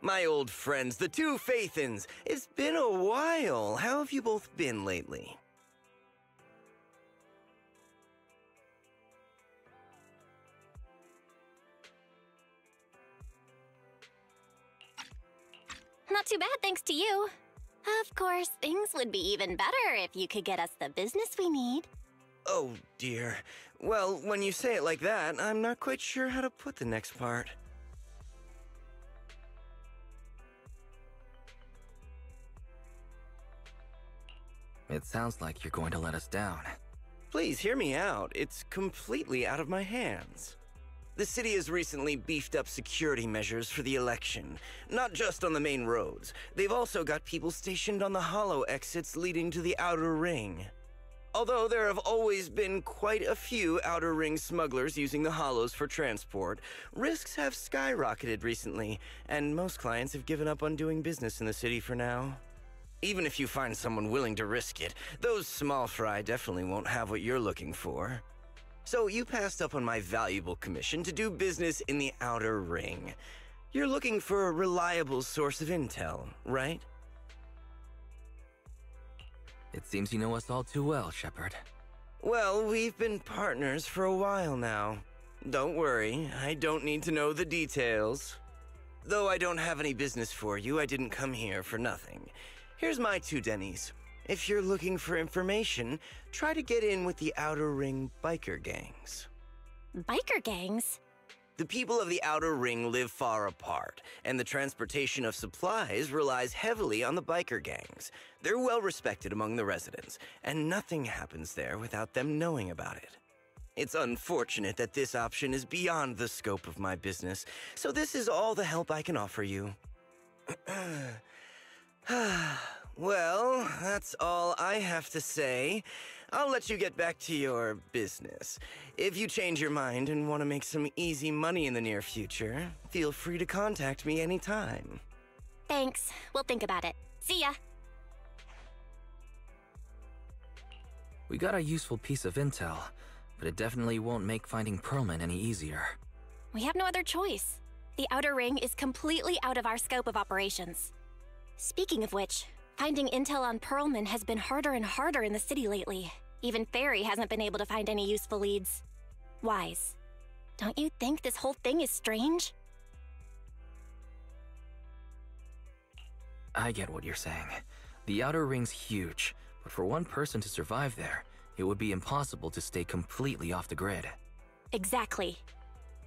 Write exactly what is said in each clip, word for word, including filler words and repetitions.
My old friends, the two Phaethons. It's been a while. How have you both been lately? Not too bad, thanks to you. Of course, things would be even better if you could get us the business we need. Oh, dear. Well, when you say it like that, I'm not quite sure how to put the next part. It sounds like you're going to let us down. Please hear me out. It's completely out of my hands. The city has recently beefed up security measures for the election. Not just on the main roads. They've also got people stationed on the hollow exits leading to the Outer Ring. Although there have always been quite a few Outer Ring smugglers using the hollows for transport, risks have skyrocketed recently, and most clients have given up on doing business in the city for now. Even if you find someone willing to risk it, those small fry definitely won't have what you're looking for. So you passed up on my valuable commission to do business in the Outer Ring. You're looking for a reliable source of intel, right? It seems you know us all too well, Shepard. Well, we've been partners for a while now. Don't worry, I don't need to know the details. Though I don't have any business for you, I didn't come here for nothing. Here's my two Denny's. If you're looking for information, try to get in with the Outer Ring biker gangs. Biker gangs? The people of the Outer Ring live far apart, and the transportation of supplies relies heavily on the biker gangs. They're well respected among the residents, and nothing happens there without them knowing about it. It's unfortunate that this option is beyond the scope of my business, so this is all the help I can offer you. Well, that's all I have to say. I'll let you get back to your business. If you change your mind and want to make some easy money in the near future, feel free to contact me anytime. Thanks. We'll think about it. See ya. We got a useful piece of intel, but it definitely won't make finding Pearlman any easier. We have no other choice. The Outer Ring is completely out of our scope of operations. Speaking of which, finding intel on Pearlman has been harder and harder in the city lately. Even Fairy hasn't been able to find any useful leads. Wise, don't you think this whole thing is strange? I get what you're saying. The Outer Ring's huge, but for one person to survive there, it would be impossible to stay completely off the grid. Exactly.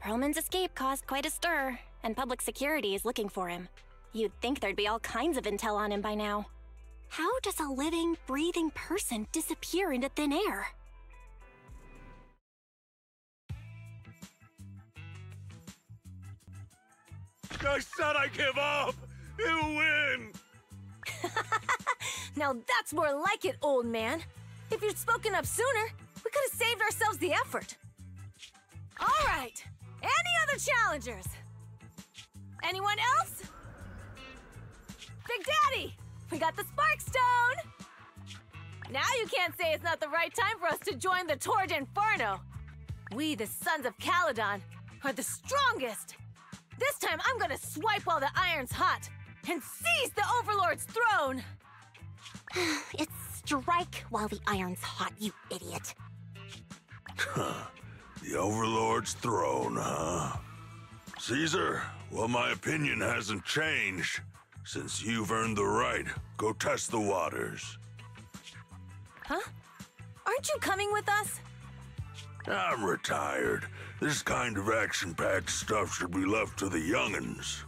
Pearlman's escape caused quite a stir, and public security is looking for him. You'd think there'd be all kinds of intel on him by now. How does a living, breathing person disappear into thin air? I said I give up! You win! Now that's more like it, old man. If you'd spoken up sooner, we could have saved ourselves the effort. All right, any other challengers? Anyone else? Big Daddy! We got the Sparkstone! Now you can't say it's not the right time for us to join the Torred Inferno! We, the Sons of Calydon, are the strongest! This time I'm gonna swipe while the iron's hot and seize the Overlord's throne! It's strike while the iron's hot, you idiot! The Overlord's throne, huh? Caesar, well, my opinion hasn't changed. Since you've earned the right, go test the waters. Huh? Aren't you coming with us? I'm retired. This kind of action-packed stuff should be left to the young'uns.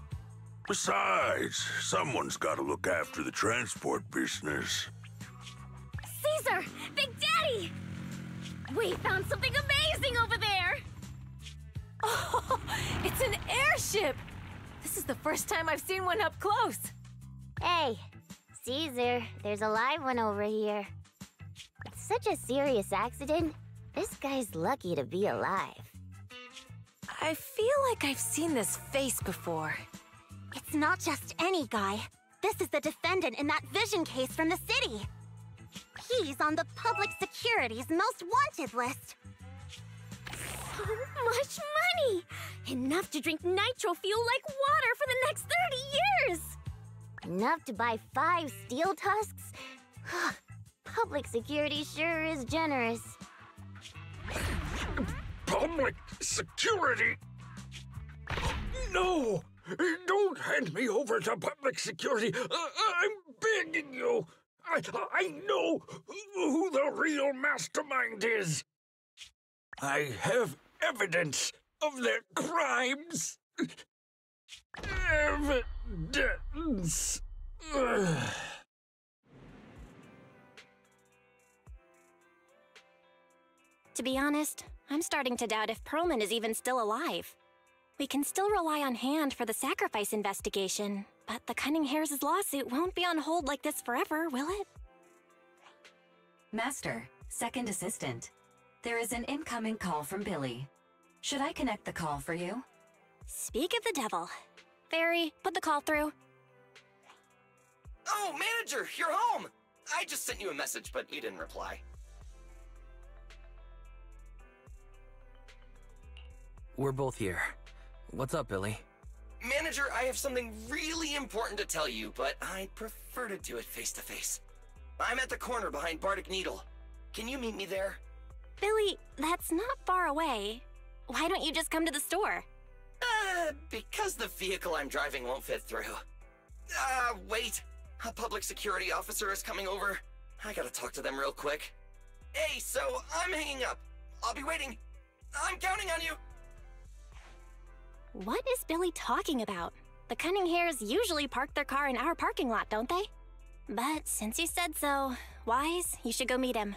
Besides, someone's got to look after the transport business. Caesar! Big Daddy! We found something amazing over there! Oh, it's an airship! This is the first time I've seen one up close. Hey, Caesar, there's a live one over here. It's such a serious accident. This guy's lucky to be alive. I feel like I've seen this face before. It's not just any guy. This is the defendant in that vision case from the city. He's on the public security's most wanted list. So much money! Enough to drink nitro fuel like water for the next thirty years! enough to buy five steel tusks? Public security sure is generous. Public security? No! Don't hand me over to public security! Uh, I'm begging you! I, I know who the real mastermind is! I have evidence of their crimes! Evidence! Ugh. To be honest, I'm starting to doubt if Pearlman is even still alive. We can still rely on Hand for the sacrifice investigation, but the Cunning Hares' lawsuit won't be on hold like this forever, will it? Master, Second Assistant, there is an incoming call from Billy. Should I connect the call for you? Speak of the devil. Fairy, put the call through. Oh, Manager, you're home! I just sent you a message, but you didn't reply. We're both here. What's up, Billy? Manager, I have something really important to tell you, but I prefer to do it face-to-face. I'm at the corner behind Bardic Needle. Can you meet me there? Billy, that's not far away. Why don't you just come to the store? Uh, because the vehicle I'm driving won't fit through. Uh, wait. A public security officer is coming over. I gotta talk to them real quick. Hey, so I'm hanging up. I'll be waiting. I'm counting on you. What is Billy talking about? The Cunning Hares usually park their car in our parking lot, don't they? But since you said so, Wise, you should go meet him.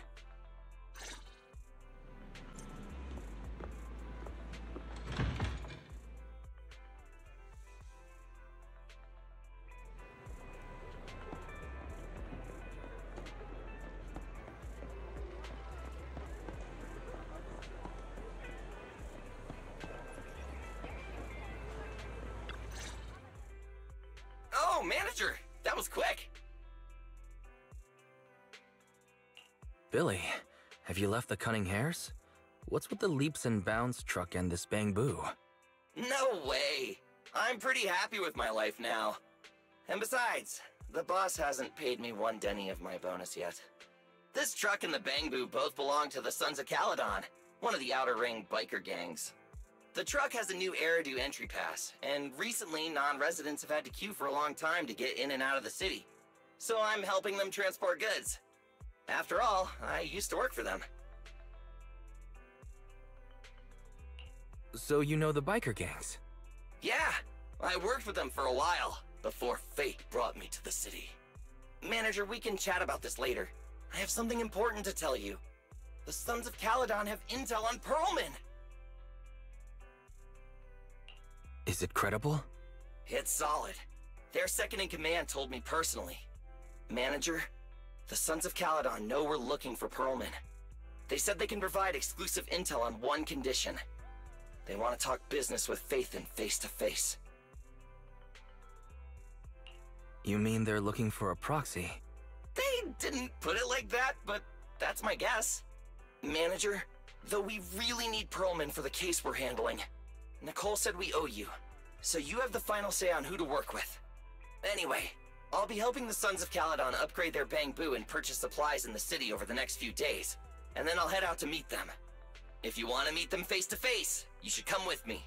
That was quick. Billy, have you left the Cunning Hares? What's with the leaps and bounds truck and this Bangboo? No way. I'm pretty happy with my life now. And besides, the boss hasn't paid me one denny of my bonus yet. This truck and the Bangboo both belong to the Sons of Calydon, one of the Outer Ring biker gangs. The truck has a New Eridu entry pass, and recently non-residents have had to queue for a long time to get in and out of the city. So I'm helping them transport goods. After all, I used to work for them. So you know the biker gangs? Yeah, I worked with them for a while, before fate brought me to the city. Manager, we can chat about this later. I have something important to tell you. The Sons of Calydon have intel on Pearlman! Is it credible? It's solid. Their second-in-command told me personally. Manager, the Sons of Calydon know we're looking for Pearlman. They said they can provide exclusive intel on one condition. They want to talk business with Phaethon face-to-face. You mean they're looking for a proxy? They didn't put it like that, but that's my guess. Manager, though we really need Pearlman for the case we're handling. Nicole said we owe you, so you have the final say on who to work with. Anyway, I'll be helping the Sons of Calydon upgrade their Bangboo and purchase supplies in the city over the next few days, and then I'll head out to meet them. If you want to meet them face to face, you should come with me.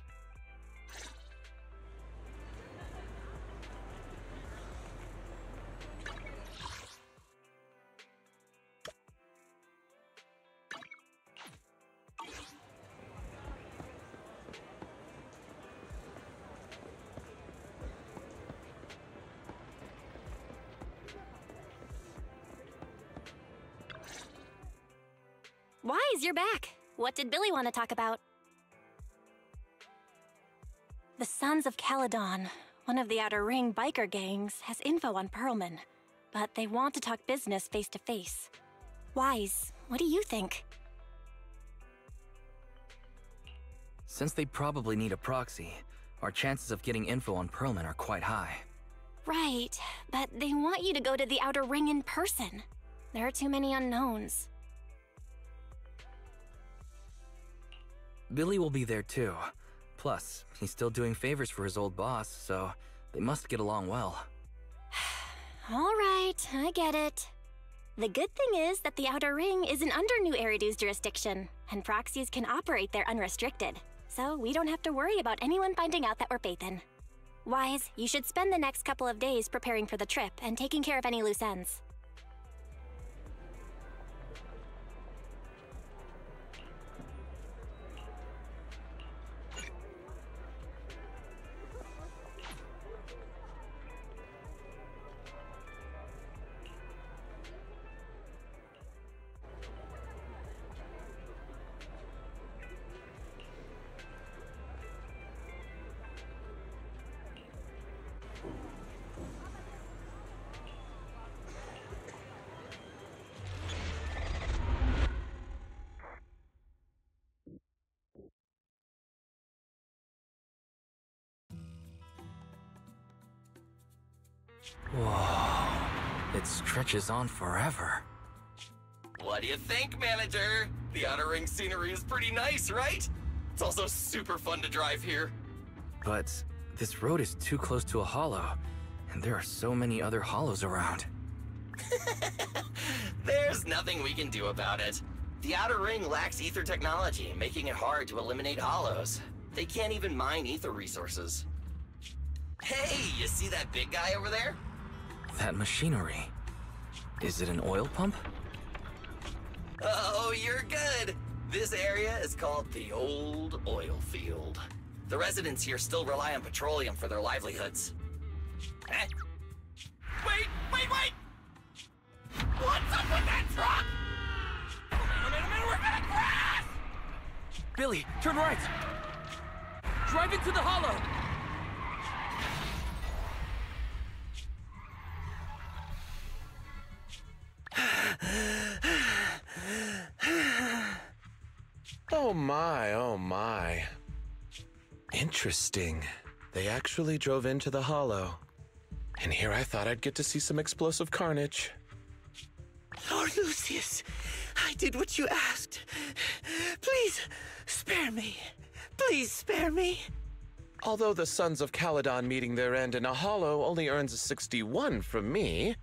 Wise, you're back. What did Billy want to talk about? The Sons of Calydon, one of the Outer Ring biker gangs, has info on Pearlman, but they want to talk business face-to-face. Wise, what do you think? Since they probably need a proxy, our chances of getting info on Pearlman are quite high. Right, but they want you to go to the Outer Ring in person. There are too many unknowns. Billy will be there too. Plus, he's still doing favors for his old boss, so they must get along well. All right, I get it. The good thing is that the Outer Ring isn't under New Eridu's jurisdiction, and proxies can operate there unrestricted, so we don't have to worry about anyone finding out that we're Phaethon. Wise, you should spend the next couple of days preparing for the trip and taking care of any loose ends. Whoa, it stretches on forever. What do you think, manager? The Outer Ring scenery is pretty nice, right? It's also super fun to drive here. But this road is too close to a hollow, and there are so many other hollows around. There's nothing we can do about it. The Outer Ring lacks ether technology, making it hard to eliminate hollows. They can't even mine ether resources. Hey, you see that big guy over there? That machinery. Is it an oil pump? Oh, you're good. This area is called the Old Oil Field. The residents here still rely on petroleum for their livelihoods. Eh? Wait, wait, wait! What's up with that truck? Oh, man, oh, man, oh, man, we're gonna crash! Billy, turn right! Drive into the hollow! Oh my, oh my. Interesting. They actually drove into the hollow. And here I thought I'd get to see some explosive carnage. Lord Lucius, I did what you asked. Please spare me. Please spare me. Although the Sons of Calydon meeting their end in a hollow only earns a sixty-one from me,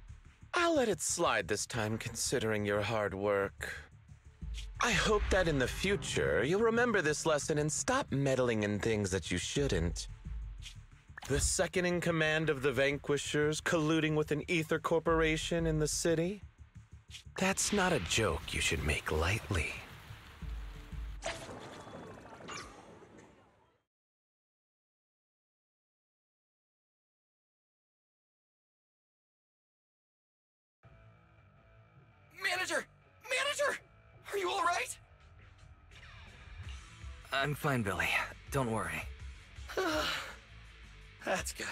I'll let it slide this time, considering your hard work. I hope that in the future, you'll remember this lesson and stop meddling in things that you shouldn't. The second in command of the Vanquishers colluding with an ether corporation in the city? That's not a joke you should make lightly. Manager! Manager! Are you all right? I'm fine, Billy. Don't worry. That's good.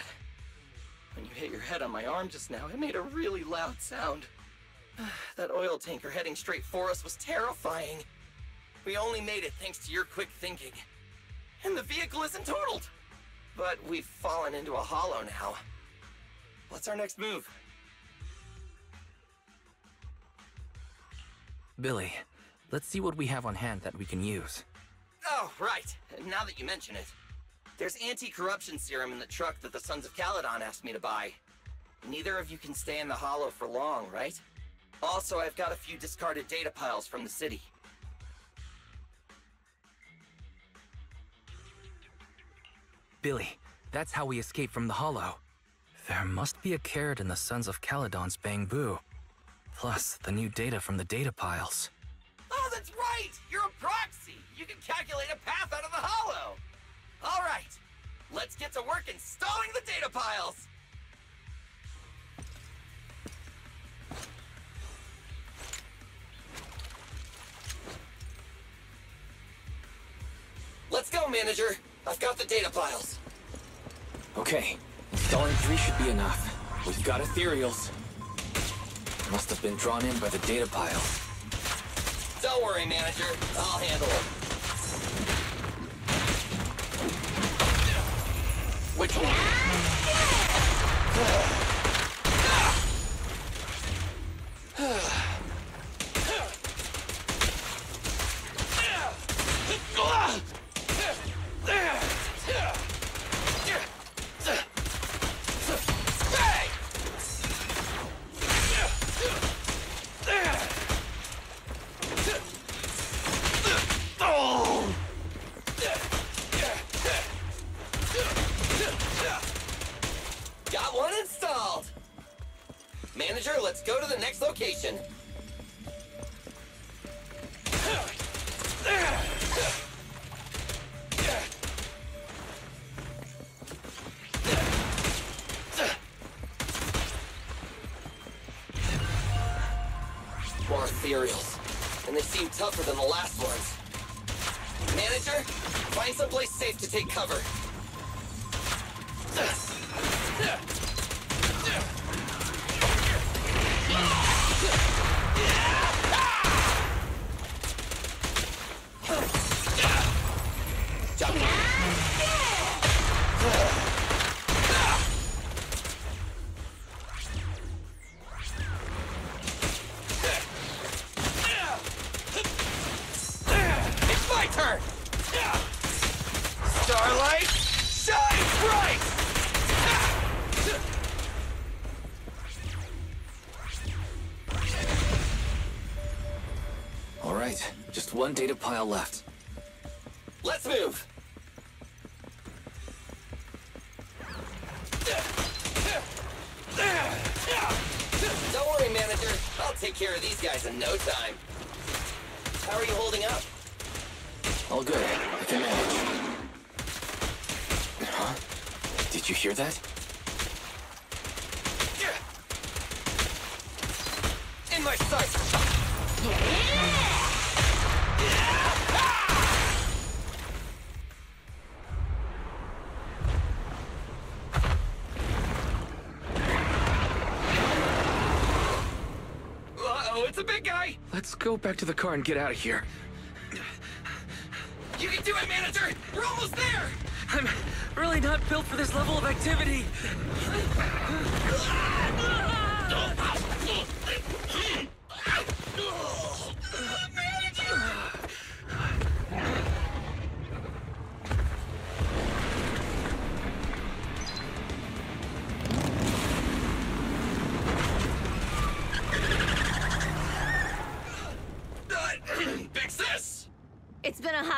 When you hit your head on my arm just now, it made a really loud sound. That oil tanker heading straight for us was terrifying. We only made it thanks to your quick thinking. And the vehicle isn't totaled. But we've fallen into a hollow now. What's our next move? Billy, let's see what we have on hand that we can use. Oh, right. Now that you mention it. There's anti-corruption serum in the truck that the Sons of Calydon asked me to buy. Neither of you can stay in the hollow for long, right? Also, I've got a few discarded data piles from the city. Billy, that's how we escaped from the hollow. There must be a carrot in the Sons of Calydon's Bangboo. Plus, the new data from the data piles. Oh, that's right! You're a proxy! You can calculate a path out of the hollow! All right, let's get to work installing the data piles! Let's go, Manager! I've got the data piles. Okay, installing three should be enough. We've got Ethereals. Must have been drawn in by the data pile. Don't worry, Manager. I'll handle it. Which one? Manager, let's go to the next location. More Ethereals, and they seem tougher than the last ones. Manager, find someplace safe to take cover. One data pile left. Let's move! Don't worry, Manager. I'll take care of these guys in no time. How are you holding up? All good. I can manage. Huh? Did you hear that? In my sight! Yeah! Uh-oh, it's a big guy! Let's go back to the car and get out of here. You can do it, Manager! We're almost there! I'm really not built for this level of activity.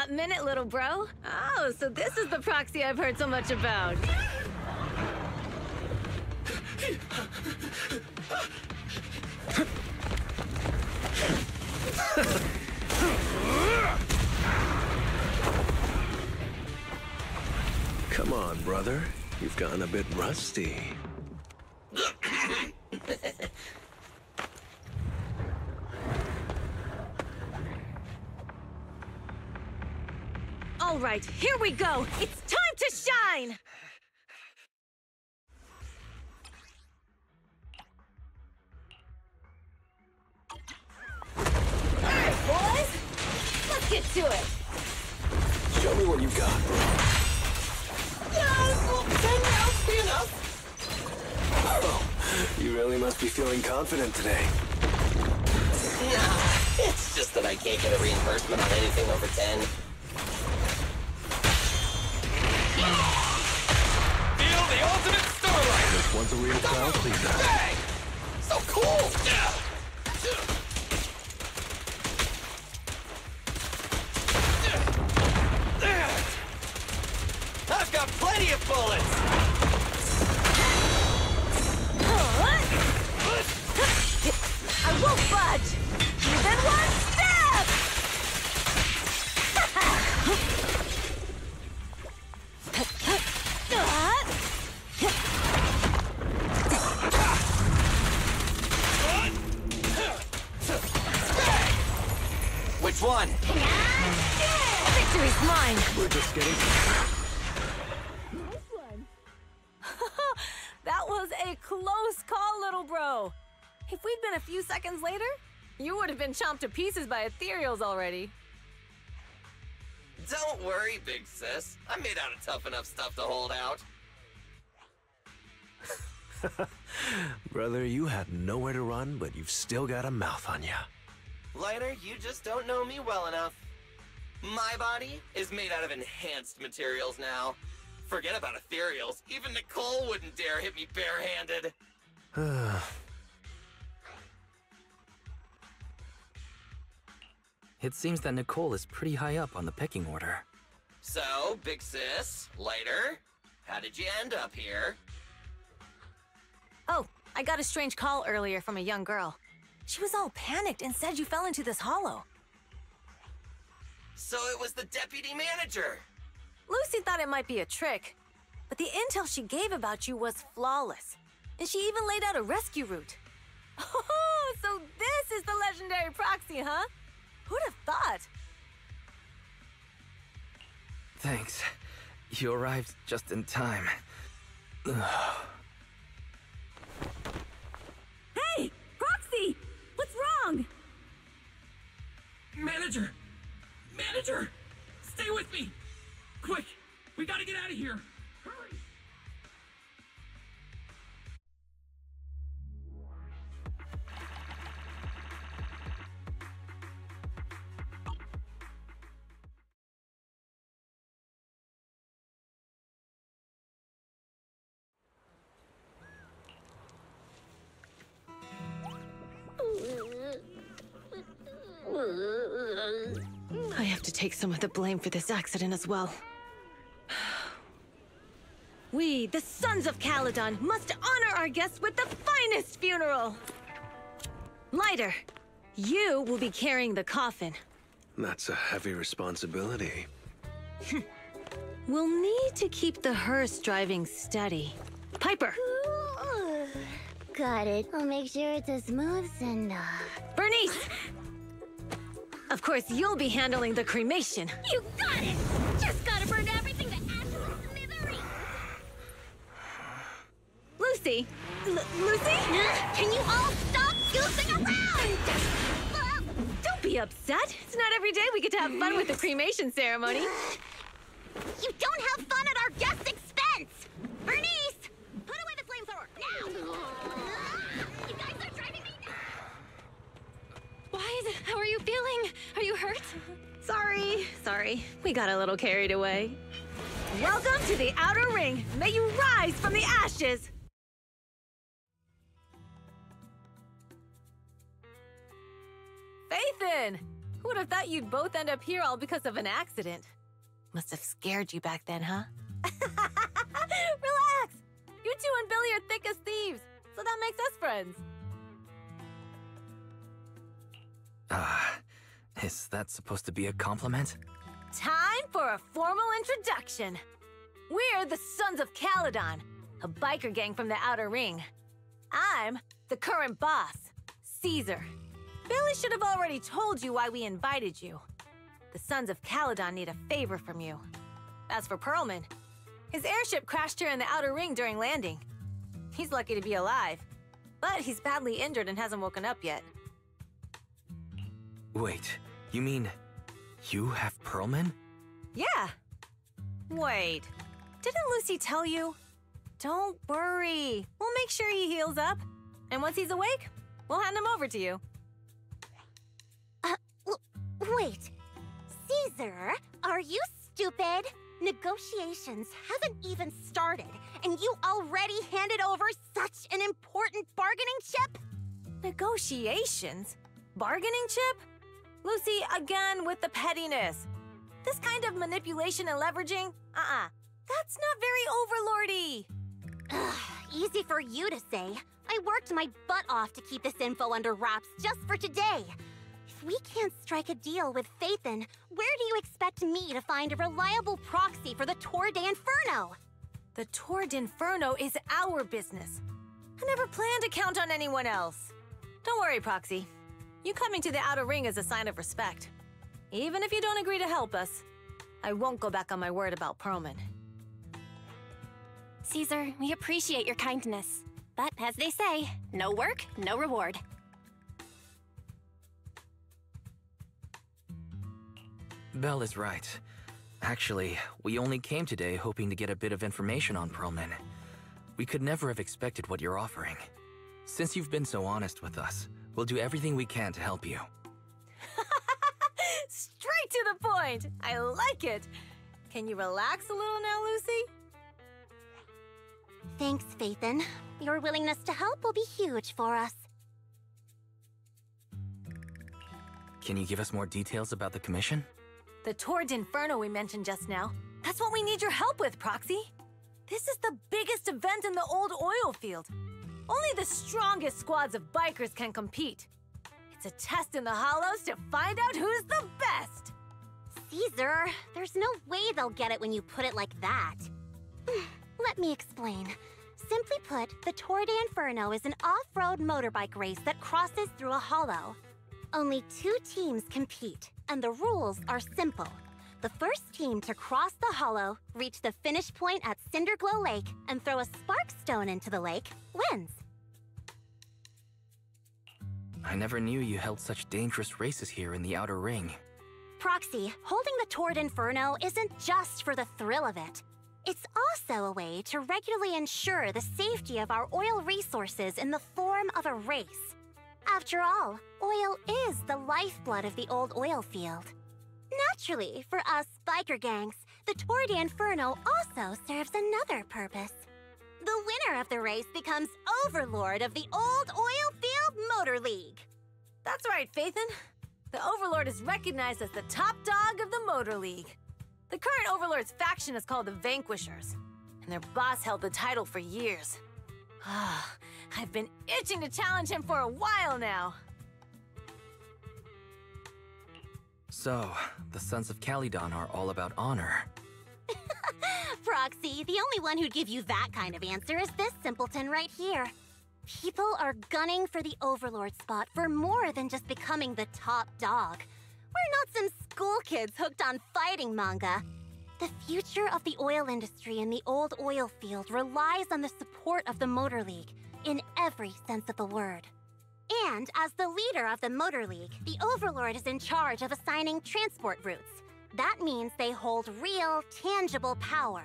Minute, little bro. Oh, so this is the proxy I've heard so much about. Come on, brother. You've gotten a bit rusty. All right, here we go! It's time to shine! Alright, boys! Let's get to it! Show me what you got, bro. Yes! ten rounds, be enough! Oh, you really must be feeling confident today. Nah, it's just that I can't get a reimbursement on anything over ten. The ultimate starlight! This one's a real crowd pleaser. Bang! So cool! I've got plenty of bullets! I won't budge! Even one step! Which one? Victory's mine. We're just getting this one. That was a close call, little bro. If we'd been a few seconds later, you would have been chomped to pieces by Ethereals already. Don't worry, big sis. I'm made out of tough enough stuff to hold out. Brother, you had nowhere to run, but you've still got a mouth on you. Lighter, you just don't know me well enough. My body is made out of enhanced materials now. Forget about Ethereals. Even Nicole wouldn't dare hit me barehanded. It seems that Nicole is pretty high up on the pecking order. So, big sis, Lighter, how did you end up here? Oh, I got a strange call earlier from a young girl. She was all panicked and said you fell into this hollow. So it was the deputy manager. Lucy thought it might be a trick, but the intel she gave about you was flawless. And she even laid out a rescue route. Oh, so this is the legendary proxy, huh? Who'd have thought? Thanks. You arrived just in time. Hey! Proxy! What's wrong? Manager! Manager! Stay with me! Quick! We gotta get out of here! Hurry! I have to take some of the blame for this accident as well. We, the Sons of Calydon, must honor our guests with the finest funeral! Lighter, you will be carrying the coffin. That's a heavy responsibility. We'll need to keep the hearse driving steady. Piper! Got it. I'll make sure it's a smooth send-off. Bernice! Of course, you'll be handling the cremation. You got it! Just gotta burn everything to ashes in the ring. Lucy! L Lucy? Can you all stop goosing around? Don't be upset. It's not every day we get to have fun with the cremation ceremony. You don't have fun at our guest expense! Bernice! Put away the flamethrower, now! You guys are driving me nuts! Why is it? How are you feeling? Are you hurt? Sorry, sorry. We got a little carried away. Welcome to the Outer Ring. May you rise from the ashes! Phaethon! Who would have thought you'd both end up here all because of an accident? Must have scared you back then, huh? Relax! You two and Billy are thick as thieves, so that makes us friends. Ah. Uh. Is that supposed to be a compliment? Time for a formal introduction! We're the Sons of Calydon, a biker gang from the Outer Ring. I'm the current boss, Caesar. Billy should have already told you why we invited you. The Sons of Calydon need a favor from you. As for Pearlman, his airship crashed here in the Outer Ring during landing. He's lucky to be alive, but he's badly injured and hasn't woken up yet. Wait. You mean, you have Pearlman? Yeah. Wait, didn't Lucy tell you? Don't worry, we'll make sure he heals up. And once he's awake, we'll hand him over to you. Uh, wait. Caesar, are you stupid? Negotiations haven't even started, and you already handed over such an important bargaining chip? Negotiations? Bargaining chip? Lucy, again with the pettiness. This kind of manipulation and leveraging, uh-uh, that's not very overlordy. Ugh, easy for you to say. I worked my butt off to keep this info under wraps just for today. If we can't strike a deal with Phaethon, where do you expect me to find a reliable proxy for the Torred Inferno? The Torred Inferno is our business. I never planned to count on anyone else. Don't worry, proxy. You coming to the Outer Ring is a sign of respect. Even if you don't agree to help us, I won't go back on my word about Pearlman. Caesar, we appreciate your kindness. But as they say, no work, no reward. Bell is right. Actually, we only came today hoping to get a bit of information on Pearlman. We could never have expected what you're offering. Since you've been so honest with us, we'll do everything we can to help you. Straight to the point! I like it! Can you relax a little now, Lucy? Thanks, Phaethon. Your willingness to help will be huge for us. Can you give us more details about the commission? The Torred Inferno we mentioned just now. That's what we need your help with, Proxy. This is the biggest event in the Old Oil Field. Only the strongest squads of bikers can compete. It's a test in the Hollows to find out who's the best! Caesar, there's no way they'll get it when you put it like that. Let me explain. Simply put, the Torred Inferno is an off-road motorbike race that crosses through a hollow. Only two teams compete, and the rules are simple. The first team to cross the hollow, reach the finish point at Cinderglow Lake, and throw a Sparkstone into the lake wins. I never knew you held such dangerous races here in the Outer Ring. Proxy, holding the Torred Inferno isn't just for the thrill of it. It's also a way to regularly ensure the safety of our oil resources in the form of a race. After all, oil is the lifeblood of the Old Oil Field. Naturally, for us biker gangs, the Torred Inferno also serves another purpose. The winner of the race becomes Overlord of the Old Oil Field Motor League. That's right, Phaethon. The Overlord is recognized as the top dog of the Motor League. The current Overlord's faction is called the Vanquishers, and their boss held the title for years. Ah, oh, I've been itching to challenge him for a while now. So, the Sons of Calydon are all about honor. Proxy, the only one who'd give you that kind of answer is this simpleton right here. People are gunning for the Overlord spot for more than just becoming the top dog. We're not some school kids hooked on fighting manga. The future of the oil industry in the Old Oil Field relies on the support of the Motor League, in every sense of the word. And as the leader of the Motor League, the Overlord is in charge of assigning transport routes. That means they hold real, tangible power.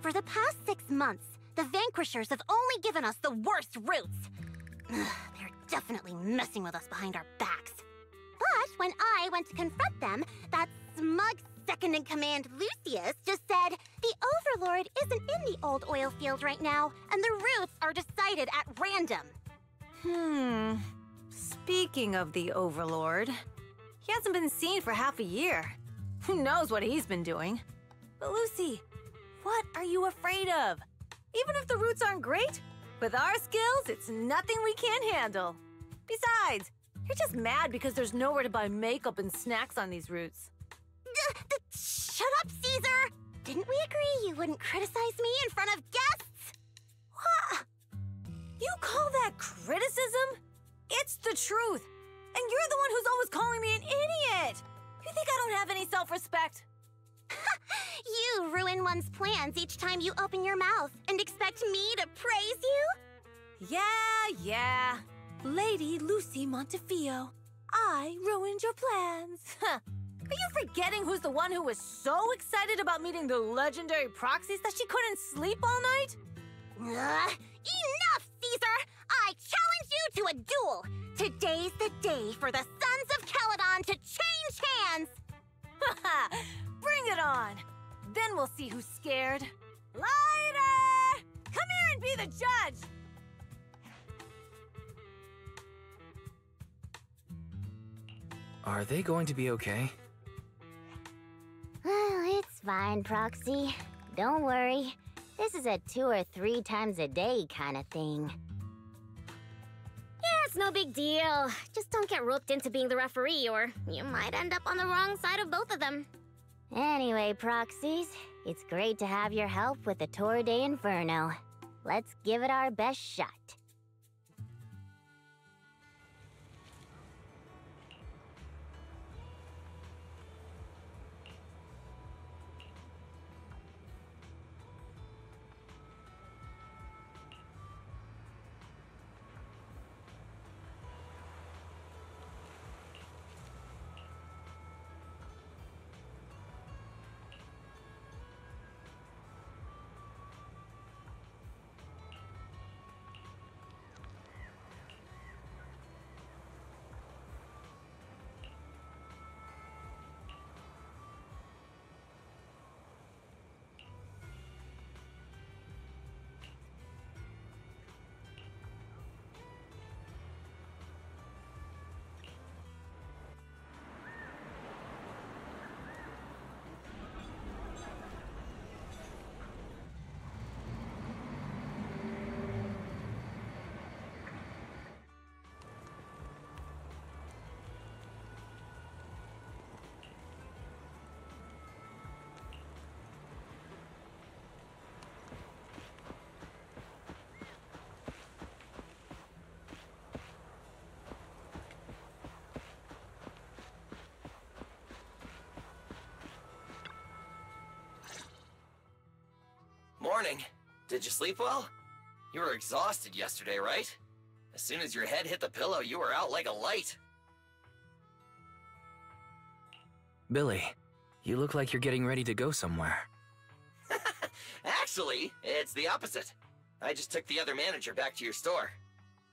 For the past six months, the Vanquishers have only given us the worst routes. Ugh, they're definitely messing with us behind our backs. But when I went to confront them, that smug second-in-command Lucius just said, the Overlord isn't in the Old Oil Field right now, and the routes are decided at random. Hmm. Speaking of the Overlord, he hasn't been seen for half a year. Who knows what he's been doing? But Lucy, what are you afraid of? Even if the routes aren't great, with our skills, it's nothing we can't handle. Besides, you're just mad because there's nowhere to buy makeup and snacks on these routes. D- d- shut up, Caesar! Didn't we agree you wouldn't criticize me in front of guests? What? You call that criticism? It's the truth! And you're the one who's always calling me an idiot! You think I don't have any self-respect? You ruin one's plans each time you open your mouth and expect me to praise you? Yeah, yeah. Lady Lucy Montefio, I ruined your plans. Huh. Are you forgetting who's the one who was so excited about meeting the legendary Proxies that she couldn't sleep all night? Ugh, enough, Caesar! I challenge you to a duel! Today's the day for the Sons of Calydon to change hands! Haha! Bring it on! Then we'll see who's scared. Lighter! Come here and be the judge! Are they going to be okay? Well, it's fine, Proxy. Don't worry. This is a two or three times a day kind of thing. Yeah, it's no big deal. Just don't get roped into being the referee, or you might end up on the wrong side of both of them. Anyway, Proxies, it's great to have your help with the Torred Inferno. Let's give it our best shot. morning. Did you sleep well? You were exhausted yesterday, right? As soon as your head hit the pillow, you were out like a light. Billy, you look like you're getting ready to go somewhere. Actually, it's the opposite. I just took the other manager back to your store.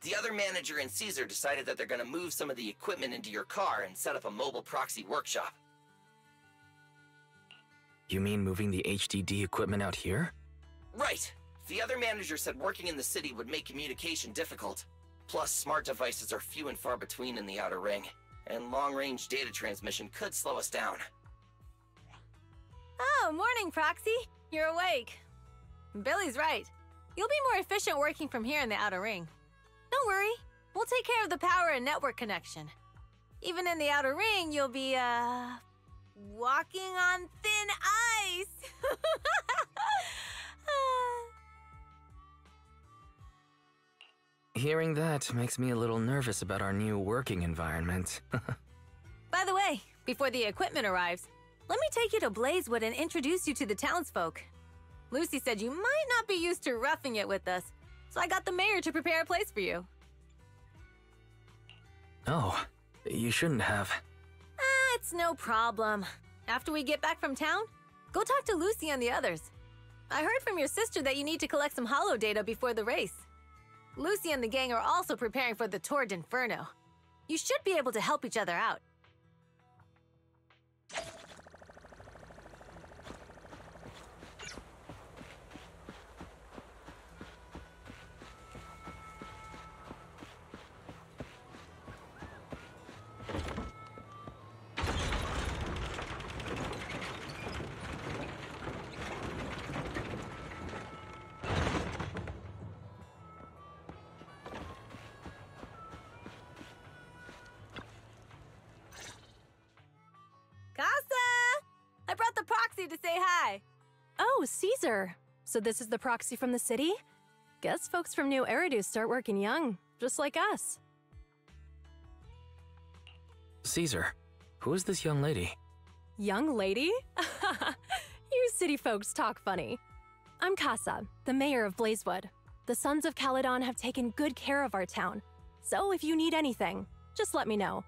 The other manager and Caesar decided that they're going to move some of the equipment into your car and set up a mobile proxy workshop. You mean moving the H D D equipment out here? Right. The other manager said working in the city would make communication difficult. Plus, smart devices are few and far between in the Outer Ring, and long-range data transmission could slow us down. Oh, morning, Proxy. You're awake. Billy's right. You'll be more efficient working from here in the Outer Ring. Don't worry. We'll take care of the power and network connection. Even in the Outer Ring, you'll be, uh... walking on thin ice! Hearing that makes me a little nervous about our new working environment. By the way, before the equipment arrives, let me take you to Blazewood and introduce you to the townsfolk. Lucy said you might not be used to roughing it with us, so I got the mayor to prepare a place for you. Oh, you shouldn't have. Ah, it's no problem. After we get back from town, go talk to Lucy and the others. I heard from your sister that you need to collect some holo data before the race. Lucy and the gang are also preparing for the Torred Inferno. You should be able to help each other out. To say hi. Oh, Caesar. So this is the proxy from the city? Guess folks from New Eridu start working young, just like us. Caesar, who is this young lady? Young lady? You city folks talk funny. I'm Kassa, the mayor of Blazewood. The Sons of Calydon have taken good care of our town, so if you need anything, just let me know.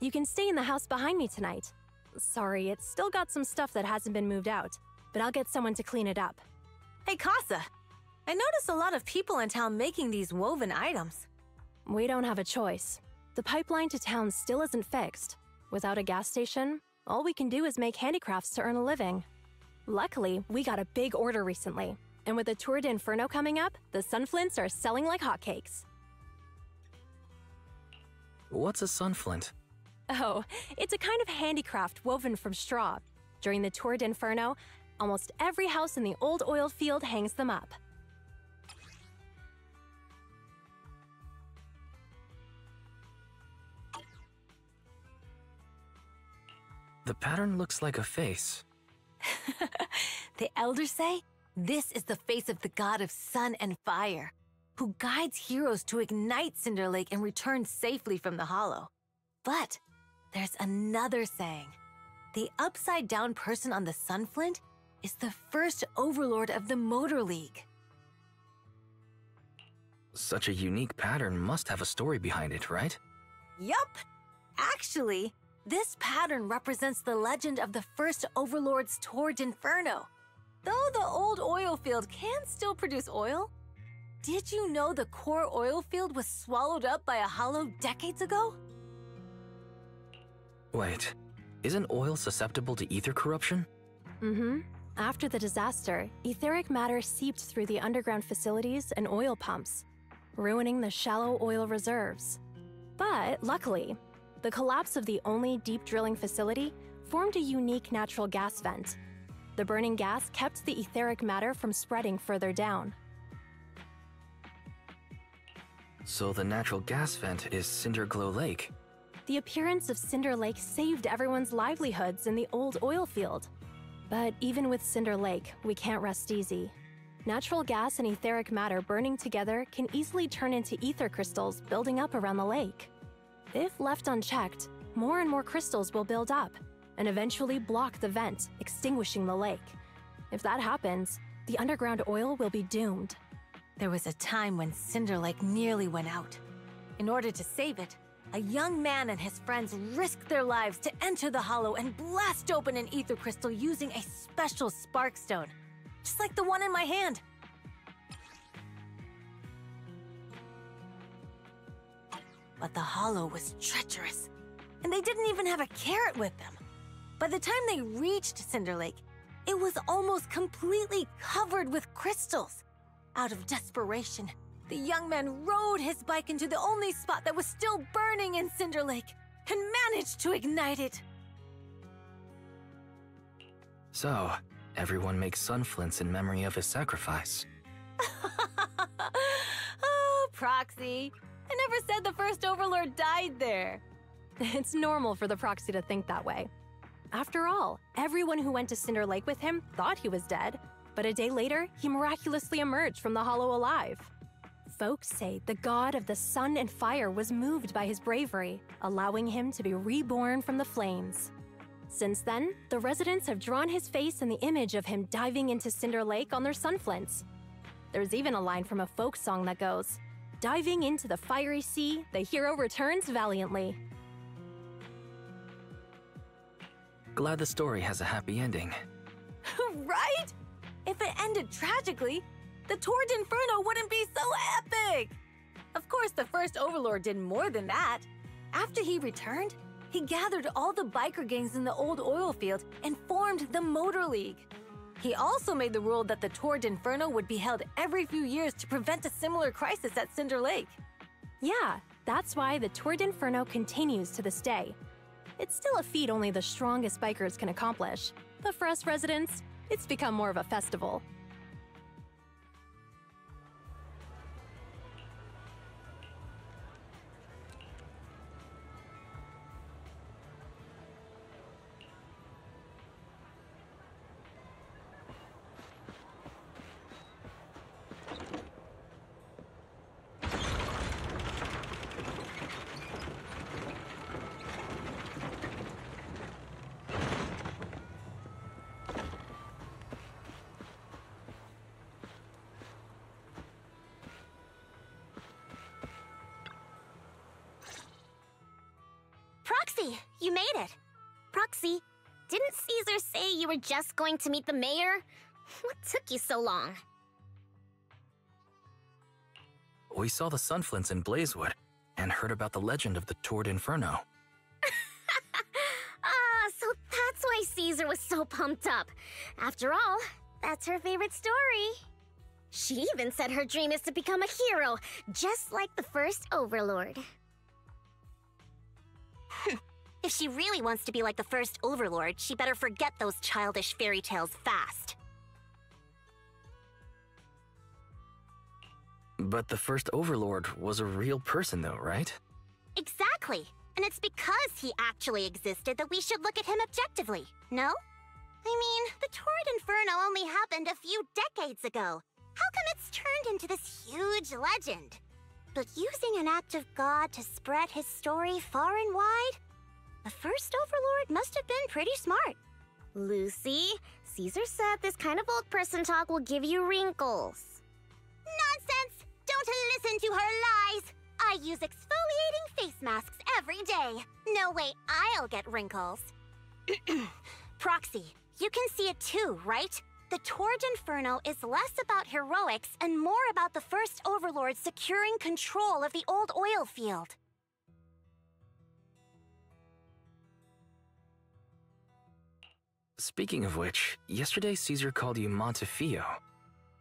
You can stay in the house behind me tonight. Sorry, it's still got some stuff that hasn't been moved out, but I'll get someone to clean it up. Hey, Kassa! I notice a lot of people in town making these woven items. We don't have a choice. The pipeline to town still isn't fixed. Without a gas station, all we can do is make handicrafts to earn a living. Luckily, we got a big order recently, and with the Tour de Inferno coming up, the Sunflints are selling like hotcakes. What's a Sunflint? Oh, it's a kind of handicraft woven from straw. During the Torred Inferno, almost every house in the Old Oil Field hangs them up. The pattern looks like a face. The elders say, this is the face of the god of sun and fire, who guides heroes to ignite Cinder Lake and return safely from the hollow. But there's another saying. The upside-down person on the Sunflint is the first Overlord of the Motor League. Such a unique pattern must have a story behind it, right? Yup! Actually, this pattern represents the legend of the first Overlord's Torred Inferno. Though the old oil field can still produce oil, did you know the core oil field was swallowed up by a hollow decades ago? Wait, isn't oil susceptible to ether corruption? Mm-hmm. After the disaster, etheric matter seeped through the underground facilities and oil pumps, ruining the shallow oil reserves. But luckily, the collapse of the only deep drilling facility formed a unique natural gas vent. The burning gas kept the etheric matter from spreading further down. So the natural gas vent is Cinderglow Lake. The appearance of Cinder Lake saved everyone's livelihoods in the old oil field. But even with Cinder Lake, we can't rest easy. Natural gas and etheric matter burning together can easily turn into ether crystals building up around the lake. If left unchecked, more and more crystals will build up and eventually block the vent, extinguishing the lake. If that happens, The underground oil will be doomed. There was a time when Cinder Lake nearly went out. In order to save it, a young man and his friends risked their lives to enter the hollow and blast open an ether crystal using a special sparkstone, just like the one in my hand. But the hollow was treacherous, and they didn't even have a carrot with them. By the time they reached Cinder Lake, it was almost completely covered with crystals. Out of desperation, the young man rode his bike into the only spot that was still burning in Cinder Lake and managed to ignite it. So, everyone makes sunflints in memory of his sacrifice. Oh, Proxy. I never said the first Overlord died there. It's normal for the Proxy to think that way. After all, everyone who went to Cinder Lake with him thought he was dead, but a day later, he miraculously emerged from the hollow alive. Folks say the god of the sun and fire was moved by his bravery, allowing him to be reborn from the flames. Since then, the residents have drawn his face and the image of him diving into Cinder Lake on their sunflints. There's even a line from a folk song that goes, "Diving into the fiery sea, the hero returns valiantly." Glad the story has a happy ending. Right? If it ended tragically, the Torred Inferno wouldn't be so epic! Of course, the first Overlord did more than that. After he returned, he gathered all the biker gangs in the Old Oil Field and formed the Motor League. He also made the rule that the Torred Inferno would be held every few years to prevent a similar crisis at Cinder Lake. Yeah, that's why the Torred Inferno continues to this day. It's still a feat only the strongest bikers can accomplish, but for us residents, it's become more of a festival. You made it. Proxy, didn't Caesar say you were just going to meet the mayor? What took you so long? We saw the sunflints in Blazewood and heard about the legend of the Torred Inferno. Ah, so that's why Caesar was so pumped up. After all, that's her favorite story. She even said her dream is to become a hero, just like the first Overlord. If she really wants to be like the first Overlord, she better forget those childish fairy tales fast. But the first Overlord was a real person though, right? Exactly. And it's because he actually existed that we should look at him objectively, no? I mean, the Torred Inferno only happened a few decades ago. How come it's turned into this huge legend? But using an act of God to spread his story far and wide? The first Overlord must have been pretty smart. Lucy, Caesar said this kind of old person talk will give you wrinkles. Nonsense! Don't listen to her lies! I use exfoliating face masks every day. No way I'll get wrinkles. Proxy, you can see it too, right? The Torred Inferno is less about heroics and more about the first Overlord securing control of the Old Oil Field. Speaking of which, yesterday Caesar called you Montefio.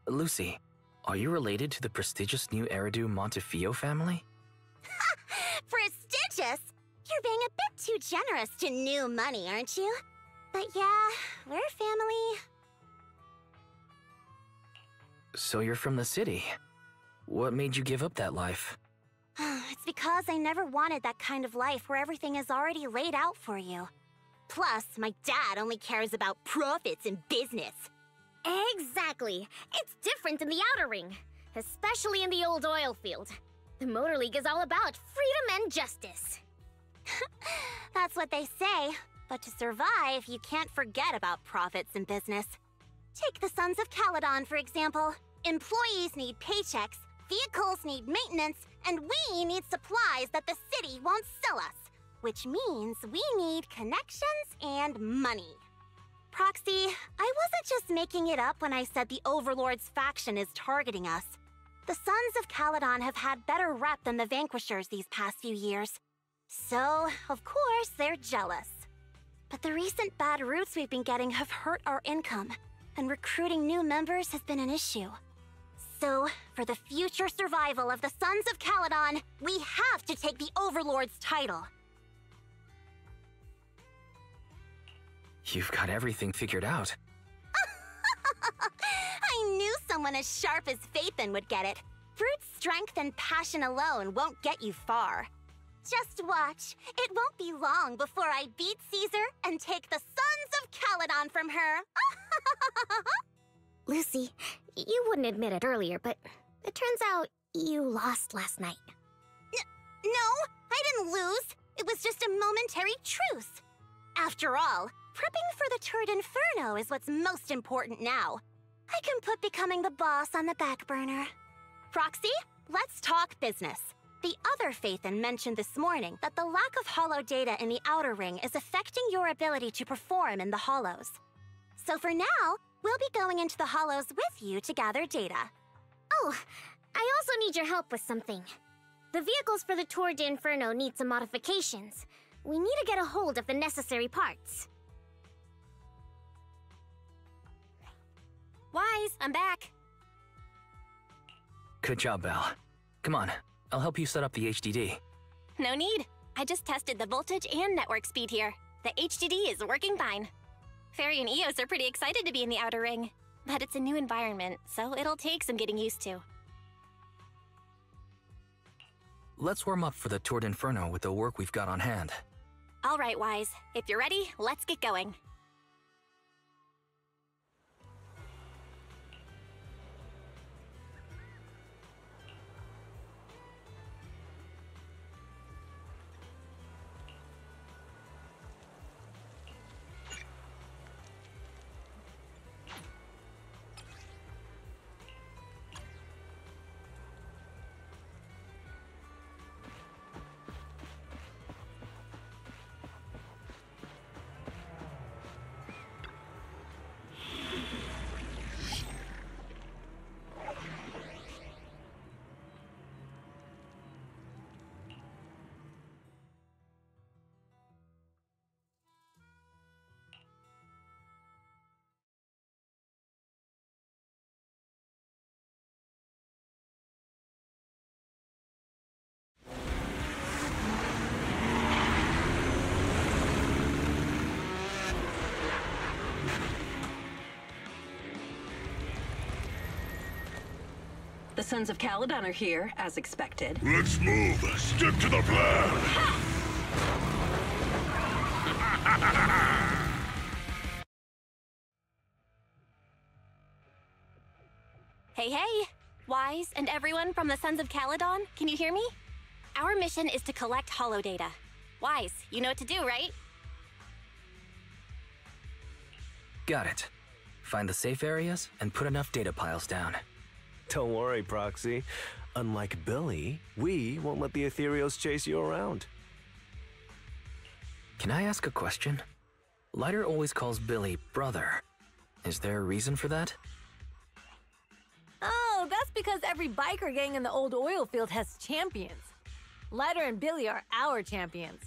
Lucy, are you related to the prestigious New Eridu Montefio family? Ha! Prestigious? You're being a bit too generous to new money, aren't you? But yeah, we're family. So you're from the city. What made you give up that life? It's because I never wanted that kind of life where everything is already laid out for you. Plus, my dad only cares about profits and business. Exactly. It's different in the Outer Ring, especially in the Old Oil Field. The Motor League is all about freedom and justice. That's what they say. But to survive, you can't forget about profits and business. Take the Sons of Calydon, for example. Employees need paychecks, vehicles need maintenance, and we need supplies that the city won't sell us, which means we need connections and money. Proxy, I wasn't just making it up when I said the Overlord's faction is targeting us. The Sons of Calydon have had better rep than the Vanquishers these past few years. So, of course, they're jealous. But the recent bad roots we've been getting have hurt our income, and recruiting new members has been an issue. So, for the future survival of the Sons of Calydon, we have to take the Overlord's title. You've got everything figured out. I knew someone as sharp as Phaethon would get it. Brute strength and passion alone won't get you far. Just watch. It won't be long before I beat Caesar and take the Sons of Calydon from her. Lucy, you wouldn't admit it earlier, but it turns out you lost last night. N- no, I didn't lose. It was just a momentary truce. After all, prepping for the Torred Inferno is what's most important now. I can put becoming the boss on the back burner. Proxy, let's talk business. The other Phaethon mentioned this morning that the lack of hollow data in the Outer Ring is affecting your ability to perform in the hollows. So for now, we'll be going into the hollows with you to gather data. Oh, I also need your help with something. The vehicles for the Torred Inferno need some modifications. We need to get a hold of the necessary parts. Wise, I'm back. Good job, Belle. Come on, I'll help you set up the H D D. No need. I just tested the voltage and network speed here. The H D D is working fine. Fairy and Eos are pretty excited to be in the Outer Ring, but it's a new environment, so it'll take some getting used to. Let's warm up for the Torred Inferno with the work we've got on hand. All right, Wise. If you're ready, let's get going. The Sons of Calydon are here, as expected. Let's move! Stick to the plan! Hey, hey! Wise and everyone from the Sons of Calydon, can you hear me? Our mission is to collect hollow data. Wise, you know what to do, right? Got it. Find the safe areas and put enough data piles down. Don't worry, Proxy. Unlike Billy, we won't let the Ethereals chase you around. Can I ask a question? Lighter always calls Billy brother. Is there a reason for that? Oh, that's because every biker gang in the Old Oil Field has champions. Lighter and Billy are our champions.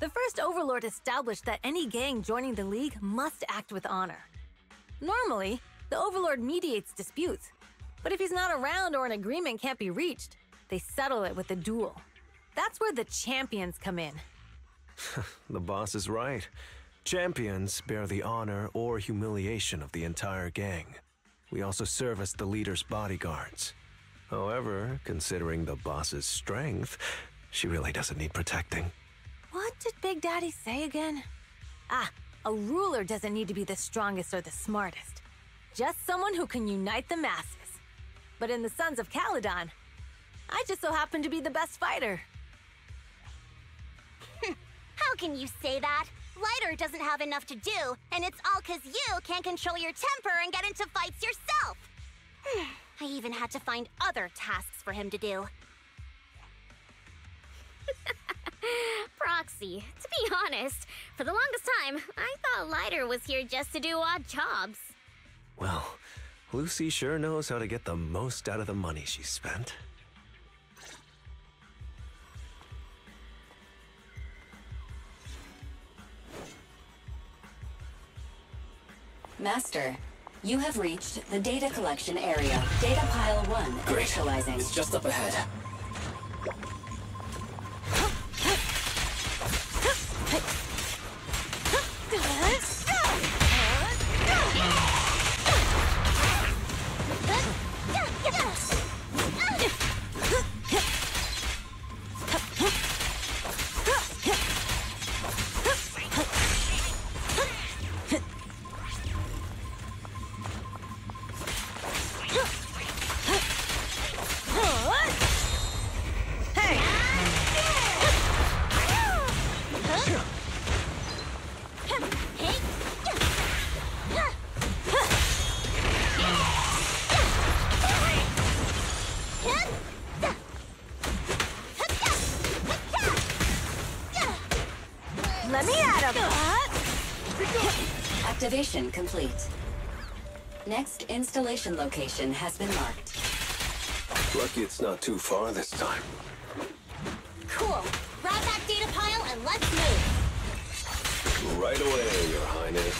The first Overlord established that any gang joining the League must act with honor. Normally, the Overlord mediates disputes. But if he's not around or an agreement can't be reached, they settle it with a duel. That's where the champions come in. The boss is right. Champions bear the honor or humiliation of the entire gang. We also serve as the leader's bodyguards. However, considering the boss's strength, she really doesn't need protecting. What did Big Daddy say again? Ah, a ruler doesn't need to be the strongest or the smartest. Just someone who can unite the masses. But in the Sons of Calydon, I just so happen to be the best fighter. How can you say that? Lighter doesn't have enough to do, and it's all because you can't control your temper and get into fights yourself! I even had to find other tasks for him to do. Proxy, to be honest, for the longest time, I thought Lighter was here just to do odd jobs. Well, Lucy sure knows how to get the most out of the money she spent. Master, you have reached the data collection area. Data pile one initializing. Great. It's just up ahead. Activation complete. Next installation location has been marked. Lucky it's not too far this time. Cool. Grab that data pile and let's move. Right away, Your Highness.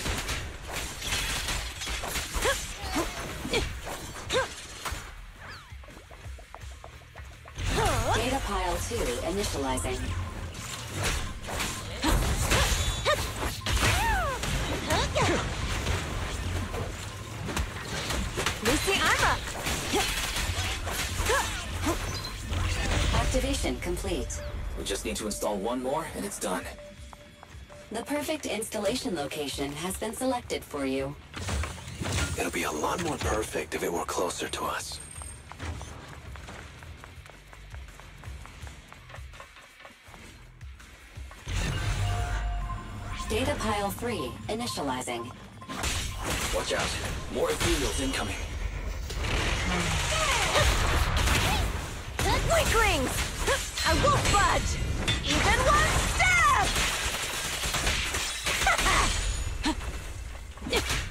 Data pile two initializing. Activation complete. We just need to install one more and it's done. The perfect installation location has been selected for you. It'll be a lot more perfect if it were closer to us. Data pile three initializing. Watch out. More Ethereals incoming. Weak rings! I won't budge! Even one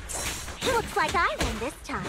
step! Looks like I win this time.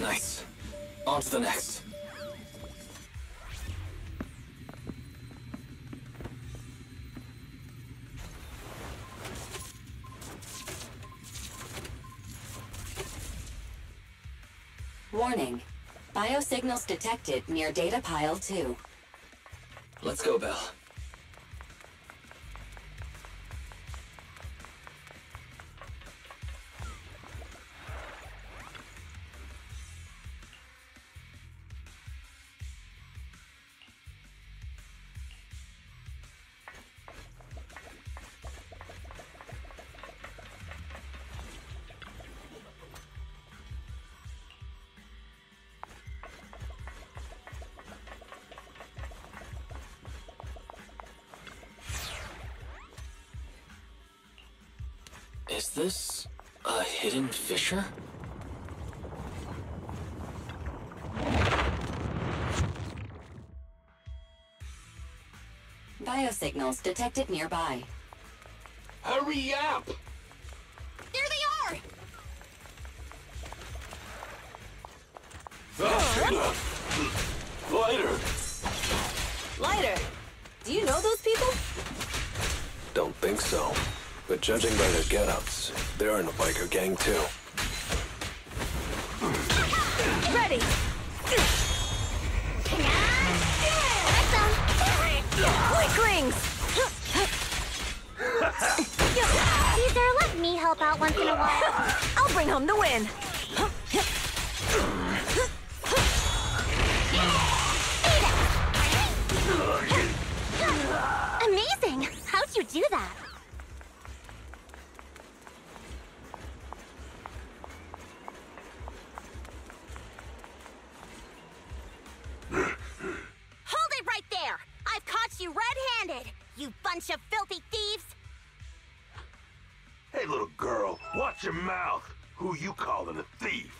Nice. On to the next. Warning. Biosignals detected near data pile two. Let's go, Bell. Is this a hidden fissure? Biosignals detected nearby. Hurry up! There they are! Uh, Lighter! Lighter! Do you know those people? Don't think so. But judging by their get-ups, they're in a biker gang too. Ready! Quicklings! Caesar, let me help out once in a while. I'll bring home the win! Amazing! How'd you do that? Hold it right there! I've caught you red-handed, you bunch of filthy thieves! Hey, little girl, watch your mouth! Who you calling a thief?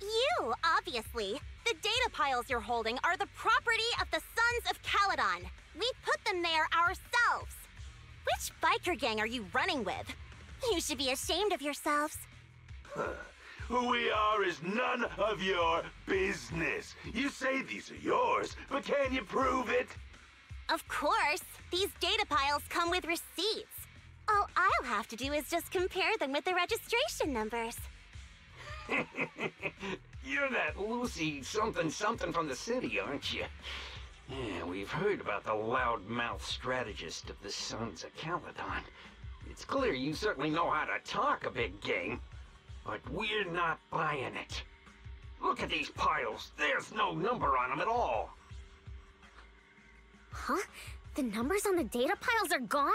You, obviously. The data piles you're holding are the property of the Sons of Calydon. We put them there ourselves. Which biker gang are you running with? You should be ashamed of yourselves. Huh. Who we are is none of your business. You say these are yours, but can you prove it? Of course. These data piles come with receipts. All I'll have to do is just compare them with the registration numbers. You're that Lucy something-something from the city, aren't you? Yeah, we've heard about the loudmouth strategist of the Sons of Calydon. It's clear you certainly know how to talk a big game. But we're not buying it. Look at these piles. There's no number on them at all. Huh? The numbers on the data piles are gone?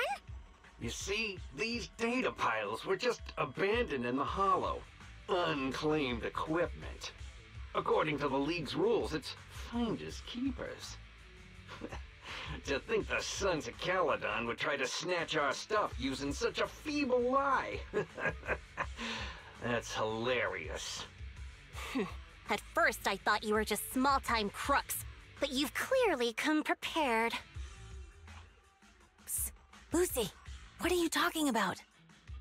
You see, these data piles were just abandoned in the hollow. Unclaimed equipment. According to the League's rules, it's finders keepers. To think the Sons of Calydon would try to snatch our stuff using such a feeble lie. That's hilarious. At first, I thought you were just small-time crooks, but you've clearly come prepared. Psst, Lucy, what are you talking about?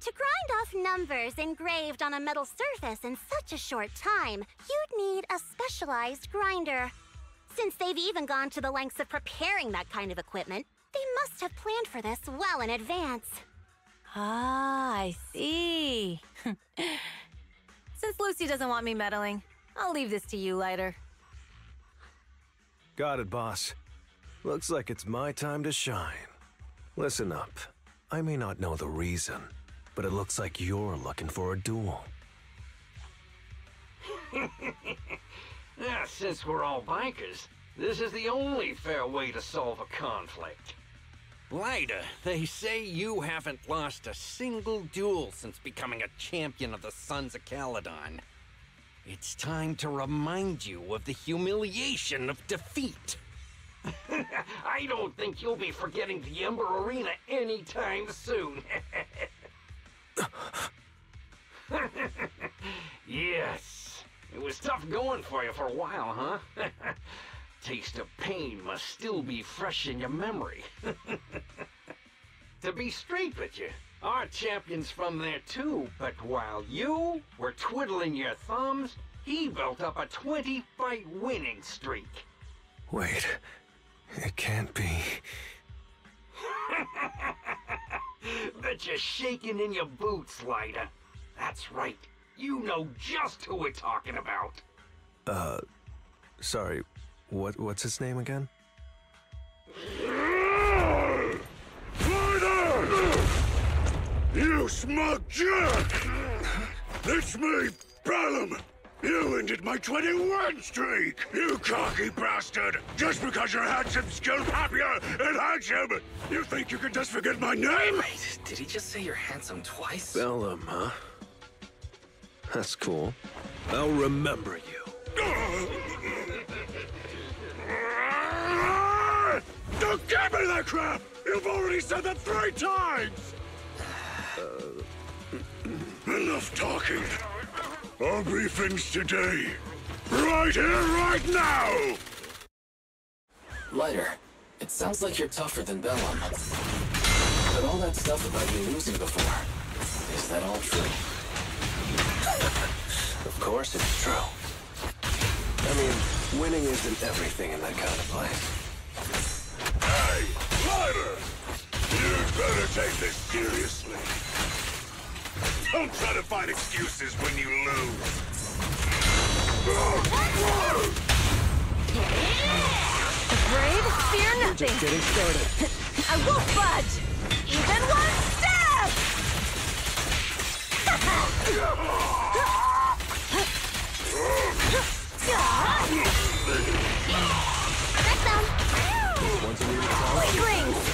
To grind off numbers engraved on a metal surface in such a short time, you'd need a specialized grinder. Since they've even gone to the lengths of preparing that kind of equipment, they must have planned for this well in advance. Ah, I see. Since Lucy doesn't want me meddling, I'll leave this to you, Lighter. Got it, boss. Looks like it's my time to shine. Listen up. I may not know the reason, but it looks like you're looking for a duel. Yeah, since we're all bikers, this is the only fair way to solve a conflict. Lighter, they say you haven't lost a single duel since becoming a champion of the Sons of Calydon. It's time to remind you of the humiliation of defeat. I don't think you'll be forgetting the Ember Arena anytime soon. Yes, it was tough going for you for a while, huh? Taste of pain must still be fresh in your memory. To be straight with you, our champion's from there too, but while you were twiddling your thumbs, he built up a twenty-fight winning streak. Wait, it can't be. Bet you're shaking in your boots, Lighter. That's right, you know just who we're talking about. Uh, sorry. What, what's his name again? Lighter! You smug jerk! It's me, Bellum! You ended my twenty-one streak! You cocky bastard! Just because you're handsome, skilled, happier, and handsome! You think you can just forget my name? Wait, did he just say you're handsome twice? Bellum, huh? That's cool. I'll remember you. Don't give me that crap! You've already said that three times! Uh, Enough talking. I'll be finished today. Right here, right now! Lighter, It sounds like you're tougher than Bellum. But all that stuff about you losing before, is that all true? Of course it's true. I mean, winning isn't everything in that kind of place. Hey, Lighter! You'd better take this seriously. Don't try to find excuses when you lose. Afraid? Fear nothing. Just getting started. I won't budge. Even one step. Next down. Weaklings.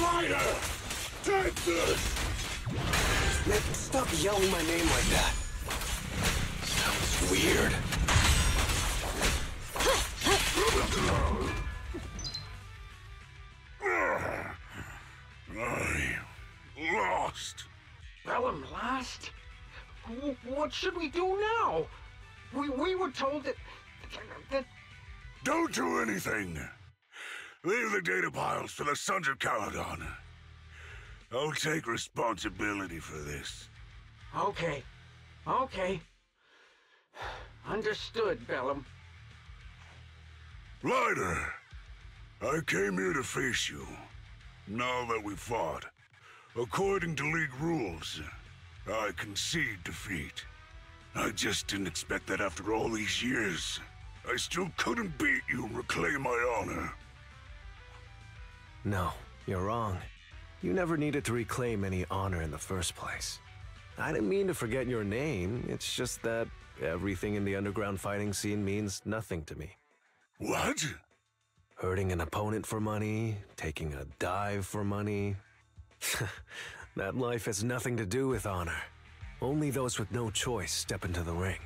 Lighter! Take this! Nick, stop yelling my name like that. Sounds weird. I lost. Bellum lost? W what should we do now? We we were told that, that... Don't do anything. Leave the data piles for the Sons of Calydon. I'll take responsibility for this. Okay. Okay. Understood, Bellum. Lighter! I came here to face you. Now that we fought, according to League rules, I concede defeat. I just didn't expect that after all these years. I still couldn't beat you and reclaim my honor. No, you're wrong. You never needed to reclaim any honor in the first place. I didn't mean to forget your name, it's just that everything in the underground fighting scene means nothing to me. What? Hurting an opponent for money, taking a dive for money. That life has nothing to do with honor. Only those with no choice step into the ring.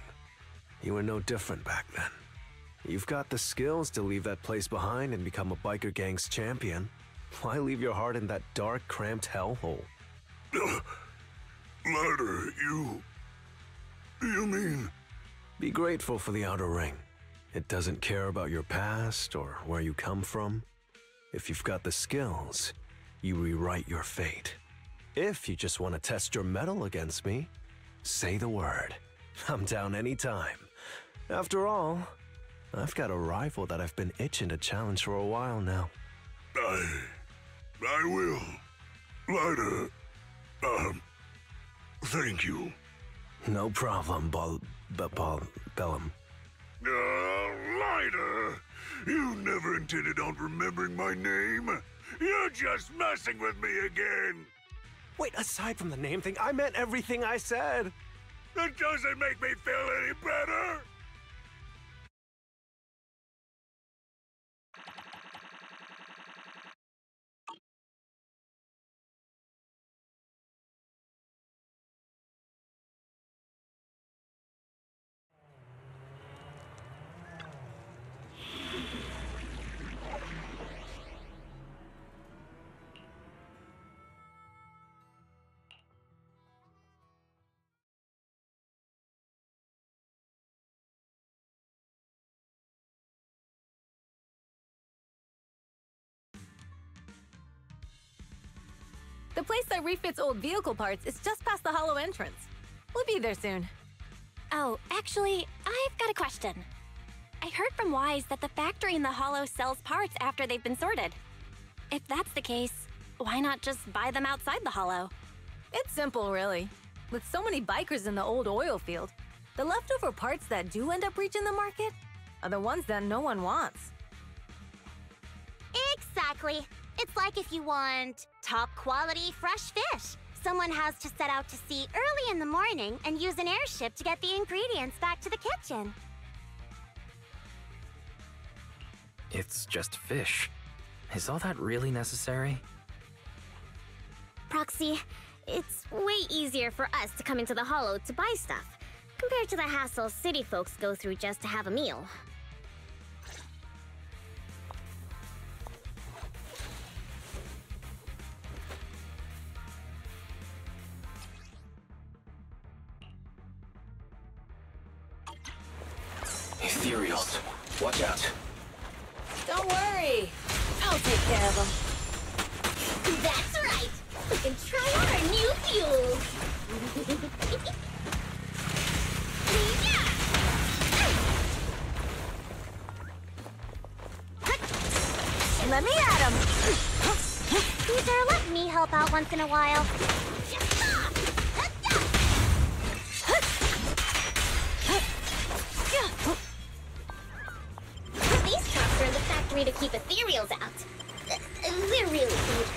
You were no different back then. You've got the skills to leave that place behind and become a biker gang's champion. Why leave your heart in that dark, cramped hellhole? Lighter, you... you mean... Be grateful for the Outer Ring. It doesn't care about your past or where you come from. If you've got the skills, you rewrite your fate. If you just want to test your mettle against me, say the word. I'm down anytime. After all, I've got a rival that I've been itching to challenge for a while now. I... I will. Lighter. Um... Thank you. No problem, Bal... Bal... Bellum. Uh, Lighter! You never intended on remembering my name! You're just messing with me again! Wait, aside from the name thing, I meant everything I said! That doesn't make me feel any better! The place that refits old vehicle parts is just past the hollow entrance. We'll be there soon. Oh, actually, I've got a question. I heard from Wise that the factory in the hollow sells parts after they've been sorted. If that's the case, why not just buy them outside the hollow? It's simple, really. With so many bikers in the old oil field, the leftover parts that do end up reaching the market are the ones that no one wants. Exactly. It's like if you want top-quality fresh fish. Someone has to set out to sea early in the morning and use an airship to get the ingredients back to the kitchen. It's just fish. Is all that really necessary? Proxy, it's way easier for us to come into the Hollow to buy stuff, compared to the hassle city folks go through just to have a meal. fields. Watch out. Don't worry. I'll take care of them. That's right. We can try out our new fuels. Yeah. Let me at him. Caesar, let me help out once in a while. These trucks are in the factory to keep Ethereals out. They're really dangerous.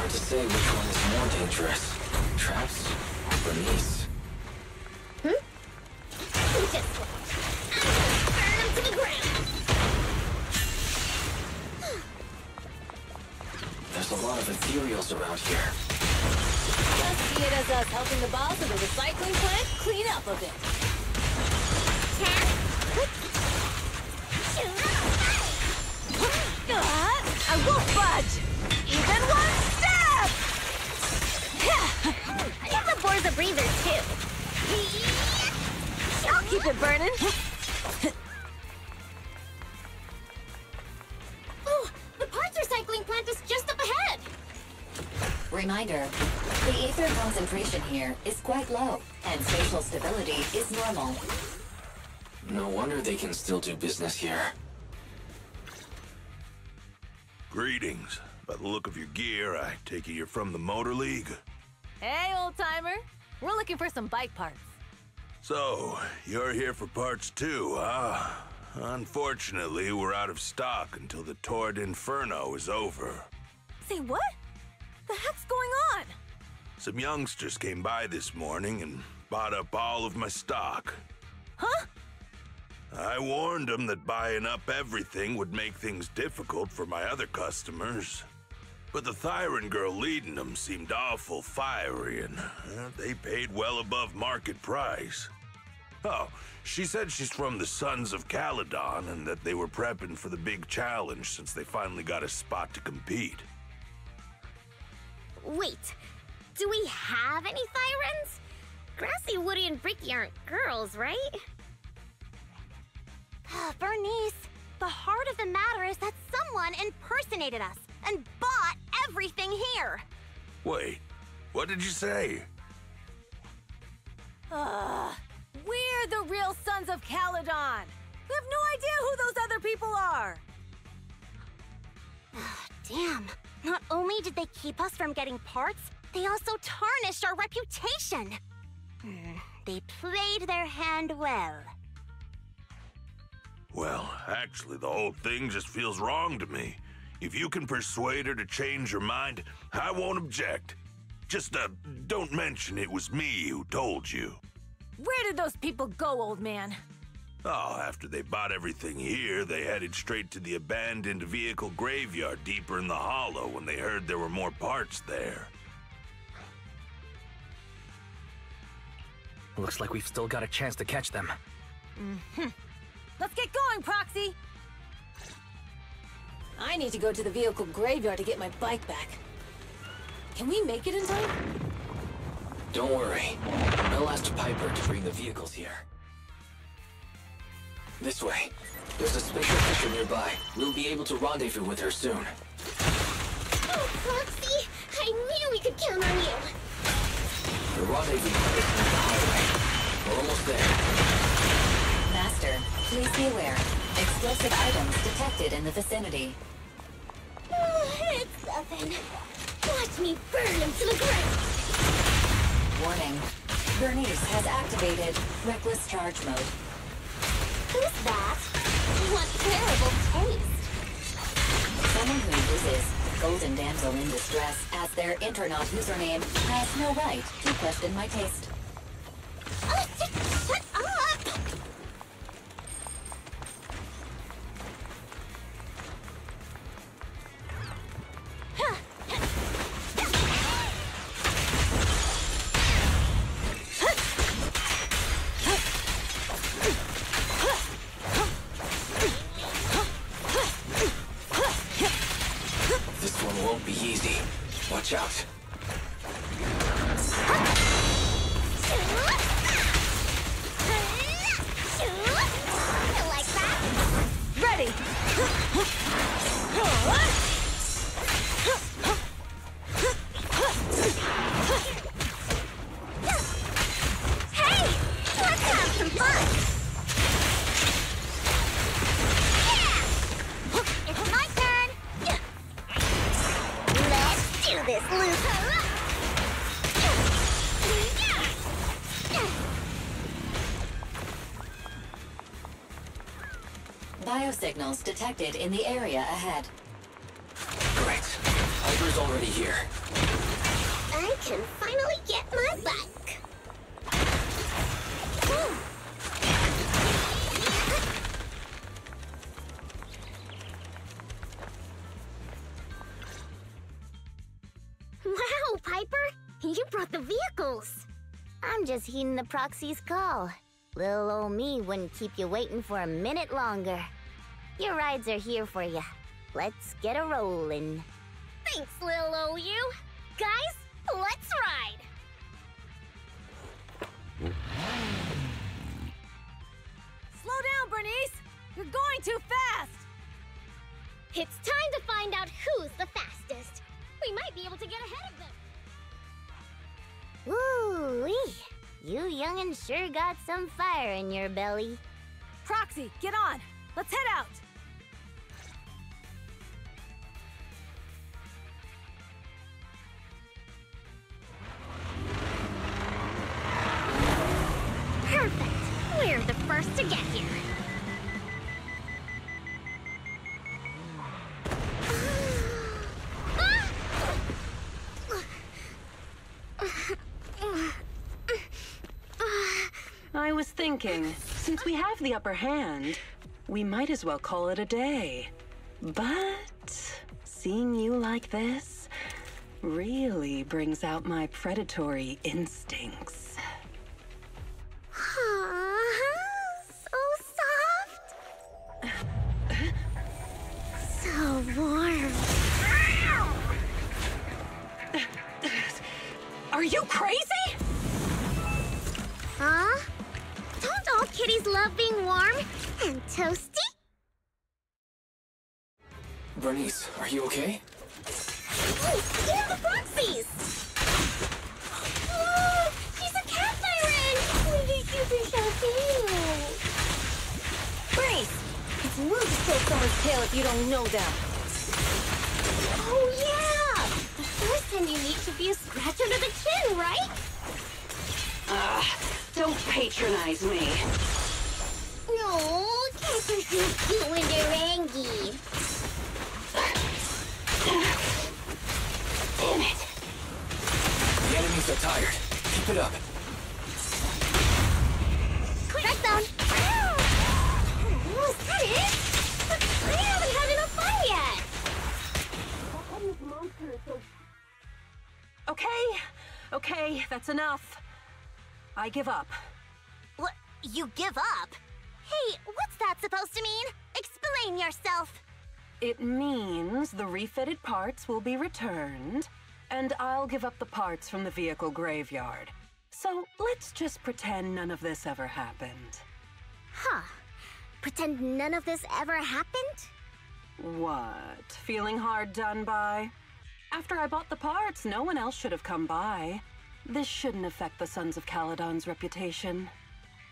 Hard to say which one is more dangerous. Traps or Bernice? Hmm? Just I'm gonna burn them to the ground. There's a lot of Ethereals around here. Just see it as us helping the boss of the recycling plant clean up a bit. I won't budge! Even one step! Give the boars a breather, too. I'll keep it burning. Oh, the parts recycling plant is just up ahead. Reminder, the ether concentration here is quite low, and spatial stability is normal. No wonder they can still do business here. Greetings. By the look of your gear, I take it you're from the Motor League. Hey, old-timer. We're looking for some bike parts. So, you're here for parts too, huh? Unfortunately, we're out of stock until the Torred Inferno is over. Say what? The heck's going on? Some youngsters came by this morning and bought up all of my stock. Huh? I warned them that buying up everything would make things difficult for my other customers. But the Thyran girl leading them seemed awful fiery, and uh, they paid well above market price. Oh, she said she's from the Sons of Calydon, and that they were prepping for the big challenge since they finally got a spot to compete. Wait, do we have any Thyrans? Grassy, Woody, and Bricky aren't girls, right? Uh, Bernice, the heart of the matter is that someone impersonated us and bought everything here. Wait, what did you say? Uh, we're the real Sons of Calydon. We have no idea who those other people are. Oh, damn, not only did they keep us from getting parts, they also tarnished our reputation. Hmm, they played their hand well. Well, actually, the whole thing just feels wrong to me. If you can persuade her to change her mind, I won't object. Just, uh, don't mention it was me who told you. Where did those people go, old man? Oh, after they bought everything here, they headed straight to the abandoned vehicle graveyard deeper in the hollow when they heard there were more parts there. Looks like we've still got a chance to catch them. Mm-hmm. Let's get going, Proxy! I need to go to the vehicle graveyard to get my bike back. Can we make it in time? Don't worry. I'll ask Piper to bring the vehicles here. This way. There's a special fisher nearby. We'll be able to rendezvous with her soon. Oh, Proxy! I knew we could count on you! The rendezvous place is on the highway. We're almost there. Master, please be aware. Explosive items detected in the vicinity. Oh, it's oven. Watch me burn them to the ground. Warning. Bernice has activated reckless charge mode. Who's that? What terrible taste. Someone who uses Golden Damsel in Distress as their Intronaut username has no right to question my taste. Oh, just shut up! Out. Biosignals detected in the area ahead. Great. Piper's already here. I can finally get my bike. Ooh. Wow, Piper! You brought the vehicles! I'm just heeding the proxy's call. Little old me wouldn't keep you waiting for a minute longer. Your rides are here for you. Let's get a rollin'. Thanks, little old you. Guys, let's ride! Slow down, Bernice! You're going too fast! It's time to find out who's the fastest. We might be able to get ahead of them. Woo-wee! You young'un sure got some fire in your belly. Proxy, get on! Let's head out! Perfect! We're the first to get here! I was thinking, since we have the upper hand, we might as well call it a day. But seeing you like this really brings out my predatory instincts. So soft. So warm. Are you crazy? Huh? Don't all kitties love being warm and toasty? Bernice, are you okay? Ooh, get out the proxies! Whoa! She's a cat siren! We need you to help. Bernice! It's rude to steal someone's tail if you don't know them. Oh yeah! The first thing you need to be a scratch under the chin, right? Ugh, don't patronize me. No, cats are so cute when they're angry. Damn it. The enemies are tired. Keep it up. Quick, back down. Oh, is that it? But I haven't had enough fun yet. What kind of monster is so... Okay, okay, that's enough. I give up. What? You give up? Hey, what's that supposed to mean? Explain yourself. It means the refitted parts will be returned, and I'll give up the parts from the vehicle graveyard. So let's just pretend none of this ever happened. Huh. Pretend none of this ever happened? What? Feeling hard done by? After I bought the parts, no one else should have come by. This shouldn't affect the Sons of Calydon's reputation.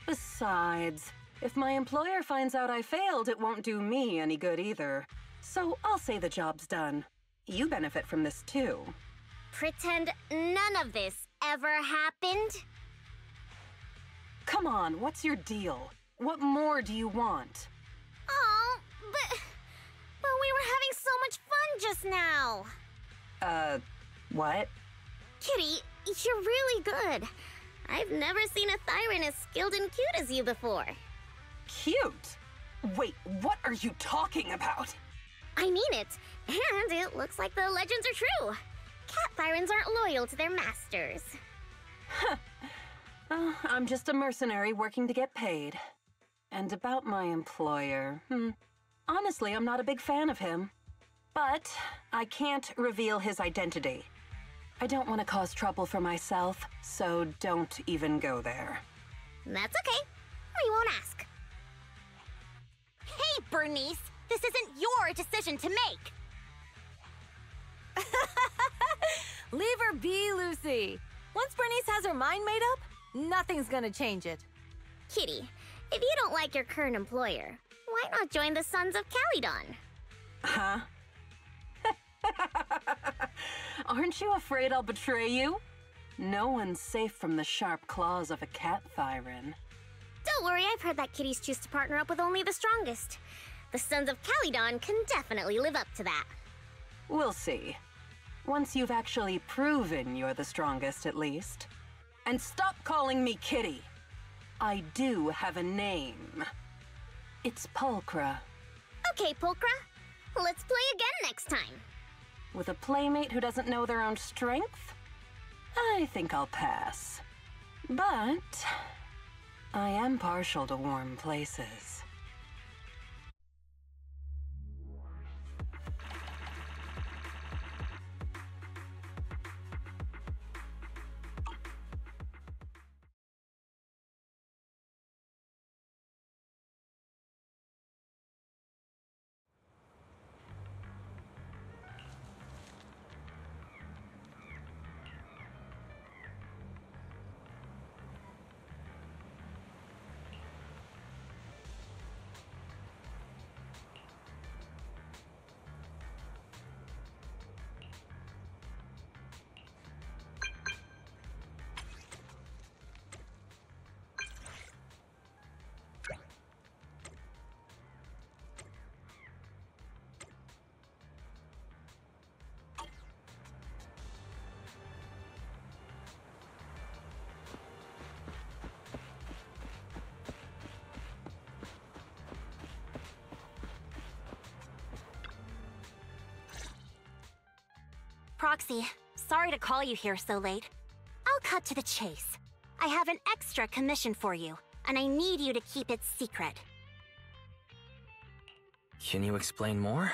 Besides, if my employer finds out I failed, it won't do me any good either. So I'll say the job's done. You benefit from this too. Pretend none of this ever happened? Come on, what's your deal? What more do you want? Oh, but... but we were having so much fun just now! Uh, what? Kitty... You're really good. I've never seen a siren as skilled and cute as you before. Cute? Wait, what are you talking about? I mean it, and it looks like the legends are true. Cat sirens aren't loyal to their masters. Huh. Oh, I'm just a mercenary working to get paid. And about my employer, hmm. Honestly, I'm not a big fan of him. But I can't reveal his identity. I don't want to cause trouble for myself, so don't even go there. That's okay. We won't ask. Hey, Bernice! This isn't your decision to make! Leave her be, Lucy! Once Bernice has her mind made up, nothing's gonna change it. Kitty, if you don't like your current employer, why not join the Sons of Calydon? Huh? Aren't you afraid I'll betray you? No one's safe from the sharp claws of a cat siren. Don't worry, I've heard that kitties choose to partner up with only the strongest. The Sons of Calydon can definitely live up to that. We'll see. Once you've actually proven you're the strongest, at least. And stop calling me Kitty! I do have a name. It's Pulchra. Okay, Pulchra. Let's play again next time. With a playmate who doesn't know their own strength? I think I'll pass. But I am partial to warm places. Roxy, sorry to call you here so late. I'll cut to the chase. I have an extra commission for you, and I need you to keep it secret. Can you explain more?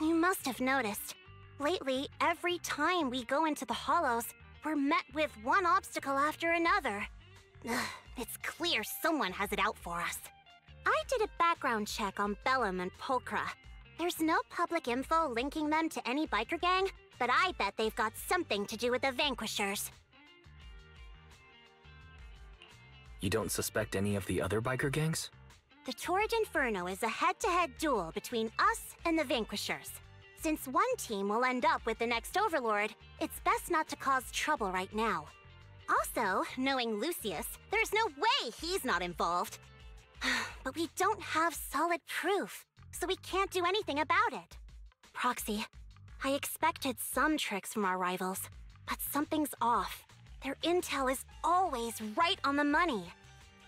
You must have noticed. Lately, every time we go into the Hollows, we're met with one obstacle after another. Ugh, it's clear someone has it out for us. I did a background check on Bellum and Pulchra. There's no public info linking them to any biker gang, but I bet they've got something to do with the Vanquishers. You don't suspect any of the other biker gangs? The Torred Inferno is a head-to-head duel between us and the Vanquishers. Since one team will end up with the next Overlord, it's best not to cause trouble right now. Also, knowing Lucius, there's no way he's not involved. But we don't have solid proof, so we can't do anything about it. Proxy, I expected some tricks from our rivals, but something's off. Their intel is always right on the money.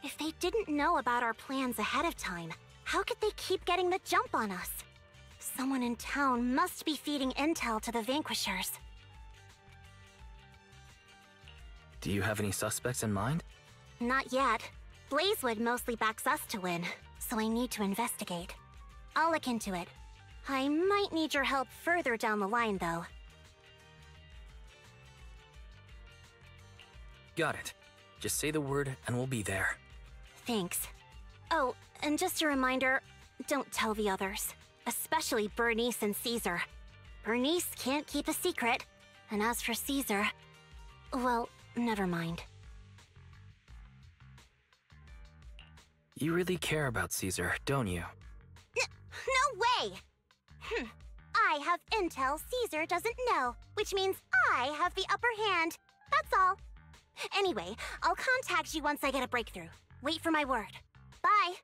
If they didn't know about our plans ahead of time, how could they keep getting the jump on us? Someone in town must be feeding intel to the Vanquishers. Do you have any suspects in mind? Not yet. Blazewood mostly backs us to win, so I need to investigate. I'll look into it. I might need your help further down the line, though. Got it. Just say the word and we'll be there. Thanks. Oh, and just a reminder, don't tell the others. Especially Bernice and Caesar. Bernice can't keep a secret, and as for Caesar, well, never mind. You really care about Caesar, don't you? No way! Hm. I have intel Caesar doesn't know, which means I have the upper hand. That's all. Anyway, I'll contact you once I get a breakthrough. Wait for my word. Bye.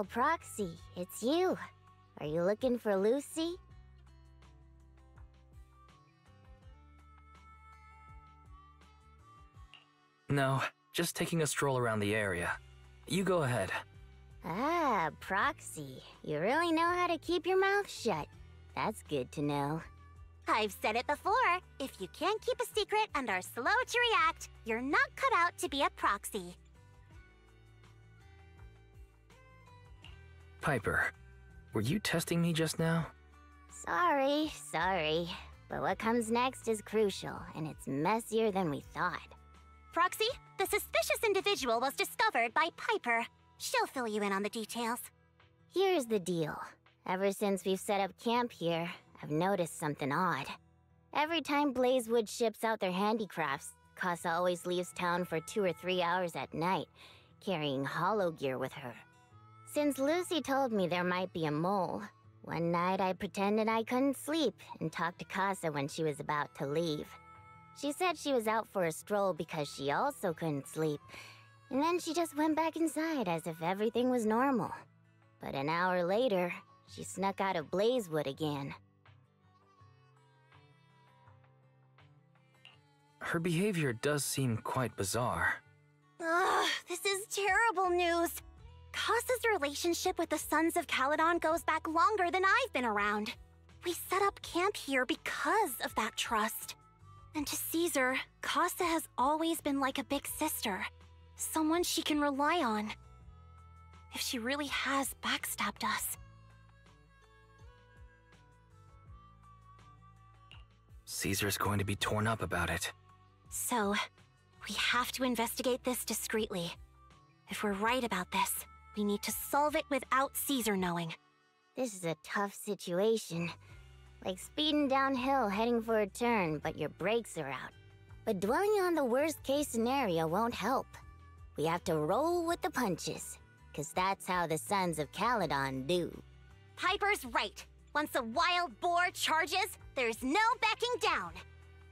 Oh, Proxy, it's you. Are you looking for Lucy? No, just taking a stroll around the area. You go ahead. Ah, Proxy, you really know how to keep your mouth shut. That's good to know. I've said it before. If you can't keep a secret and are slow to react, you're not cut out to be a proxy. Piper, were you testing me just now? Sorry, sorry. But what comes next is crucial, and it's messier than we thought. Proxy, the suspicious individual was discovered by Piper. She'll fill you in on the details. Here's the deal. Ever since we've set up camp here, I've noticed something odd. Every time Blazewood ships out their handicrafts, Kassa always leaves town for two or three hours at night, carrying hollow gear with her. Since Lucy told me there might be a mole, one night I pretended I couldn't sleep and talked to Kassa when she was about to leave. She said she was out for a stroll because she also couldn't sleep, and then she just went back inside as if everything was normal. But an hour later, she snuck out of Blazewood again. Her behavior does seem quite bizarre. Ugh, this is terrible news! Kassa's relationship with the Sons of Calydon goes back longer than I've been around. We set up camp here because of that trust. And to Caesar, Kassa has always been like a big sister. Someone she can rely on. If she really has backstabbed us. Caesar's going to be torn up about it. So, we have to investigate this discreetly. If we're right about this, we need to solve it without Caesar knowing. This is a tough situation. Like speeding downhill heading for a turn, but your brakes are out. But dwelling on the worst-case scenario won't help. We have to roll with the punches, because that's how the Sons of Calydon do. Piper's right. Once a wild boar charges, there's no backing down.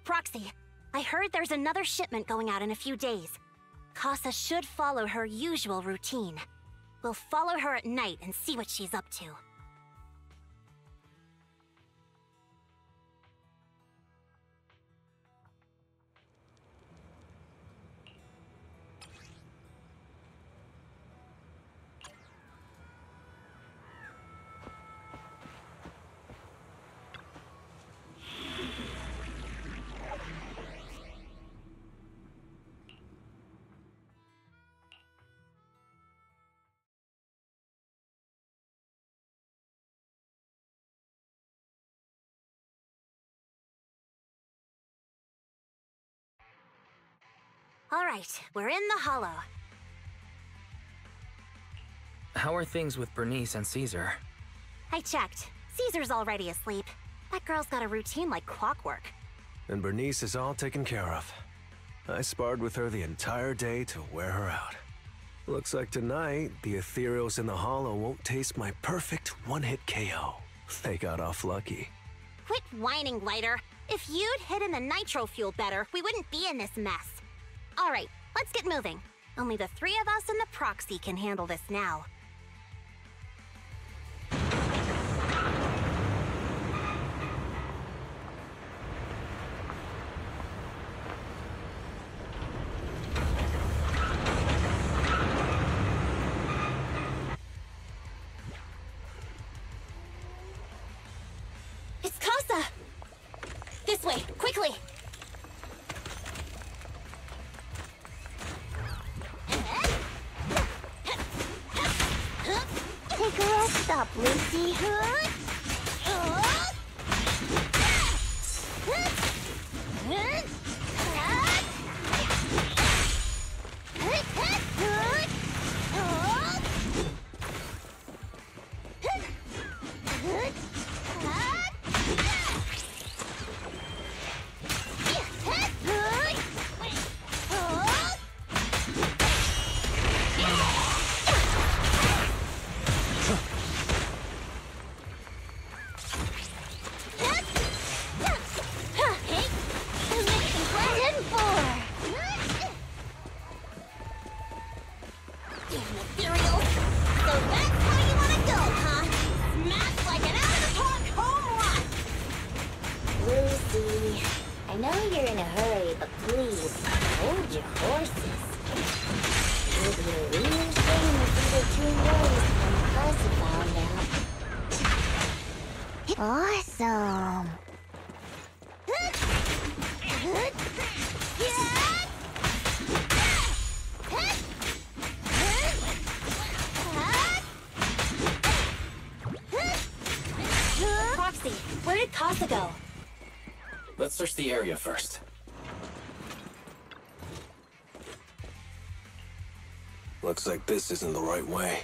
Proxy, I heard there's another shipment going out in a few days. Kassa should follow her usual routine. We'll follow her at night and see what she's up to. All right, we're in the Hollow. How are things with Bernice and Caesar? I checked. Caesar's already asleep. That girl's got a routine like clockwork. And Bernice is all taken care of. I sparred with her the entire day to wear her out. Looks like tonight, the Ethereals in the Hollow won't taste my perfect one-hit K O. They got off lucky. Quit whining, Lighter. If you'd hidden the nitro fuel better, we wouldn't be in this mess. All right, let's get moving. Only the three of us and the proxy can handle this now. It's Kassa! This way, quickly! Stop, Lucy. Awesome. Proxy, where did Kassa go? Let's search the area first. Looks like this isn't the right way.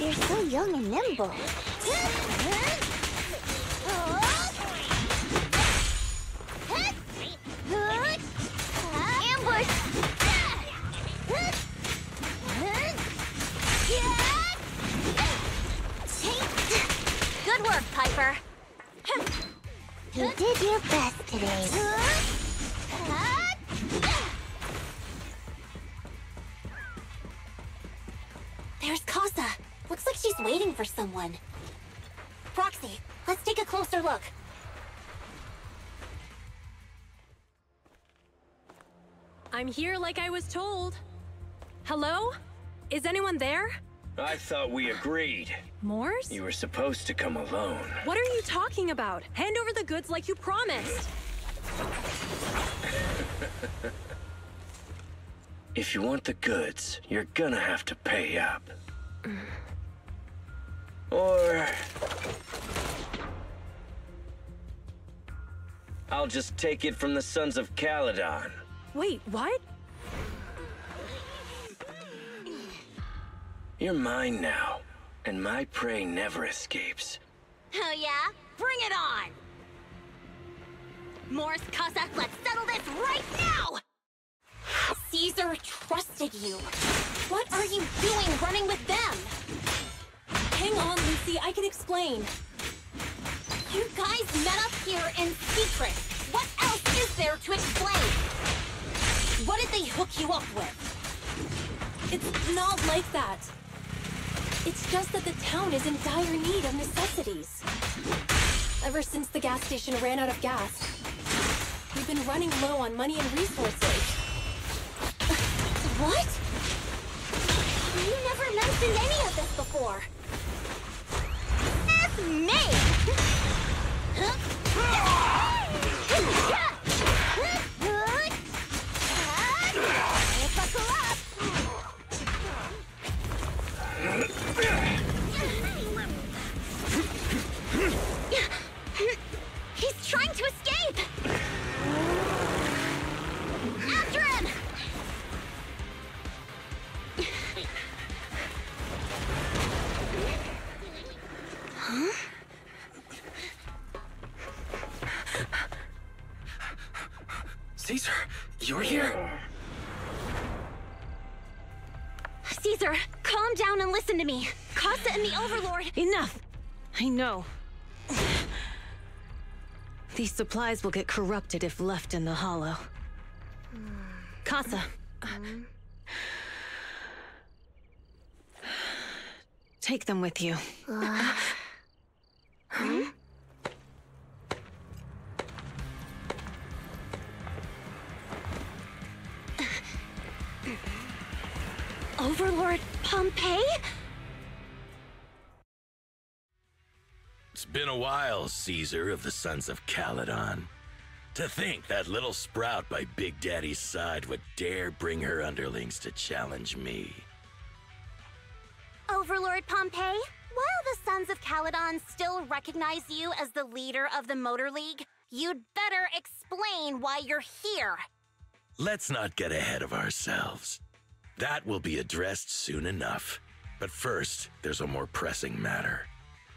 You're so young and nimble. Someone. Proxy, let's take a closer look. I'm here like I was told. Hello? Is anyone there? I thought we agreed. Mors? You were supposed to come alone. What are you talking about? Hand over the goods like you promised. If you want the goods, you're gonna have to pay up. Or... I'll just take it from the Sons of Calydon. Wait, what? You're mine now, and my prey never escapes. Oh yeah? Bring it on! Mors, Kassa, let's settle this right now! Caesar trusted you. What are you doing running with them? Hang on, Lucy, I can explain. You guys met up here in secret. What else is there to explain? What did they hook you up with? It's not like that. It's just that the town is in dire need of necessities. Ever since the gas station ran out of gas, we've been running low on money and resources. What? You never mentioned any of this before. Me! Huh? He's trying to escape! After him! You're here? Caesar, calm down and listen to me. Kassa and the Overlord... Enough! I know. These supplies will get corrupted if left in the Hollow. Kassa. Mm-hmm. Take them with you. Uh, hmm? Overlord Pompey? It's been a while, Caesar of the Sons of Calydon. To think that little sprout by Big Daddy's side would dare bring her underlings to challenge me. Overlord Pompey, while the Sons of Calydon still recognize you as the leader of the Motor League, you'd better explain why you're here. Let's not get ahead of ourselves. That will be addressed soon enough. But first, there's a more pressing matter.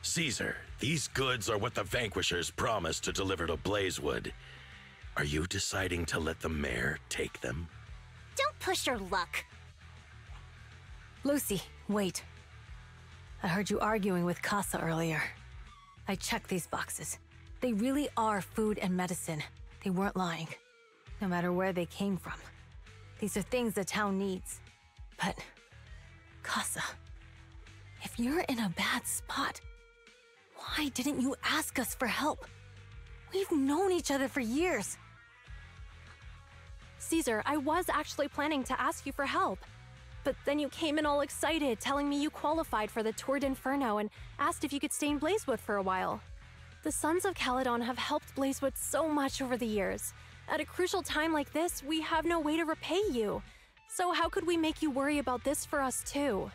Caesar, these goods are what the Vanquishers promised to deliver to Blazewood. Are you deciding to let the mayor take them? Don't push your luck. Lucy, wait. I heard you arguing with Kassa earlier. I checked these boxes. They really are food and medicine. They weren't lying, no matter where they came from. These are things the town needs. But, Kassa, if you're in a bad spot, why didn't you ask us for help? We've known each other for years. Caesar, I was actually planning to ask you for help. But then you came in all excited, telling me you qualified for the Torred Inferno and asked if you could stay in Blazewood for a while. The Sons of Calydon have helped Blazewood so much over the years. At a crucial time like this, we have no way to repay you. So how could we make you worry about this for us too?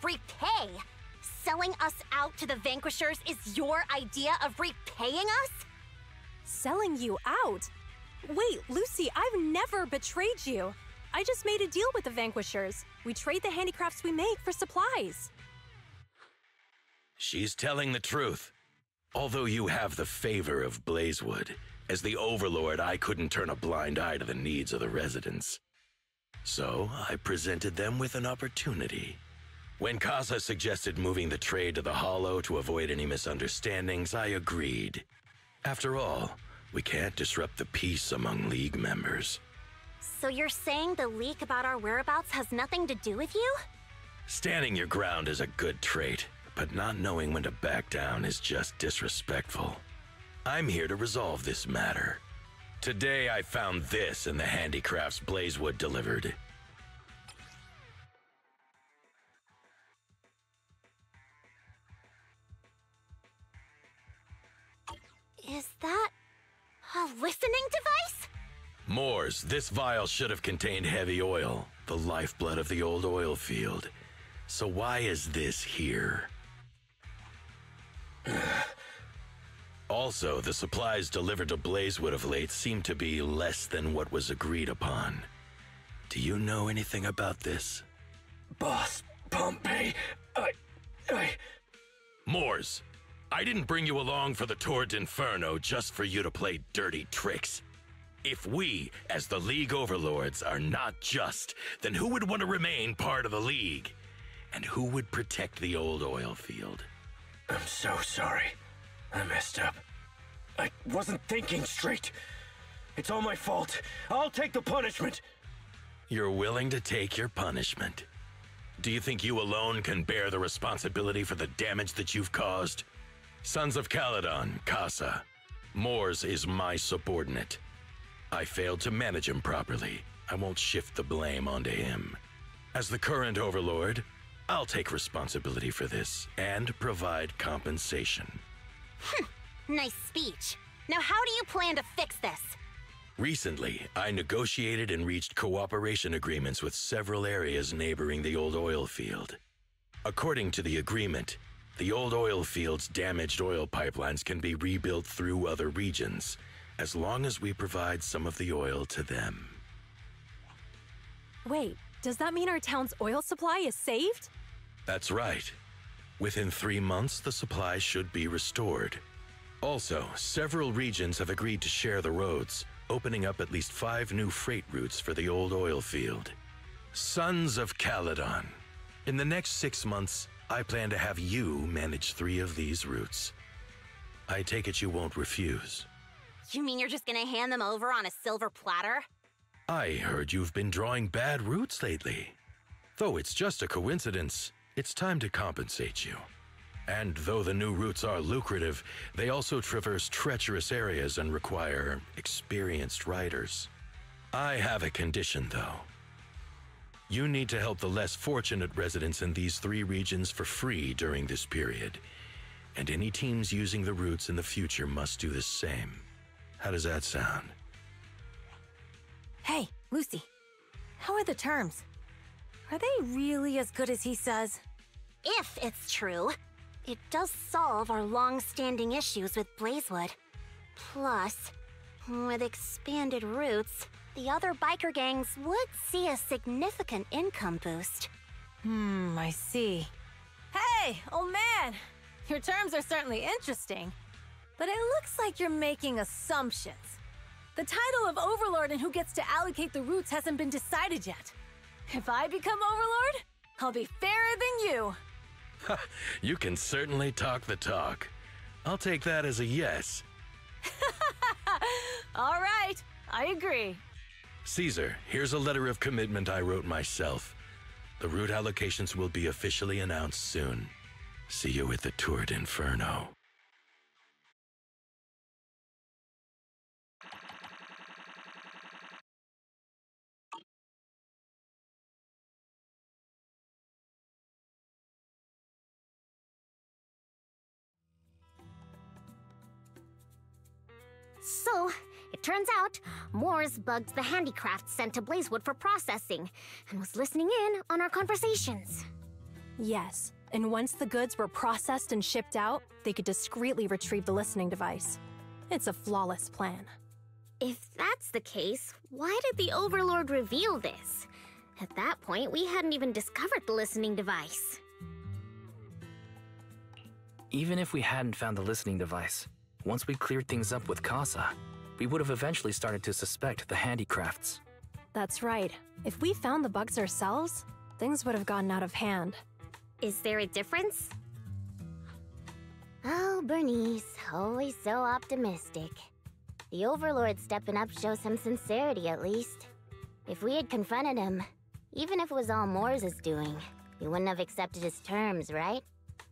Repay? Selling us out to the Vanquishers is your idea of repaying us? Selling you out? Wait, Lucy, I've never betrayed you. I just made a deal with the Vanquishers. We trade the handicrafts we make for supplies. She's telling the truth. Although you have the favor of Blazewood, as the Overlord, I couldn't turn a blind eye to the needs of the residents. So I presented them with an opportunity. When Kassa suggested moving the trade to the Hollow to avoid any misunderstandings, I agreed. After all, we can't disrupt the peace among League members. So you're saying the leak about our whereabouts has nothing to do with you? Standing your ground is a good trait, but not knowing when to back down is just disrespectful. I'm here to resolve this matter. Today I found this in the handicrafts Blazewood delivered. Is that a listening device? Mors, this vial should have contained heavy oil, the lifeblood of the Old Oil Field. So why is this here? Also, the supplies delivered to Blazewood of late seem to be less than what was agreed upon. Do you know anything about this? Boss Pompey, I... I... Mors, I didn't bring you along for the Torred Inferno just for you to play dirty tricks. If we, as the League Overlords, are not just, then who would want to remain part of the League? And who would protect the Old Oil Field? I'm so sorry. I messed up. I wasn't thinking straight. It's all my fault. I'll take the punishment. You're willing to take your punishment. Do you think you alone can bear the responsibility for the damage that you've caused? Sons of Calydon, Kassa. Mors is my subordinate. I failed to manage him properly. I won't shift the blame onto him. As the current Overlord, I'll take responsibility for this and provide compensation. Hmm, nice speech. Now how do you plan to fix this? Recently, I negotiated and reached cooperation agreements with several areas neighboring the Old Oil Field. According to the agreement, the Old Oil Field's damaged oil pipelines can be rebuilt through other regions, as long as we provide some of the oil to them. Wait, does that mean our town's oil supply is saved? That's right. Within three months, the supply should be restored. Also, several regions have agreed to share the roads, opening up at least five new freight routes for the Old Oil Field. Sons of Calydon. In the next six months, I plan to have you manage three of these routes. I take it you won't refuse. You mean you're just gonna hand them over on a silver platter? I heard you've been drawing bad routes lately. Though it's just a coincidence, it's time to compensate you. And though the new routes are lucrative, they also traverse treacherous areas and require experienced riders. I have a condition, though. You need to help the less fortunate residents in these three regions for free during this period. And any teams using the routes in the future must do the same. How does that sound? Hey, Lucy. How are the terms? Are they really as good as he says? If it's true. It does solve our long-standing issues with Blazewood. Plus, with expanded routes, the other biker gangs would see a significant income boost. Hmm, I see. Hey, old man! Your terms are certainly interesting, but it looks like you're making assumptions. The title of Overlord and who gets to allocate the routes hasn't been decided yet. If I become Overlord, I'll be fairer than you. You can certainly talk the talk. I'll take that as a yes. All right, I agree. Caesar, here's a letter of commitment I wrote myself. The route allocations will be officially announced soon. See you at the Torred Inferno. So, it turns out, Mors bugged the handicraft sent to Blazewood for processing, and was listening in on our conversations. Yes, and once the goods were processed and shipped out, they could discreetly retrieve the listening device. It's a flawless plan. If that's the case, why did the Overlord reveal this? At that point, we hadn't even discovered the listening device. Even if we hadn't found the listening device, once we cleared things up with Kassa, we would have eventually started to suspect the handicrafts. That's right. If we found the bugs ourselves, things would have gotten out of hand. Is there a difference? Oh, Bernice, always so optimistic. The Overlord stepping up shows some sincerity, at least. If we had confronted him, even if it was all Mors' doing, we wouldn't have accepted his terms, right?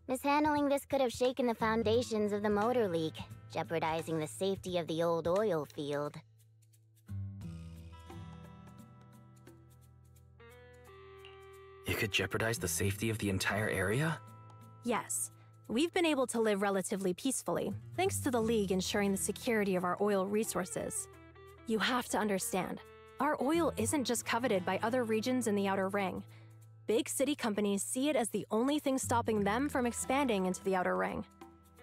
Mishandling this could have shaken the foundations of the Motor League, jeopardizing the safety of the Old Oil Field. It could jeopardize the safety of the entire area? Yes. We've been able to live relatively peacefully, thanks to the League ensuring the security of our oil resources. You have to understand, our oil isn't just coveted by other regions in the Outer Ring. Big city companies see it as the only thing stopping them from expanding into the Outer Ring.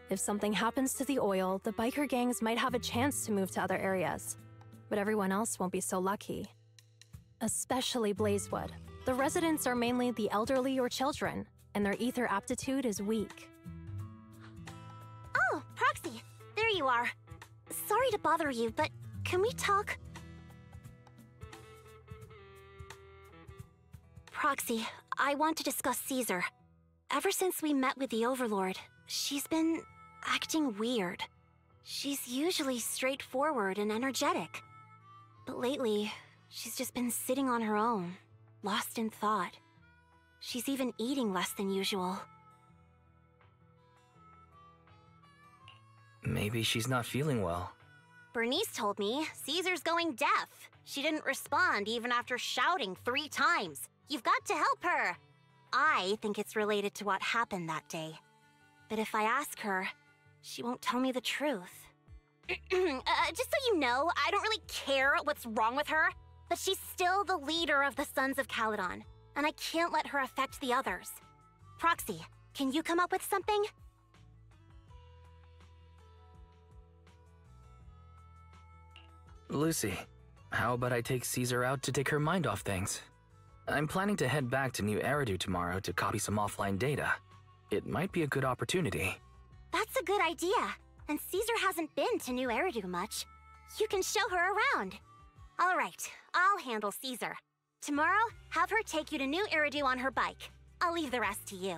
If something happens to the oil, the biker gangs might have a chance to move to other areas, but everyone else won't be so lucky. Especially Blazewood. The residents are mainly the elderly or children, and their ether aptitude is weak. Oh, Proxy! There you are! Sorry to bother you, but can we talk? Proxy, I want to discuss Caesar. Ever since we met with the Overlord, she's been acting weird. She's usually straightforward and energetic. But lately, she's just been sitting on her own, lost in thought. She's even eating less than usual. Maybe she's not feeling well. Bernice told me Caesar's going deaf. She didn't respond even after shouting three times. You've got to help her! I think it's related to what happened that day. But if I ask her, she won't tell me the truth. uh, just so you know, I don't really care what's wrong with her, but she's still the leader of the Sons of Calydon, and I can't let her affect the others. Proxy, can you come up with something? Lucy, how about I take Caesar out to take her mind off things? I'm planning to head back to New Eridu tomorrow to copy some offline data. It might be a good opportunity. That's a good idea. And Caesar hasn't been to New Eridu much. You can show her around. All right, I'll handle Caesar. Tomorrow, have her take you to New Eridu on her bike. I'll leave the rest to you.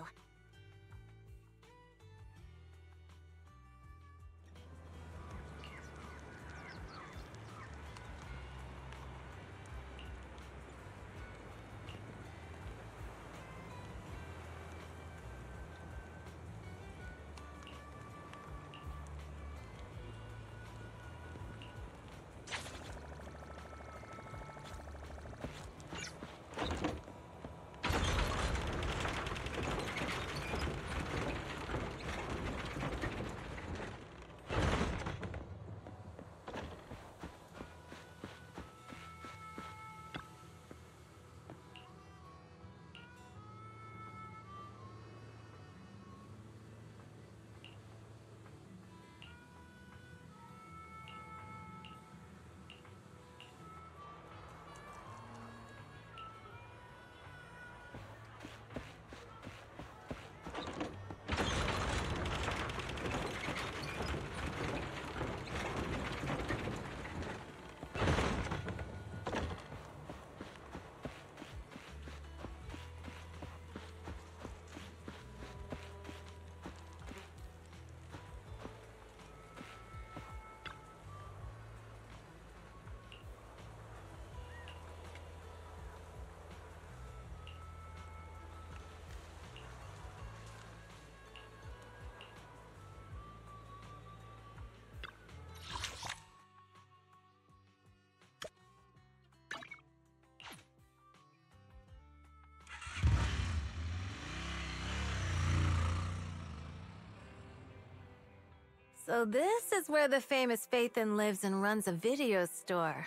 So this is where the famous Phaethon lives and runs a video store.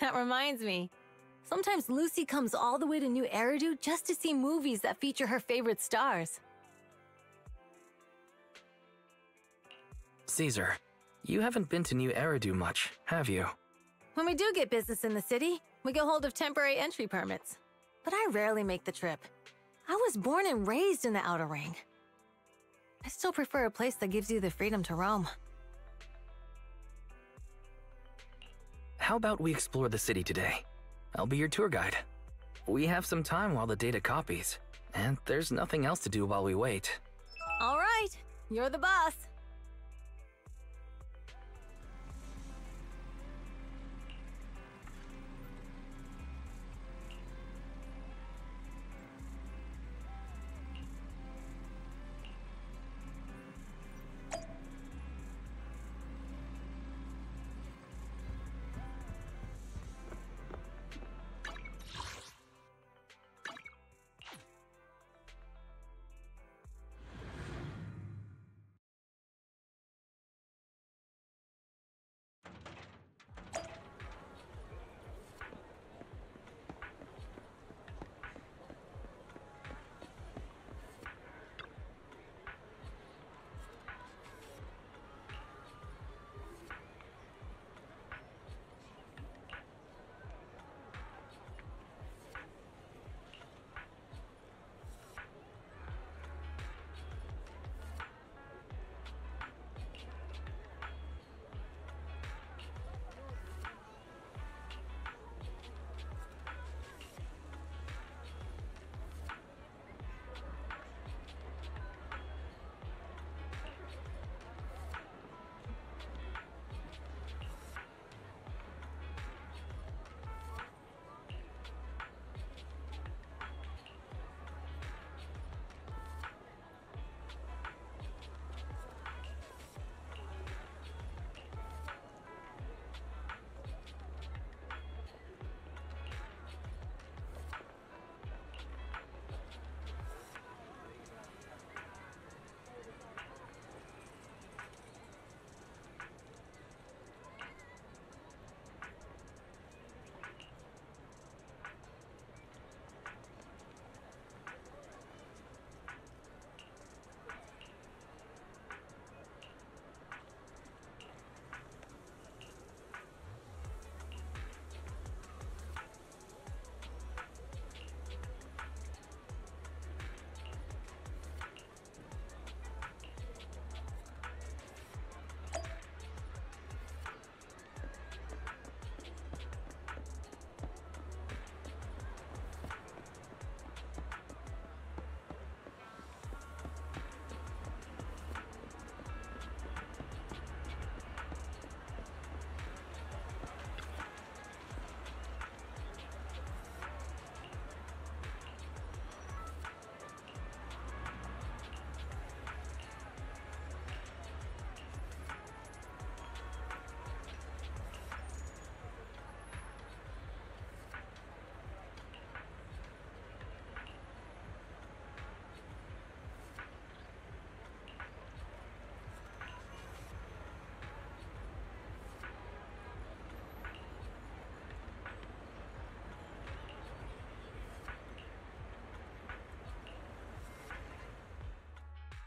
That reminds me. Sometimes Lucy comes all the way to New Eridu just to see movies that feature her favorite stars. Caesar, you haven't been to New Eridu much, have you? When we do get business in the city, we get hold of temporary entry permits. But I rarely make the trip. I was born and raised in the Outer Ring. I still prefer a place that gives you the freedom to roam. How about we explore the city today? I'll be your tour guide. We have some time while the data copies, and there's nothing else to do while we wait. All right, you're the boss.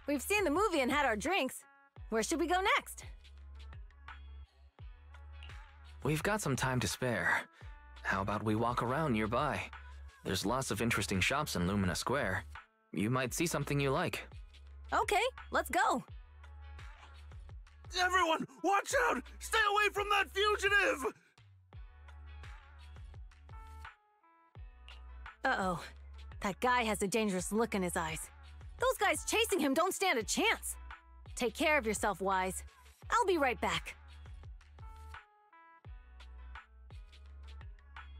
We've seen the movie and had our drinks. Where should we go next? We've got some time to spare. How about we walk around nearby? There's lots of interesting shops in Lumina Square. You might see something you like. Okay, let's go. Everyone, watch out! Stay away from that fugitive! Uh-oh. That guy has a dangerous look in his eyes. Those guys chasing him don't stand a chance. Take care of yourself, Wise. I'll be right back.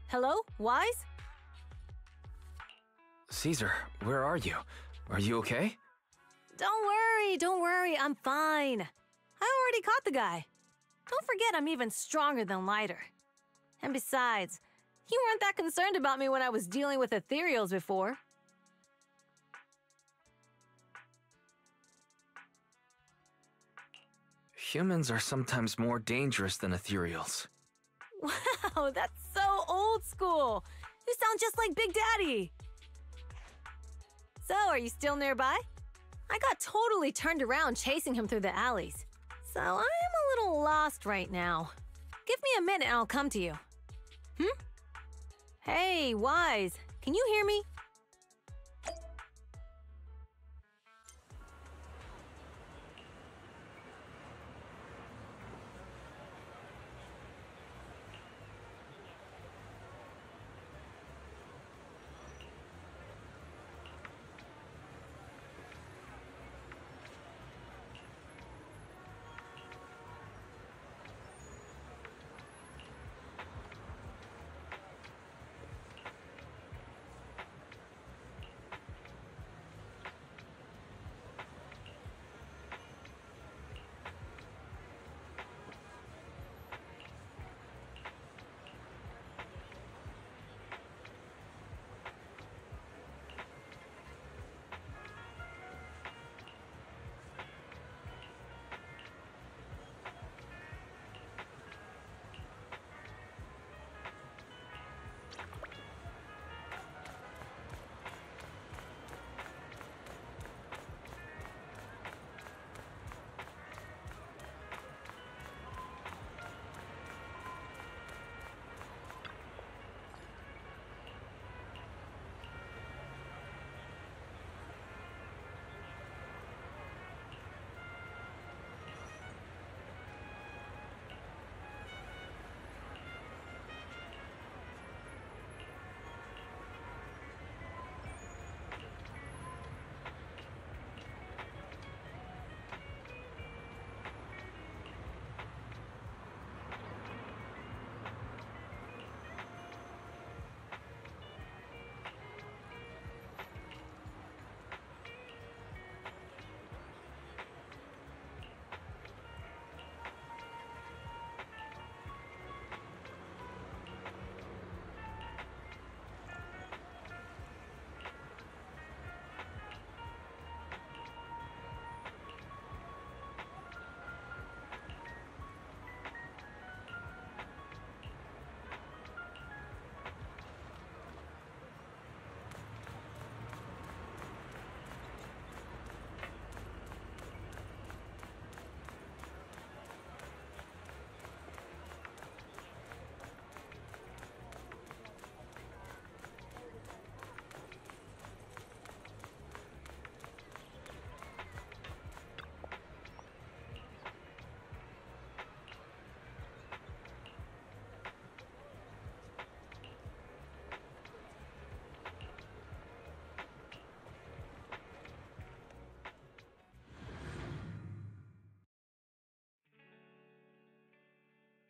Hello, Wise? Caesar, where are you? Are you okay? Don't worry, don't worry, I'm fine. I already caught the guy. Don't forget I'm even stronger than Lighter. And besides, you weren't that concerned about me when I was dealing with Ethereals before. Humans are sometimes more dangerous than Ethereals. Wow, that's so old school! You sound just like Big Daddy! So, are you still nearby? I got totally turned around chasing him through the alleys. So I'm a little lost right now. Give me a minute and I'll come to you. Hmm? Hey, Wise, can you hear me?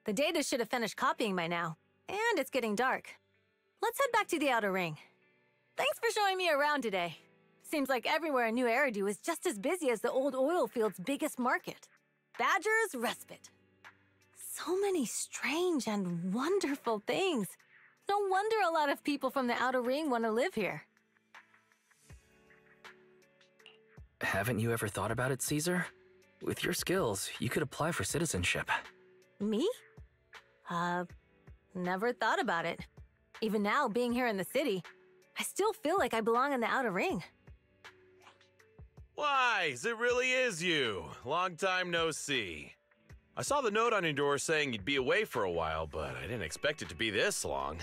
The data should have finished copying by now, and it's getting dark. Let's head back to the Outer Ring. Thanks for showing me around today. Seems like everywhere in New Eridu is just as busy as the Old Oil Field's biggest market. Badger's Respite. So many strange and wonderful things. No wonder a lot of people from the Outer Ring want to live here. Haven't you ever thought about it, Caesar? With your skills, you could apply for citizenship. Me? Uh, never thought about it. Even now, being here in the city, I still feel like I belong in the Outer Ring. Wise, it really is you. Long time no see. I saw the note on your door saying you'd be away for a while, but I didn't expect it to be this long.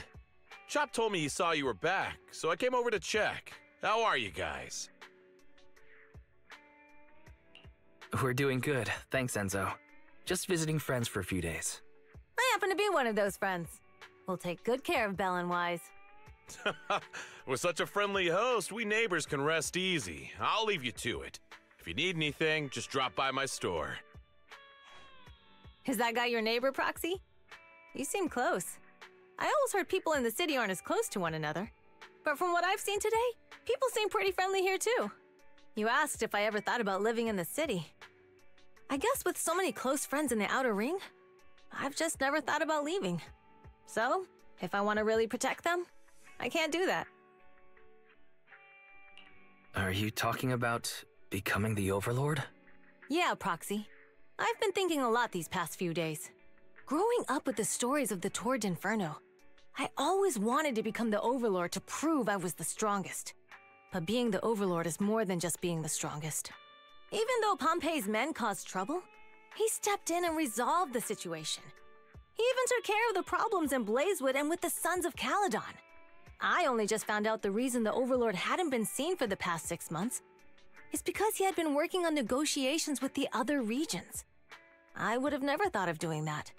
Chop told me he saw you were back, so I came over to check. How are you guys? We're doing good, thanks Enzo. Just visiting friends for a few days. I happen to be one of those friends. We'll take good care of Bell and Wise. With such a friendly host, we neighbors can rest easy. I'll leave you to it. If you need anything, just drop by my store. Is that guy your neighbor, Proxy? You seem close. I always heard people in the city aren't as close to one another. But from what I've seen today, people seem pretty friendly here too. You asked if I ever thought about living in the city. I guess with so many close friends in the Outer Ring, I've just never thought about leaving. So, if I want to really protect them, I can't do that. Are you talking about becoming the Overlord? Yeah, Proxy. I've been thinking a lot these past few days. Growing up with the stories of the Torred Inferno, I always wanted to become the Overlord to prove I was the strongest. But being the Overlord is more than just being the strongest. Even though Pompey's men caused trouble, he stepped in and resolved the situation. He even took care of the problems in Blazewood and with the Sons of Calydon. I only just found out the reason the Overlord hadn't been seen for the past six months is because he had been working on negotiations with the other regions. I would have never thought of doing that.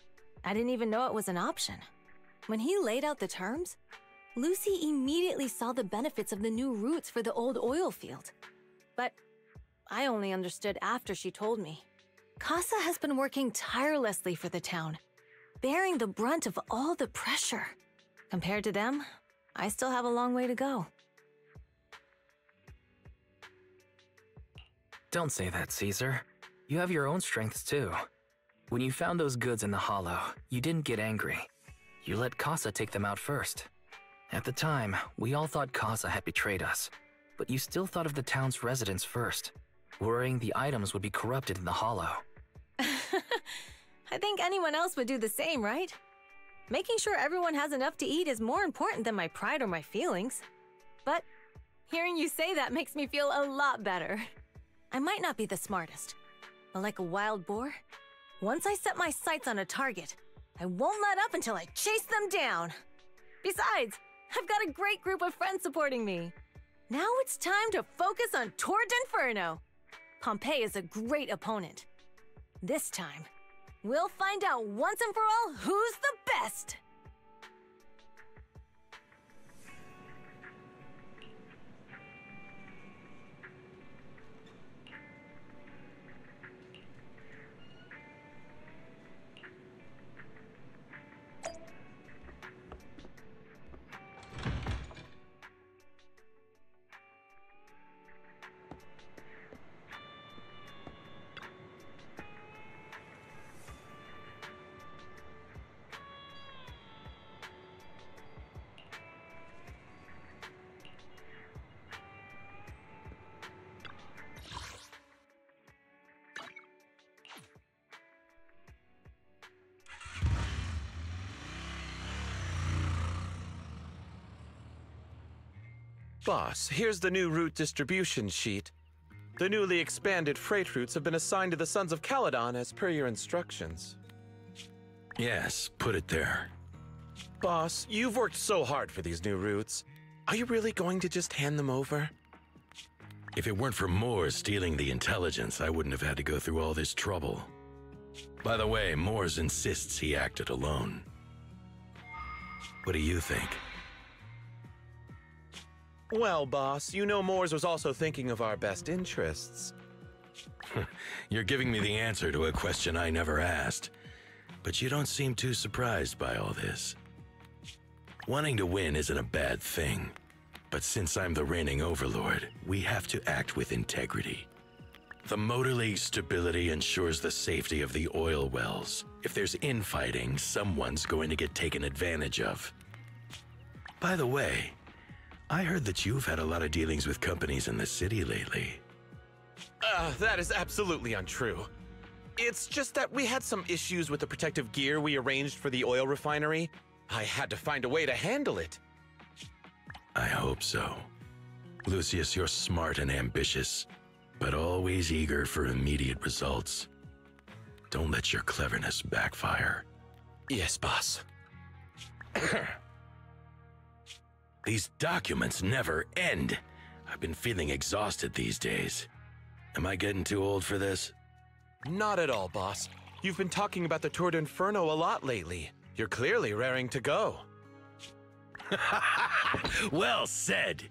I didn't even know it was an option. When he laid out the terms, Lucy immediately saw the benefits of the new routes for the Old Oil Field. But I only understood after she told me. Kassa has been working tirelessly for the town, bearing the brunt of all the pressure. Compared to them, I still have a long way to go. Don't say that, Caesar. You have your own strengths too. When you found those goods in the Hollow, you didn't get angry. You let Kassa take them out first. At the time, we all thought Kassa had betrayed us, but you still thought of the town's residents first, worrying the items would be corrupted in the Hollow. I think anyone else would do the same, right? Making sure everyone has enough to eat is more important than my pride or my feelings. But hearing you say that makes me feel a lot better. I might not be the smartest, but like a wild boar, once I set my sights on a target, I won't let up until I chase them down. Besides, I've got a great group of friends supporting me. Now it's time to focus on Torred Inferno. Pompey is a great opponent. This time, we'll find out once and for all who's the best! Boss, here's the new route distribution sheet. The newly expanded freight routes have been assigned to the Sons of Calydon as per your instructions. Yes, put it there. Boss, you've worked so hard for these new routes. Are you really going to just hand them over? If it weren't for Mors stealing the intelligence, I wouldn't have had to go through all this trouble. By the way, Mors insists he acted alone. What do you think? Well, boss, you know Mors was also thinking of our best interests. You're giving me the answer to a question I never asked, but you don't seem too surprised by all this. Wanting to win isn't a bad thing, but since I'm the reigning Overlord, we have to act with integrity. The Motor League's stability ensures the safety of the oil wells. If there's infighting, someone's going to get taken advantage of. By the way, I heard that you've had a lot of dealings with companies in the city lately. Uh, that is absolutely untrue. It's just that we had some issues with the protective gear we arranged for the oil refinery. I had to find a way to handle it. I hope so. Lucius, you're smart and ambitious. but always eager for immediate results. Don't let your cleverness backfire. Yes, boss. These documents never end. I've been feeling exhausted these days. Am I getting too old for this? Not at all, boss. You've been talking about the Torred Inferno a lot lately. You're clearly raring to go. Well said.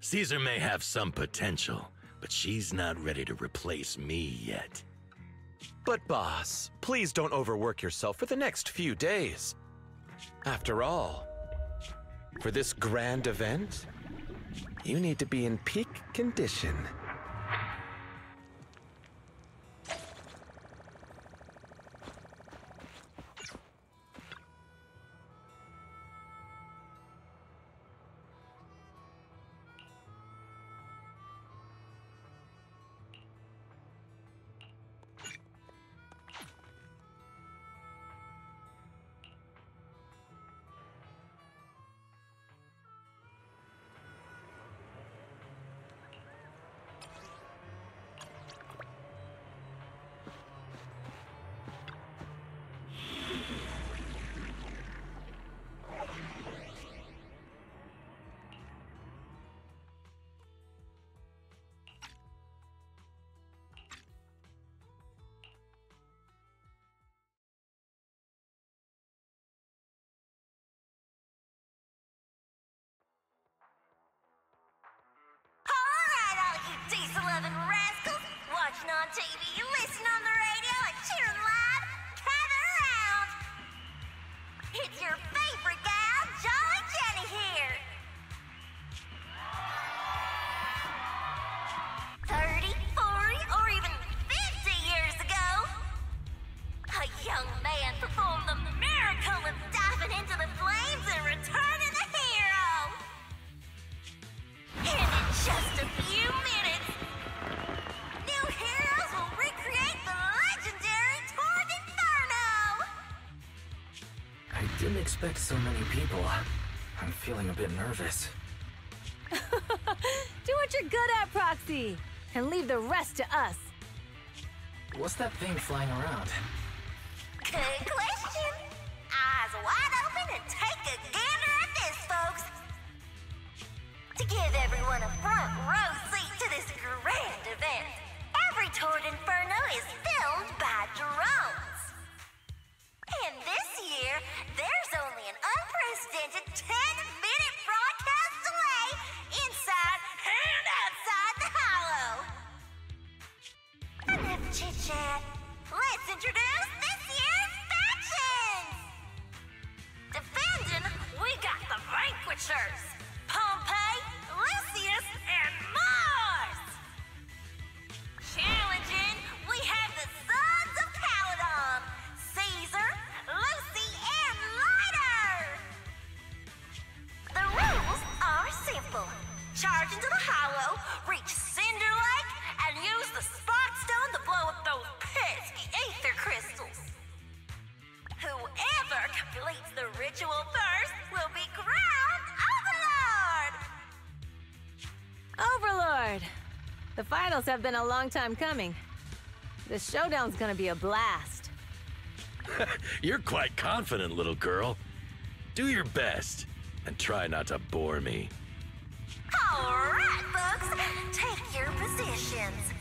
Caesar may have some potential, but she's not ready to replace me yet. But boss, please don't overwork yourself for the next few days. After all, for this grand event, you need to be in peak condition. Rascals, watching on T V, listen on the radio, and cheering live, gather around! It's your favorite gal, Jolly Jenny here! thirty, forty, or even fifty years ago, a young man performed the miracle of diving into the flames and returning a hero! And in just a few minutes, didn't expect so many people. I'm feeling a bit nervous. Do what you're good at, Proxy, and leave the rest to us. What's that thing flying around? Good question. Eyes wide open and take a gander at this, folks. To give everyone a front row seat to this grand event, every Torred Inferno is filled by drones. And this year, there's only an unprecedented ten minute broadcast delay inside and outside the Hollow. Enough chit-chat. Let's introduce this year's factions. Defending, we got the Vanquishers, Pompey, Lucius, and Mors. Challenging, we have the Sons of Calydon, Caesar, Lucy, and Lighter! The rules are simple. Charge into the Hollow, reach Cinder Lake, and use the Sparkstone to blow up those pesky ether crystals. Whoever completes the ritual first will be crowned Overlord! Overlord! The finals have been a long time coming. This showdown's gonna be a blast. You're quite confident, little girl. Do your best, and try not to bore me. All right, folks. Take your positions.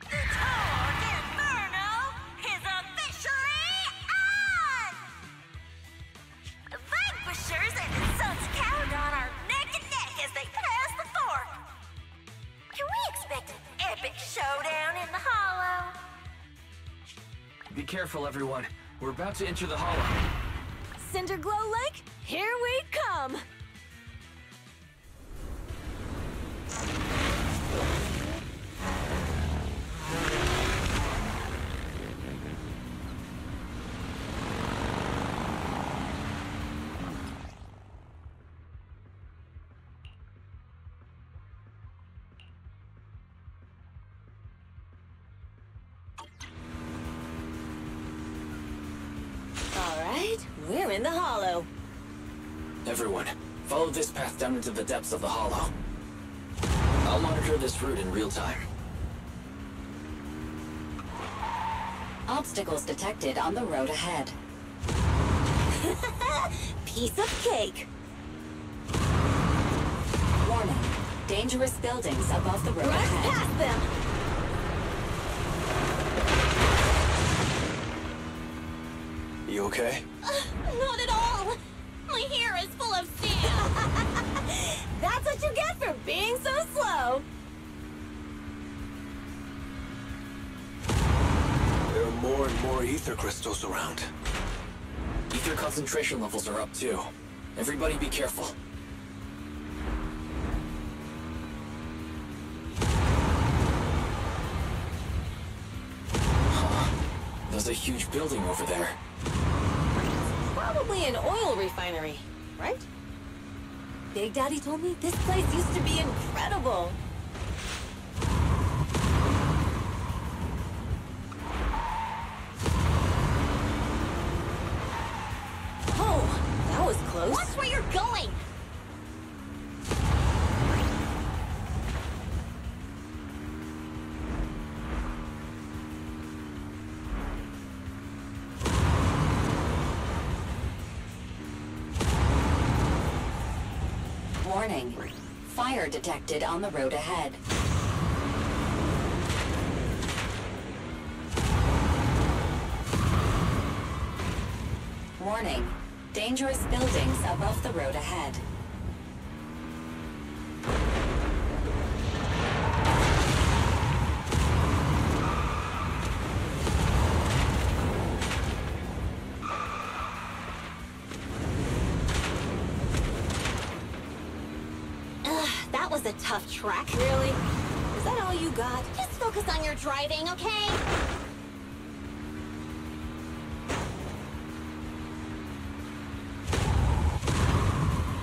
The Torred Inferno is officially on! The Vanquishers and the Sons of Calydon are neck and neck as they pass the fork. Can we expect an epic showdown in the Hollow? Be careful, everyone. We're about to enter the Hollow. Cinderglow Lake, here we come! We're in the Hollow. Everyone, follow this path down into the depths of the Hollow. I'll monitor this route in real time. Obstacles detected on the road ahead. Piece of cake! Warning. Dangerous buildings above the road Run ahead. Past them! You okay? Uh, not at all! My hair is full of sand! That's what you get for being so slow! There are more and more ether crystals around. Ether concentration levels are up too. Everybody be careful. Huh. There's a huge building over there. Probably an oil refinery, right? Big Daddy told me this place used to be incredible. Oh, that was close. Watch where you're going! Fire detected on the road ahead. Warning, dangerous buildings above the road ahead. A tough track. Really? Is that all you got? Just focus on your driving, okay?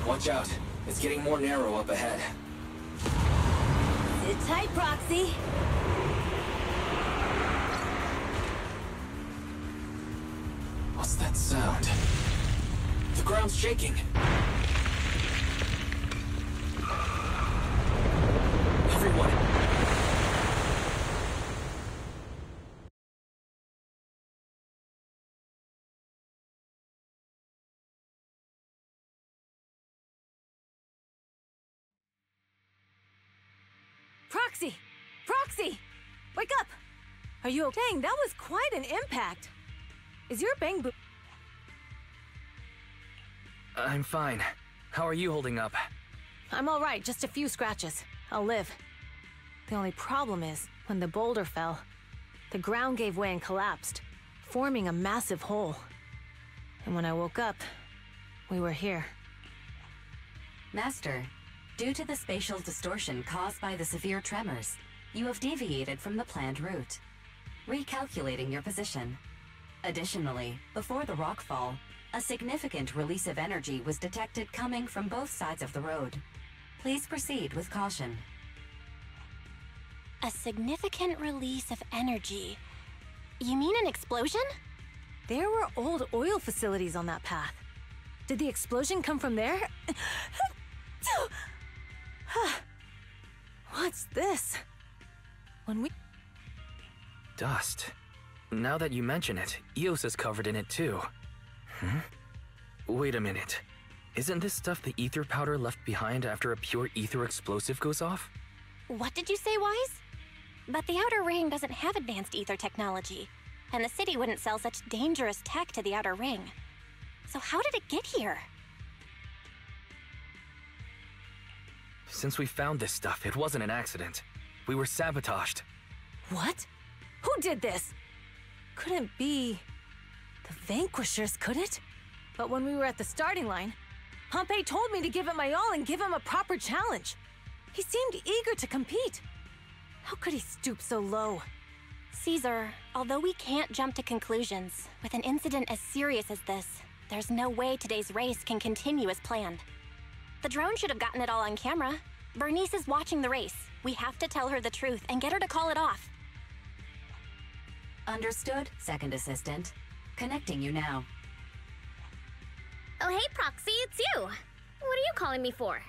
Watch out. It's getting more narrow up ahead. Sit tight, Proxy. What's that sound? The ground's shaking. Proxy! Proxy! Wake up! Are you okay? Dang, that was quite an impact. Is your Bangboo? I'm fine. How are you holding up? I'm all right, just a few scratches. I'll live. The only problem is, when the boulder fell, the ground gave way and collapsed, forming a massive hole. And when I woke up, we were here. Master, due to the spatial distortion caused by the severe tremors, you have deviated from the planned route, recalculating your position. Additionally, before the rockfall, a significant release of energy was detected coming from both sides of the road. Please proceed with caution. A significant release of energy. You mean an explosion? There were old oil facilities on that path. Did the explosion come from there? What's this? When we... Dust. Now that you mention it, Eos is covered in it too. Hmm? Wait a minute. Isn't this stuff the ether powder left behind after a pure ether explosive goes off? What did you say, Wise? But the Outer Ring doesn't have advanced ether technology, and the city wouldn't sell such dangerous tech to the Outer Ring. So how did it get here? Since we found this stuff, it wasn't an accident. We were sabotaged. What? Who did this? Couldn't be... the Vanquishers, could it? But when we were at the starting line, Pompey told me to give it my all and give him a proper challenge. He seemed eager to compete. How could he stoop so low? Caesar, although we can't jump to conclusions, with an incident as serious as this, there's no way today's race can continue as planned. The drone should have gotten it all on camera. Bernice is watching the race. We have to tell her the truth and get her to call it off. Understood, Second Assistant. Connecting you now. Oh, hey, Proxy, it's you. What are you calling me for?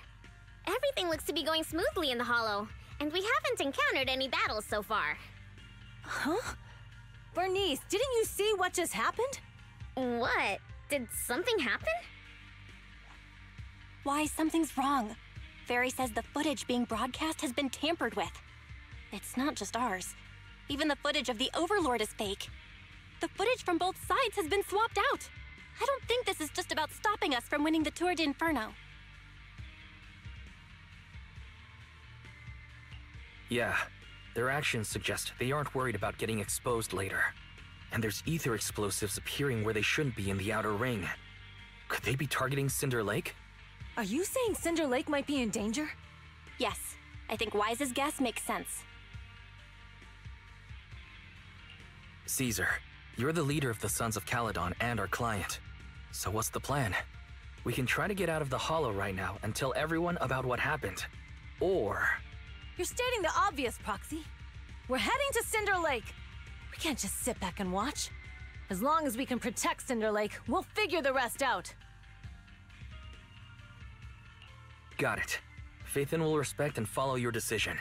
Everything looks to be going smoothly in the Hollow. and we haven't encountered any battles so far. Huh? Bernice, didn't you see what just happened? What? Did something happen? Why, something's wrong. Fairy says the footage being broadcast has been tampered with. It's not just ours. Even the footage of the Overlord is fake. The footage from both sides has been swapped out. I don't think this is just about stopping us from winning the Torred Inferno. Yeah, their actions suggest they aren't worried about getting exposed later. And there's ether explosives appearing where they shouldn't be in the Outer Ring. Could they be targeting Cinder Lake? Are you saying Cinder Lake might be in danger? Yes, I think Wise's guess makes sense. Caesar, you're the leader of the Sons of Calydon and our client. So what's the plan? We can try to get out of the Hollow right now and tell everyone about what happened. Or... You're stating the obvious, Proxy. We're heading to Cinder Lake. We can't just sit back and watch. As long as we can protect Cinder Lake, we'll figure the rest out. Got it. Phaethon will respect and follow your decision.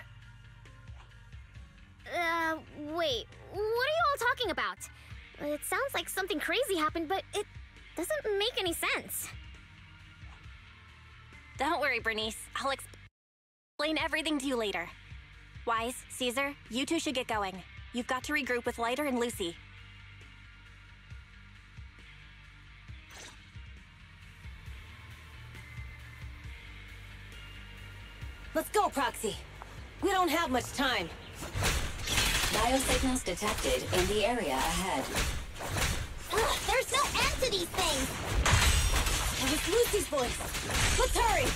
Uh, wait. What are you all talking about? It sounds like something crazy happened, but it doesn't make any sense. Don't worry, Bernice. I'll explain. Explain everything to you later. Wise, Caesar, you two should get going. You've got to regroup with Lighter and Lucy. Let's go, Proxy. We don't have much time. Biosignals detected in the area ahead. Ugh, there's no end to these things! That was Lucy's voice. Let's hurry!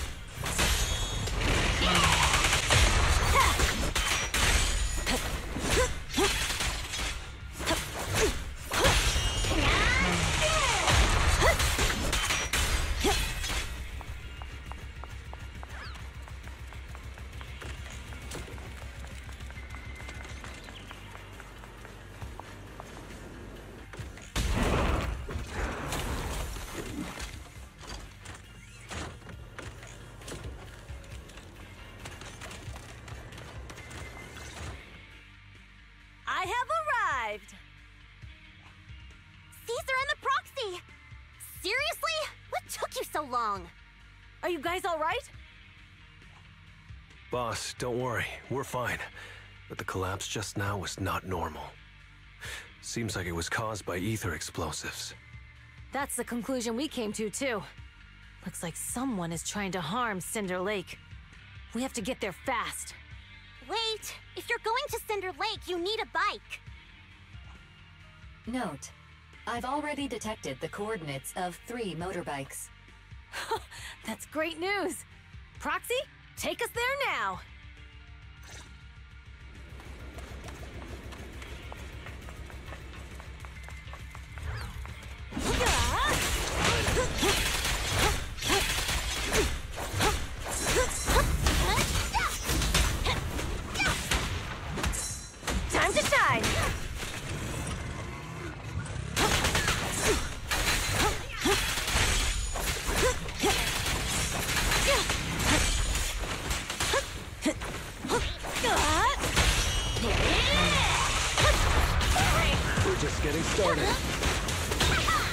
Long. Are you guys all right? Boss, don't worry. We're fine. But the collapse just now was not normal. Seems like it was caused by ether explosives. That's the conclusion we came to, too. Looks like someone is trying to harm Cinder Lake. We have to get there fast. Wait! If you're going to Cinder Lake, you need a bike. Note, I've already detected the coordinates of three motorbikes. That's great news! Proxy, take us there now! Time to shine! Getting started. My turn.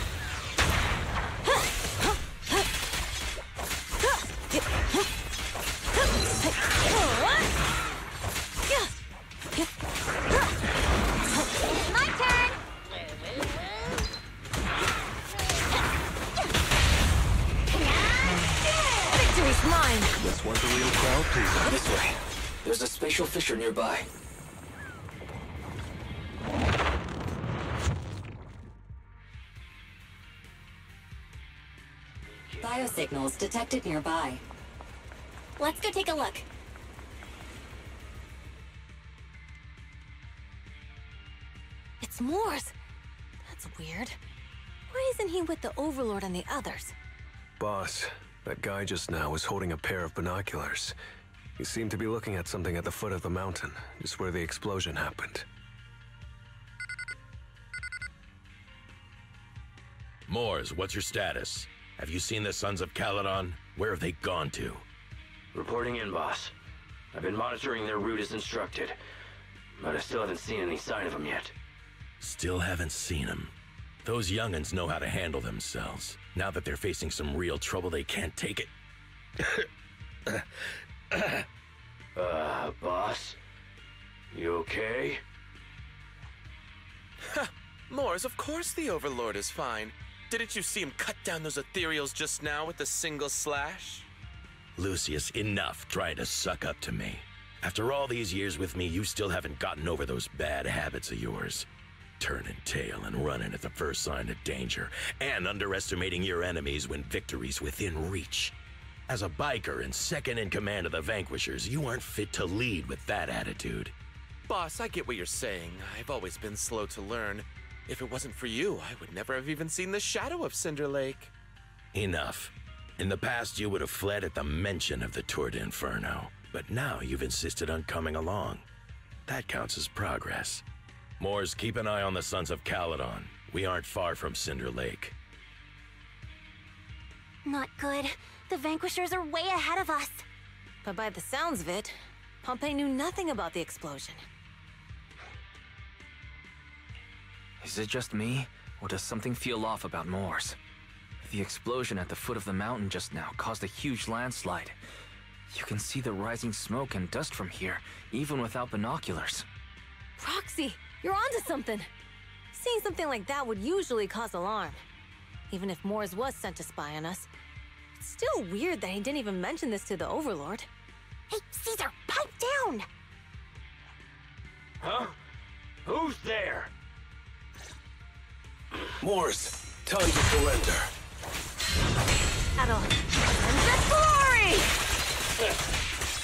Victory's mine. This one's a real crowd pleaser. This way. There's a spatial fissure nearby. Signals detected nearby. Let's go take a look. It's Mors. That's weird. Why isn't he with the Overlord and the others? Boss, that guy just now was holding a pair of binoculars. He seemed to be looking at something at the foot of the mountain, just where the explosion happened. Mors, what's your status? Have you seen the Sons of Calydon? Where have they gone to? Reporting in, boss. I've been monitoring their route as instructed, but I still haven't seen any sign of them yet. Still haven't seen them. Those young'uns know how to handle themselves. Now that they're facing some real trouble, they can't take it. uh, boss? You okay? Ha! Mors, of course the Overlord is fine. Didn't you see him cut down those Ethereals just now with a single slash? Lucius, enough trying to suck up to me. After all these years with me, you still haven't gotten over those bad habits of yours. Turning tail and running at the first sign of danger, and underestimating your enemies when victory's within reach. As a biker and second in command of the Vanquishers, you aren't fit to lead with that attitude. Boss, I get what you're saying. I've always been slow to learn. If it wasn't for you, I would never have even seen the shadow of Cinder Lake. Enough. In the past, you would have fled at the mention of the Torred Inferno, but now you've insisted on coming along. That counts as progress. Mors, keep an eye on the Sons of Calydon. We aren't far from Cinder Lake. Not good. The Vanquishers are way ahead of us. But by the sounds of it, Pompey knew nothing about the explosion. Is it just me, or does something feel off about Mors? The explosion at the foot of the mountain just now caused a huge landslide. You can see the rising smoke and dust from here, even without binoculars. Proxy, you're onto something! Seeing something like that would usually cause alarm. Even if Mors was sent to spy on us, it's still weird that he didn't even mention this to the Overlord. Hey, Caesar, pipe down! Huh? Who's there? Mors, time to surrender. At all. And the glory!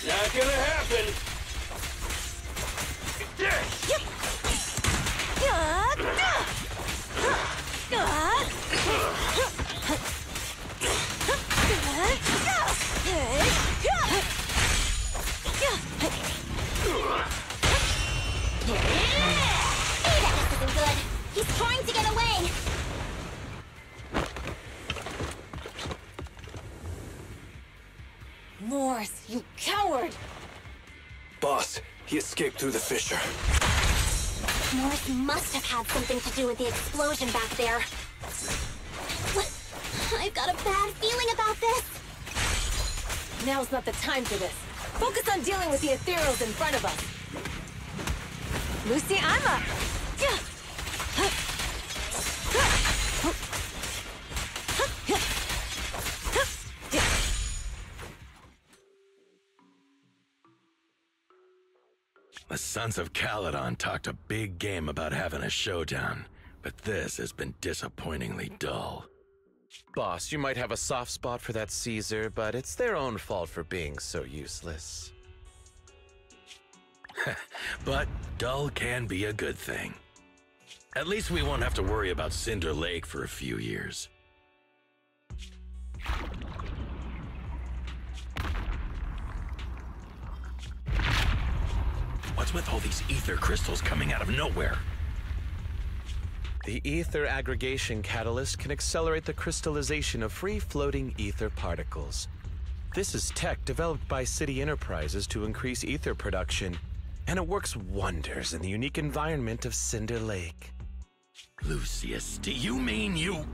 Not gonna happen! That isn't good. He's trying to get away. Mors, you coward! Boss, he escaped through the fissure. Mors must have had something to do with the explosion back there. I've got a bad feeling about this. Now's not the time for this. Focus on dealing with the Ethereals in front of us. Lucy, I'm up. The Sons of Calydon talked a big game about having a showdown, but this has been disappointingly dull. Boss, you might have a soft spot for that Caesar, but it's their own fault for being so useless. But dull can be a good thing. At least we won't have to worry about Cinder Lake for a few years. What's with all these ether crystals coming out of nowhere? The ether aggregation catalyst can accelerate the crystallization of free-floating ether particles. This is tech developed by city enterprises to increase ether production, and it works wonders in the unique environment of Cinder Lake. Lucius, do you mean you...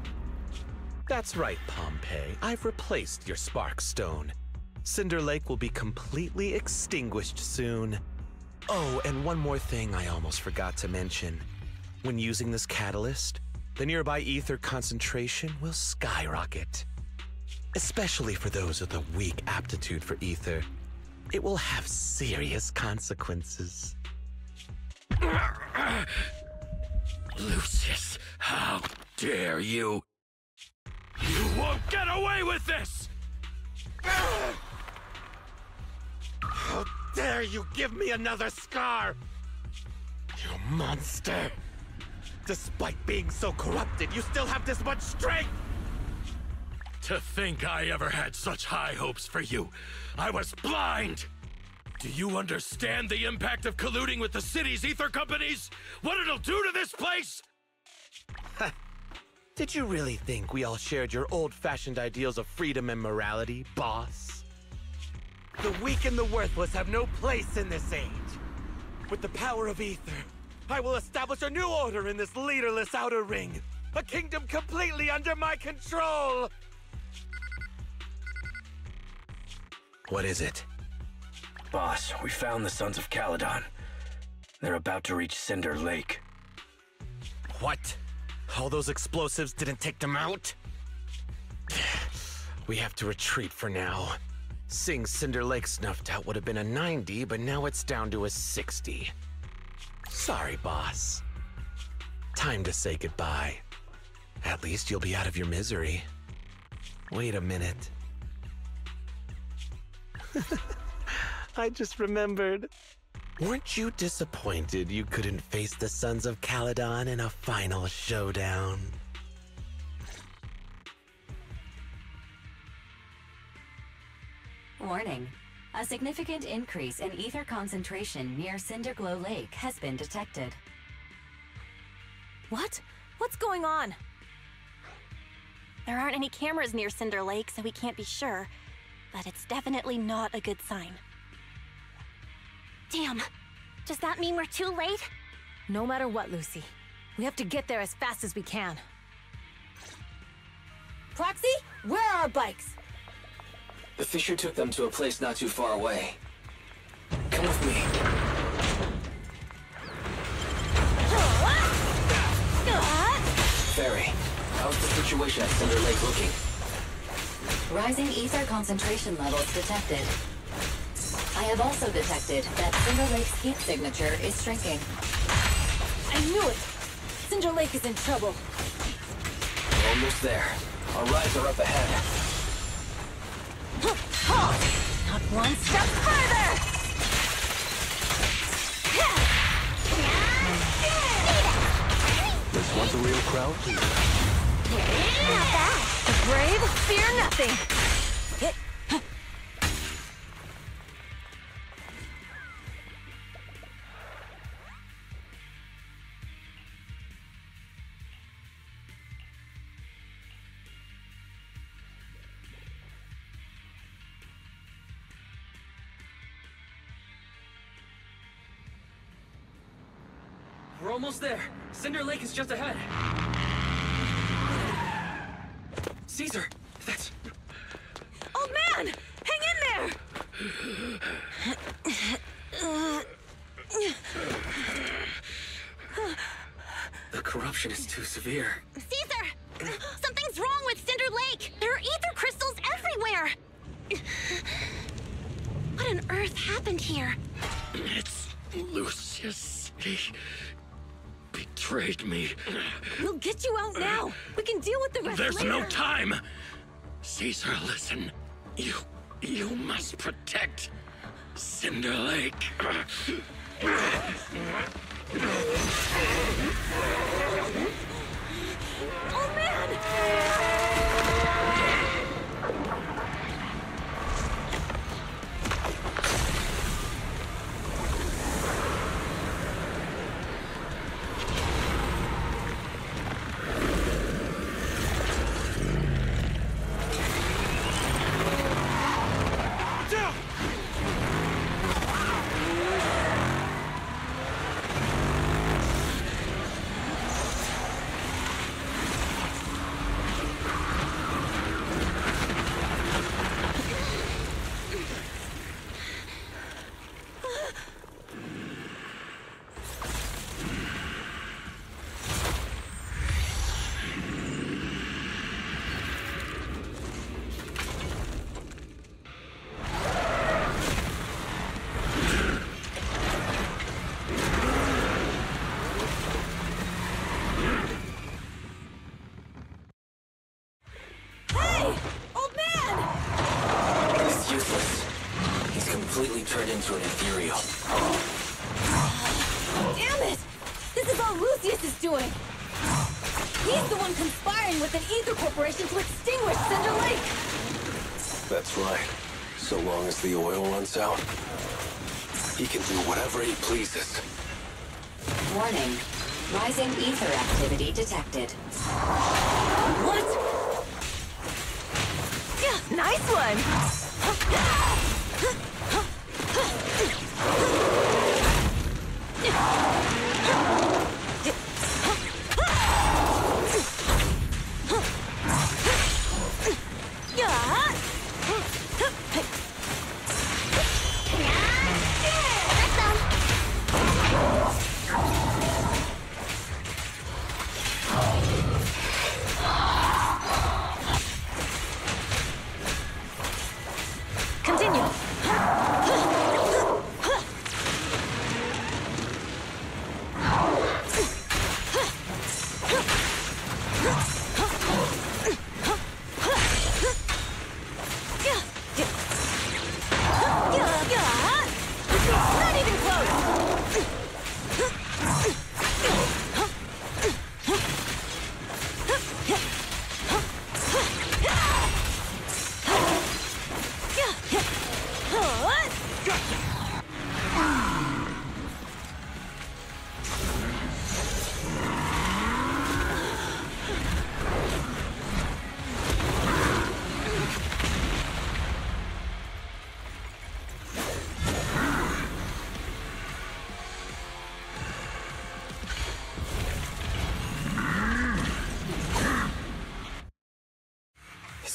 That's right, Pompey. I've replaced your Sparkstone. Cinder Lake will be completely extinguished soon. Oh, and one more thing I almost forgot to mention. When using this catalyst, the nearby ether concentration will skyrocket. Especially for those with a weak aptitude for ether, it will have serious consequences. Lucius, how dare you! You won't get away with this! How dare you give me another scar! You monster! Despite being so corrupted, you still have this much strength! To think I ever had such high hopes for you! I was blind! Do you understand the impact of colluding with the city's ether companies? What it'll do to this place? Did you really think we all shared your old-fashioned ideals of freedom and morality, boss? The weak and the worthless have no place in this age. With the power of ether, I will establish a new order in this leaderless outer ring. A kingdom completely under my control! What is it? Boss, we found the Sons of Calydon. They're about to reach Cinder Lake. What? All those explosives didn't take them out? We have to retreat for now. Seeing Cinder Lake snuffed out would have been a ninety, but now it's down to a sixty. Sorry, boss. Time to say goodbye. At least you'll be out of your misery. Wait a minute. I just remembered. Weren't you disappointed you couldn't face the Sons of Calydon in a final showdown? Warning. A significant increase in ether concentration near Cinderglow Lake has been detected. What? What's going on? There aren't any cameras near Cinder Lake, so we can't be sure. But it's definitely not a good sign. Damn! Does that mean we're too late? No matter what, Lucy. We have to get there as fast as we can. Proxy, where are our bikes? The Fisher took them to a place not too far away. Come with me. Fairy, how's the situation at Cinder Lake looking? Rising ether concentration levels detected. I have also detected that Cinder Lake's heat signature is shrinking. I knew it! Cinder Lake is in trouble. We're almost there. Our rides are up ahead. Not one step further! This one's a real crowd, please. Not bad. The brave fear nothing. We're almost there. Cinder Lake is just ahead. Caesar, that's... Old man! Hang in there! The corruption is too severe. Caesar! Something's wrong with Cinder Lake! There are ether crystals everywhere! What on earth happened here? It's Lucius. He... betrayed me. We'll get you out now. We can deal with the rest later. There's no time. Caesar, listen. You, you must protect Cinder Lake. Oh man! Turned into an ethereal. Damn it! This is all Lucius is doing! He's the one conspiring with an ether corporation to extinguish Cinder Lake! That's right. So long as the oil runs out, he can do whatever he pleases. Warning. Rising ether activity detected. What? Nice one!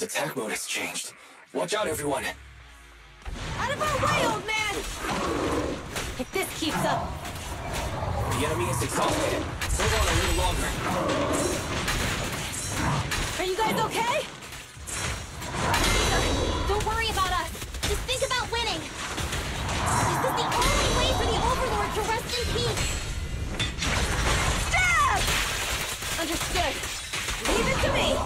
Attack mode has changed. Watch out, everyone! Out of our way, old man! If this keeps up... The enemy is exhausted. So on a little longer. Are you guys okay? Don't worry about us. Just think about winning. This is the only way for the Overlord to rest in peace. Stab! Understood. Leave it to me.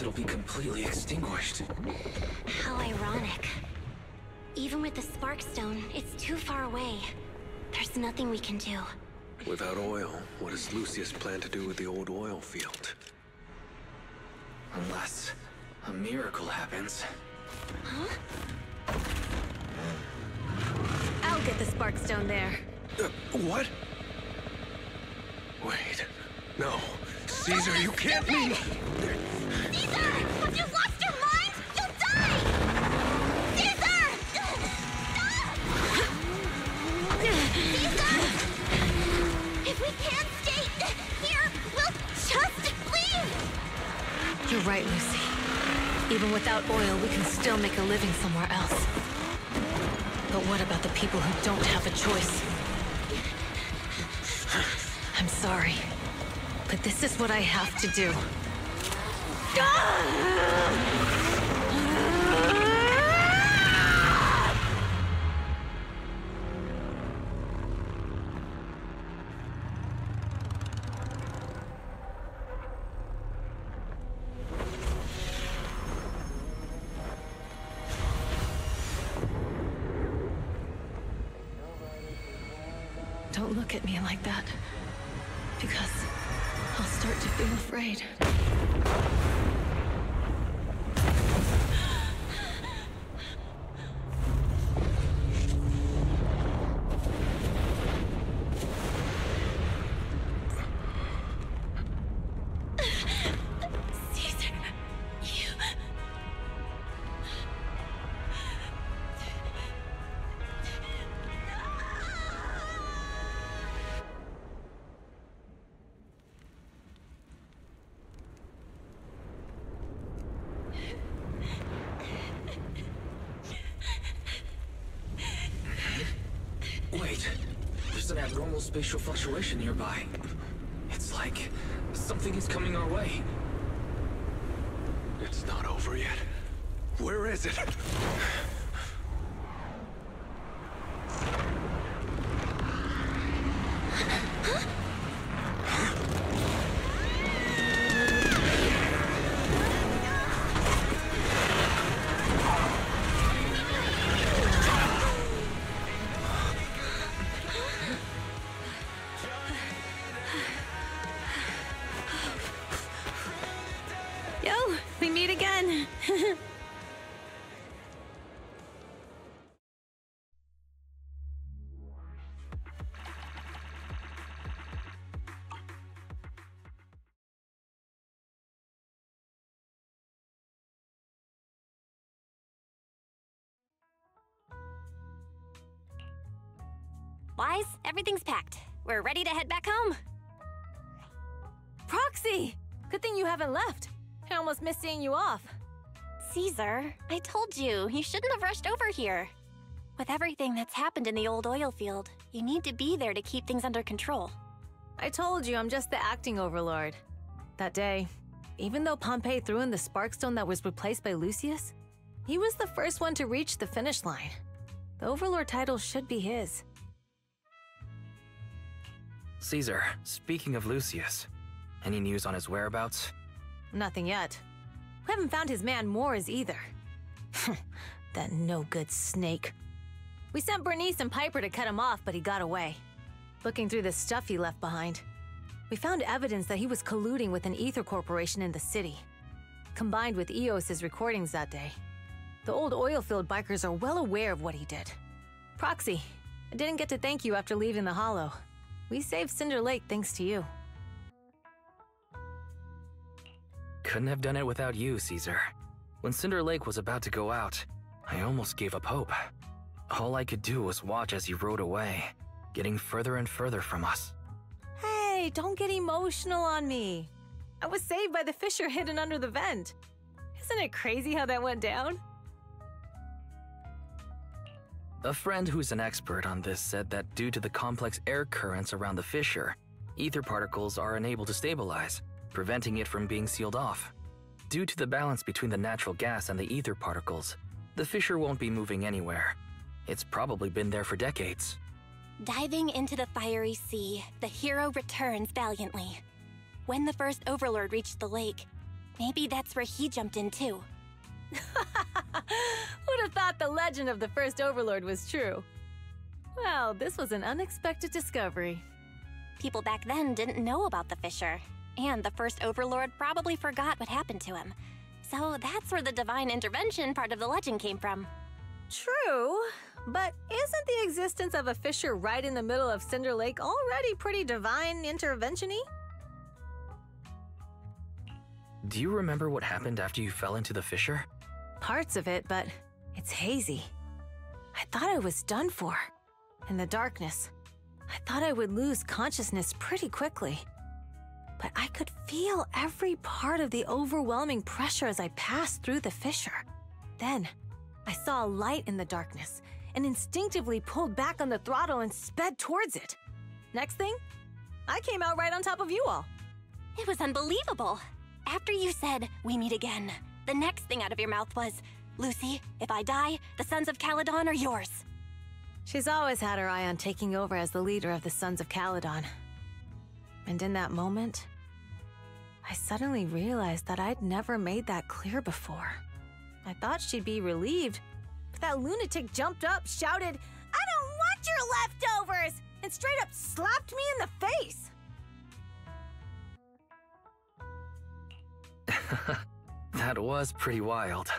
It'll be completely extinguished. How ironic. Even with the Sparkstone, it's too far away. There's nothing we can do. Without oil, what does Lucius plan to do with the old oil field? Unless a miracle happens. Huh? I'll get the Sparkstone there. Uh, what? Wait. No. Caesar, you can't mean... Caesar! Have you lost your mind? You'll die! Caesar! Stop! Caesar! If we can't stay here, we'll just leave! You're right, Lucy. Even without oil, we can still make a living somewhere else. But what about the people who don't have a choice? I'm sorry, but this is what I have to do. Don't look at me like that, because I'll start to feel afraid. Wait, there's an abnormal spatial fluctuation nearby. It's like something is coming our way. It's not over yet. Where is it? Wise, everything's packed. We're ready to head back home. Proxy! Good thing you haven't left. I almost missed seeing you off. Caesar, I told you, you shouldn't have rushed over here. With everything that's happened in the Old Oil Field, you need to be there to keep things under control. I told you, I'm just the acting overlord. That day, even though Pompey threw in the Sparkstone that was replaced by Lucius, he was the first one to reach the finish line. The overlord title should be his. Caesar, speaking of Lucius, any news on his whereabouts? Nothing yet. We haven't found his man Mors either. That no-good snake. We sent Bernice and Piper to cut him off, but he got away. Looking through the stuff he left behind, we found evidence that he was colluding with an ether corporation in the city, combined with Eos's recordings that day. The Old Oil Field bikers are well aware of what he did. Proxy, I didn't get to thank you after leaving the Hollow. We saved Cinder Lake thanks to you. Couldn't have done it without you, Caesar. When Cinder Lake was about to go out, I almost gave up hope. All I could do was watch as you rode away, getting further and further from us. Hey, don't get emotional on me. I was saved by the fissure hidden under the vent. Isn't it crazy how that went down? A friend who's an expert on this said that due to the complex air currents around the fissure, ether particles are unable to stabilize, preventing it from being sealed off. Due to the balance between the natural gas and the ether particles, the fissure won't be moving anywhere. It's probably been there for decades. Diving into the fiery sea, the hero returns valiantly. When the first overlord reached the lake, maybe that's where he jumped in too. Who'd have thought the legend of the first overlord was true? Well, this was an unexpected discovery. People back then didn't know about the fissure, and the first overlord probably forgot what happened to him. So that's where the divine intervention part of the legend came from. True, but isn't the existence of a fissure right in the middle of Cinder Lake already pretty divine intervention-y? Do you remember what happened after you fell into the fissure? Parts of it, but it's hazy. I thought I was done for. In the darkness, I thought I would lose consciousness pretty quickly. But I could feel every part of the overwhelming pressure as I passed through the fissure. Then, I saw a light in the darkness and instinctively pulled back on the throttle and sped towards it. Next thing, I came out right on top of you all. It was unbelievable. After you said, "We meet again," the next thing out of your mouth was, "Lucy, if I die, the Sons of Calydon are yours." She's always had her eye on taking over as the leader of the Sons of Calydon. And in that moment, I suddenly realized that I'd never made that clear before. I thought she'd be relieved, but that lunatic jumped up, shouted, "I don't want your leftovers!" and straight up slapped me in the face! That was pretty wild.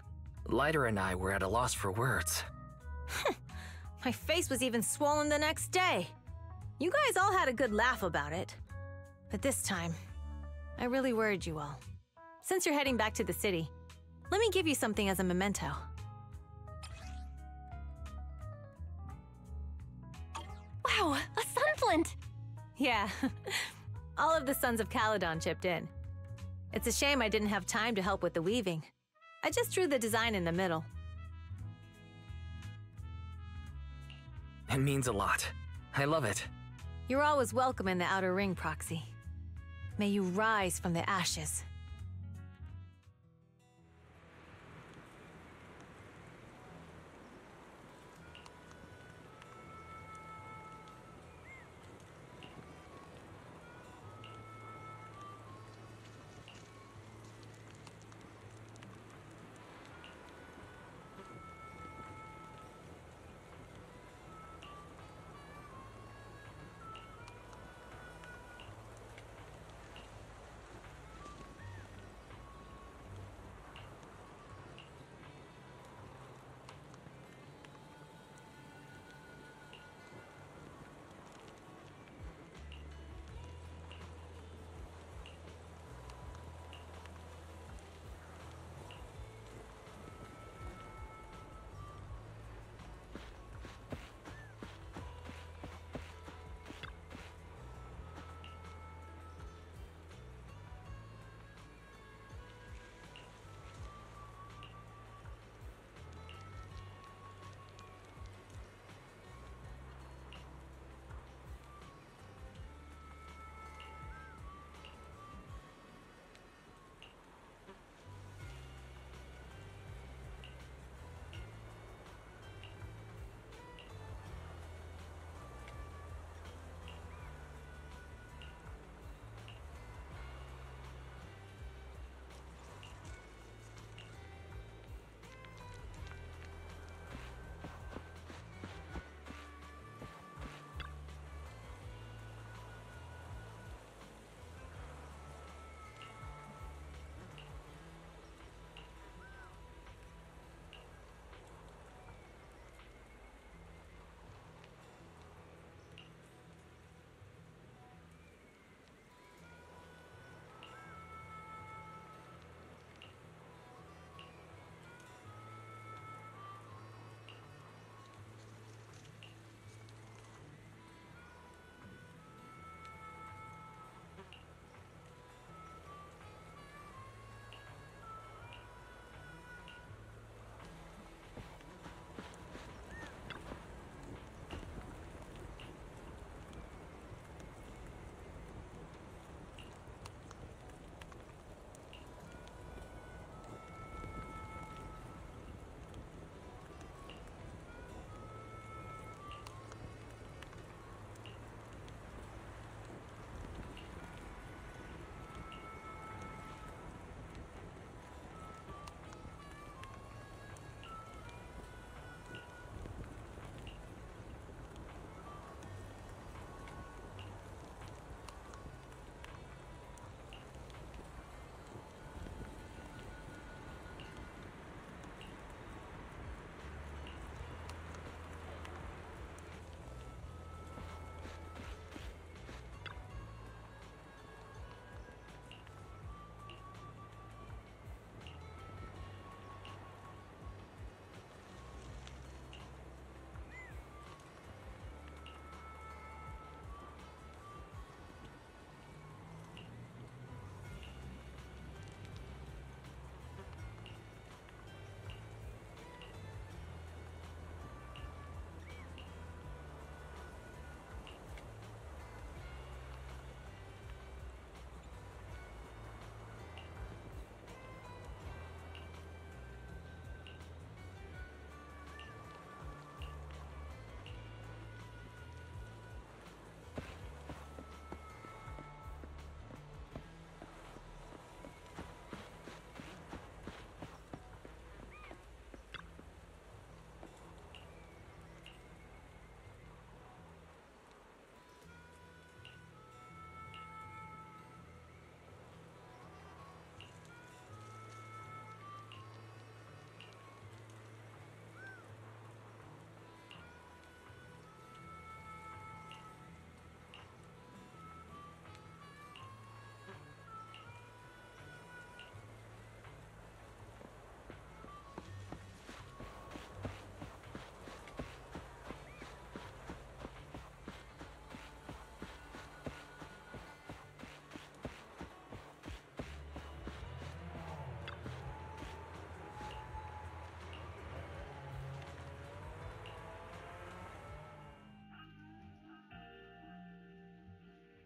Lighter and I were at a loss for words. My face was even swollen the next day. You guys all had a good laugh about it. But this time, I really worried you all. Since you're heading back to the city, let me give you something as a memento. Wow, a Sunflint! Yeah, all of the Sons of Calydon chipped in. It's a shame I didn't have time to help with the weaving. I just drew the design in the middle. It means a lot. I love it. You're always welcome in the Outer Ring, Proxy. May you rise from the ashes.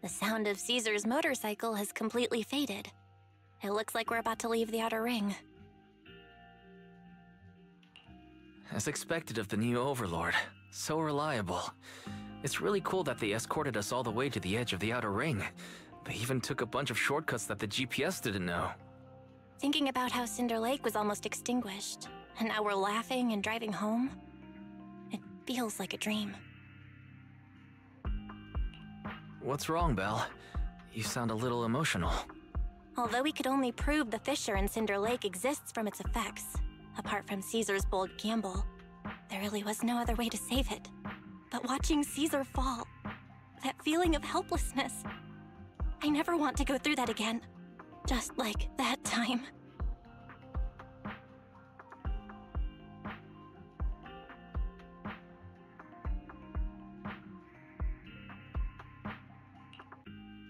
The sound of Caesar's motorcycle has completely faded. It looks like we're about to leave the Outer Ring. As expected of the new Overlord. So reliable. It's really cool that they escorted us all the way to the edge of the Outer Ring. They even took a bunch of shortcuts that the G P S didn't know. Thinking about how Cinder Lake was almost extinguished, and now we're laughing and driving home. It feels like a dream. What's wrong, Belle? You sound a little emotional. Although we could only prove the fissure in Cinder Lake exists from its effects, apart from Caesar's bold gamble, there really was no other way to save it. But watching Caesar fall, that feeling of helplessness, I never want to go through that again. Just like that time.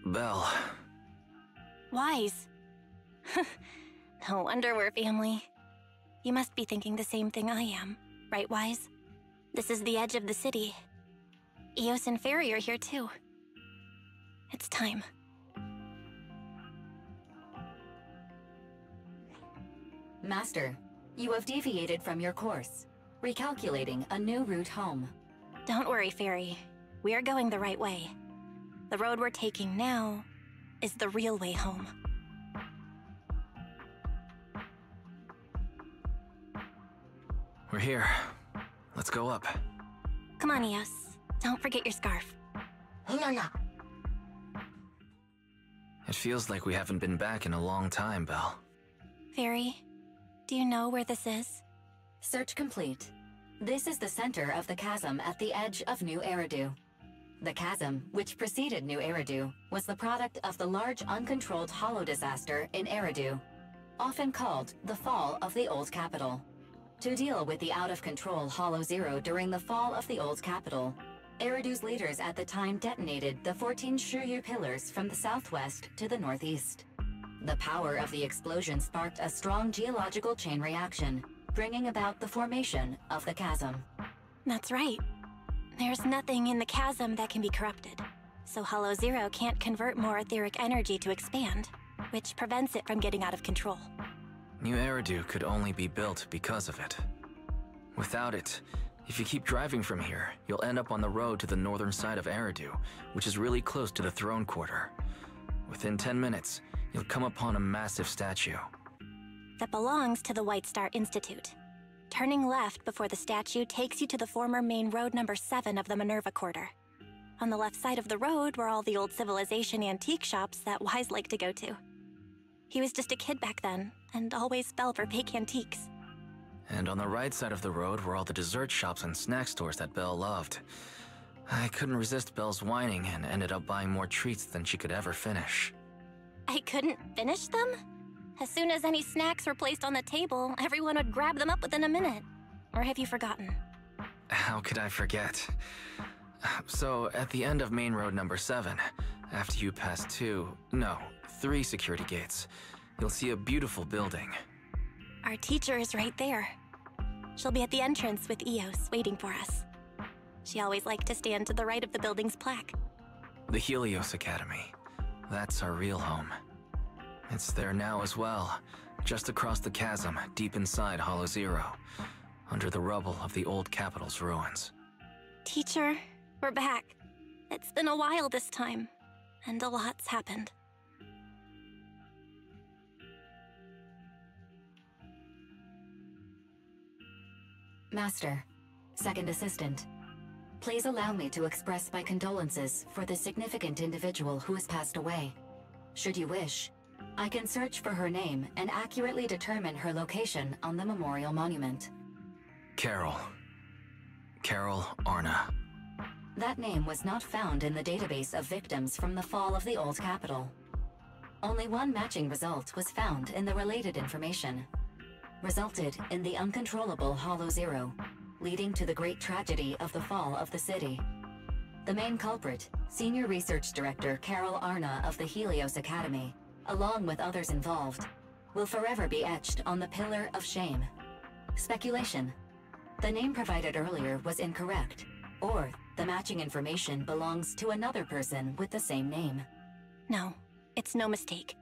Belle. Wise. No wonder we're family. You must be thinking the same thing I am, right, Wise? This is the edge of the city. Eos and Fairy are here too. It's time. Master, you have deviated from your course, recalculating a new route home. Don't worry, Fairy. We are going the right way. The road we're taking now is the real way home. We're here. Let's go up. Come on, Eos. Don't forget your scarf. It feels like we haven't been back in a long time, Belle. Fairy, do you know where this is? Search complete. This is the center of the chasm at the edge of New Eridu. The chasm, which preceded New Eridu, was the product of the large uncontrolled hollow disaster in Eridu, often called the fall of the old capital. To deal with the out-of-control Hollow Zero during the fall of the old capital, Eridu's leaders at the time detonated the fourteen Shuryu pillars from the southwest to the northeast. The power of the explosion sparked a strong geological chain reaction, bringing about the formation of the chasm. That's right. There's nothing in the chasm that can be corrupted, so Hollow Zero can't convert more etheric energy to expand, which prevents it from getting out of control. New Eridu could only be built because of it. Without it, if you keep driving from here, you'll end up on the road to the northern side of Eridu, which is really close to the throne quarter. Within ten minutes, you'll come upon a massive statue. That belongs to the White Star Institute. Turning left before the statue takes you to the former main road number seven of the Minerva Quarter. On the left side of the road were all the old civilization antique shops that Wise liked to go to. He was just a kid back then, and always fell for fake antiques. And on the right side of the road were all the dessert shops and snack stores that Belle loved. I couldn't resist Belle's whining and ended up buying more treats than she could ever finish. I couldn't finish them? As soon as any snacks were placed on the table, everyone would grab them up within a minute. Or have you forgotten? How could I forget? So, at the end of Main Road number seven, after you pass two, no, three security gates, you'll see a beautiful building. Our teacher is right there. She'll be at the entrance with Eos, waiting for us. She always liked to stand to the right of the building's plaque. The Helios Academy. That's our real home. It's there now as well, just across the chasm, deep inside Hollow Zero, under the rubble of the old capital's ruins. Teacher, we're back. It's been a while this time, and a lot's happened. Master, Second Assistant, please allow me to express my condolences for the significant individual who has passed away. Should you wish, I can search for her name and accurately determine her location on the memorial monument. Carol. Carol Arna. That name was not found in the database of victims from the fall of the old capital. Only one matching result was found in the related information. Resulted in the uncontrollable Hollow Zero, leading to the great tragedy of the fall of the city. The main culprit, Senior Research Director Carol Arna of the Helios Academy, along with others involved, will forever be etched on the pillar of shame. Speculation. The name provided earlier was incorrect, or The matching information belongs to another person with the same name. No, it's no mistake.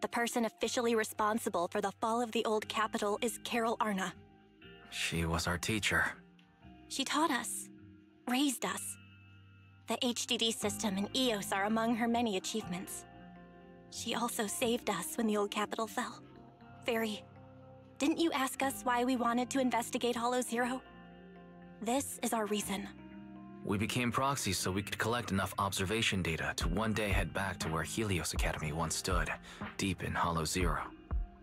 The person officially responsible for the fall of the old capital is Carol Arna. She was our teacher. She taught us, raised us. The H D D system and Eos are among her many achievements. She also saved us when the old capital fell. Fairy, didn't you ask us why we wanted to investigate Hollow Zero? This is our reason. We became proxies so we could collect enough observation data to one day head back to where Helios Academy once stood, deep in Hollow Zero.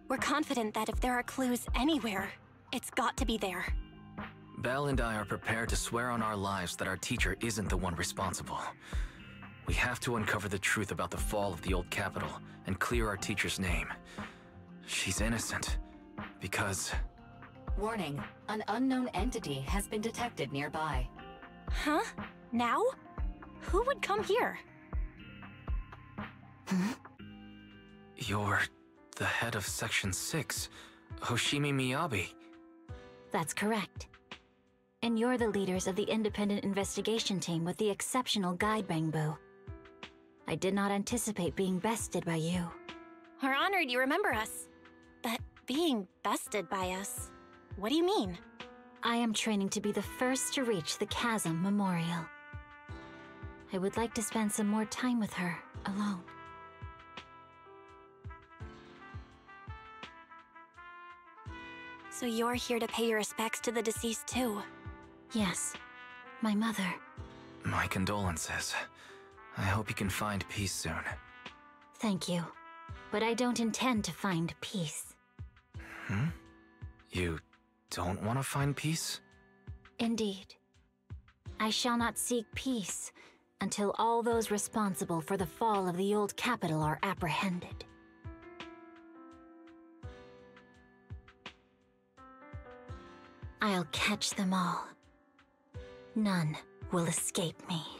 We're confident that if there are clues anywhere, it's got to be there. Bell and I are prepared to swear on our lives that our teacher isn't the one responsible. We have to uncover the truth about the fall of the old capital and clear our teacher's name. She's innocent, because... Warning, an unknown entity has been detected nearby. Huh? Now? Who would come here? Hmm? You're the head of Section six, Hoshimi Miyabi. That's correct. And you're the leaders of the independent investigation team with the exceptional guide, Bangboo. I did not anticipate being bested by you. We're honored you remember us. But being bested by us, what do you mean? I am training to be the first to reach the Chasm Memorial. I would like to spend some more time with her, alone. So you're here to pay your respects to the deceased too? Yes, my mother. My condolences. I hope you can find peace soon. Thank you, but I don't intend to find peace. Hmm? You... don't want to find peace? Indeed. I shall not seek peace until all those responsible for the fall of the old capital are apprehended. I'll catch them all. None will escape me.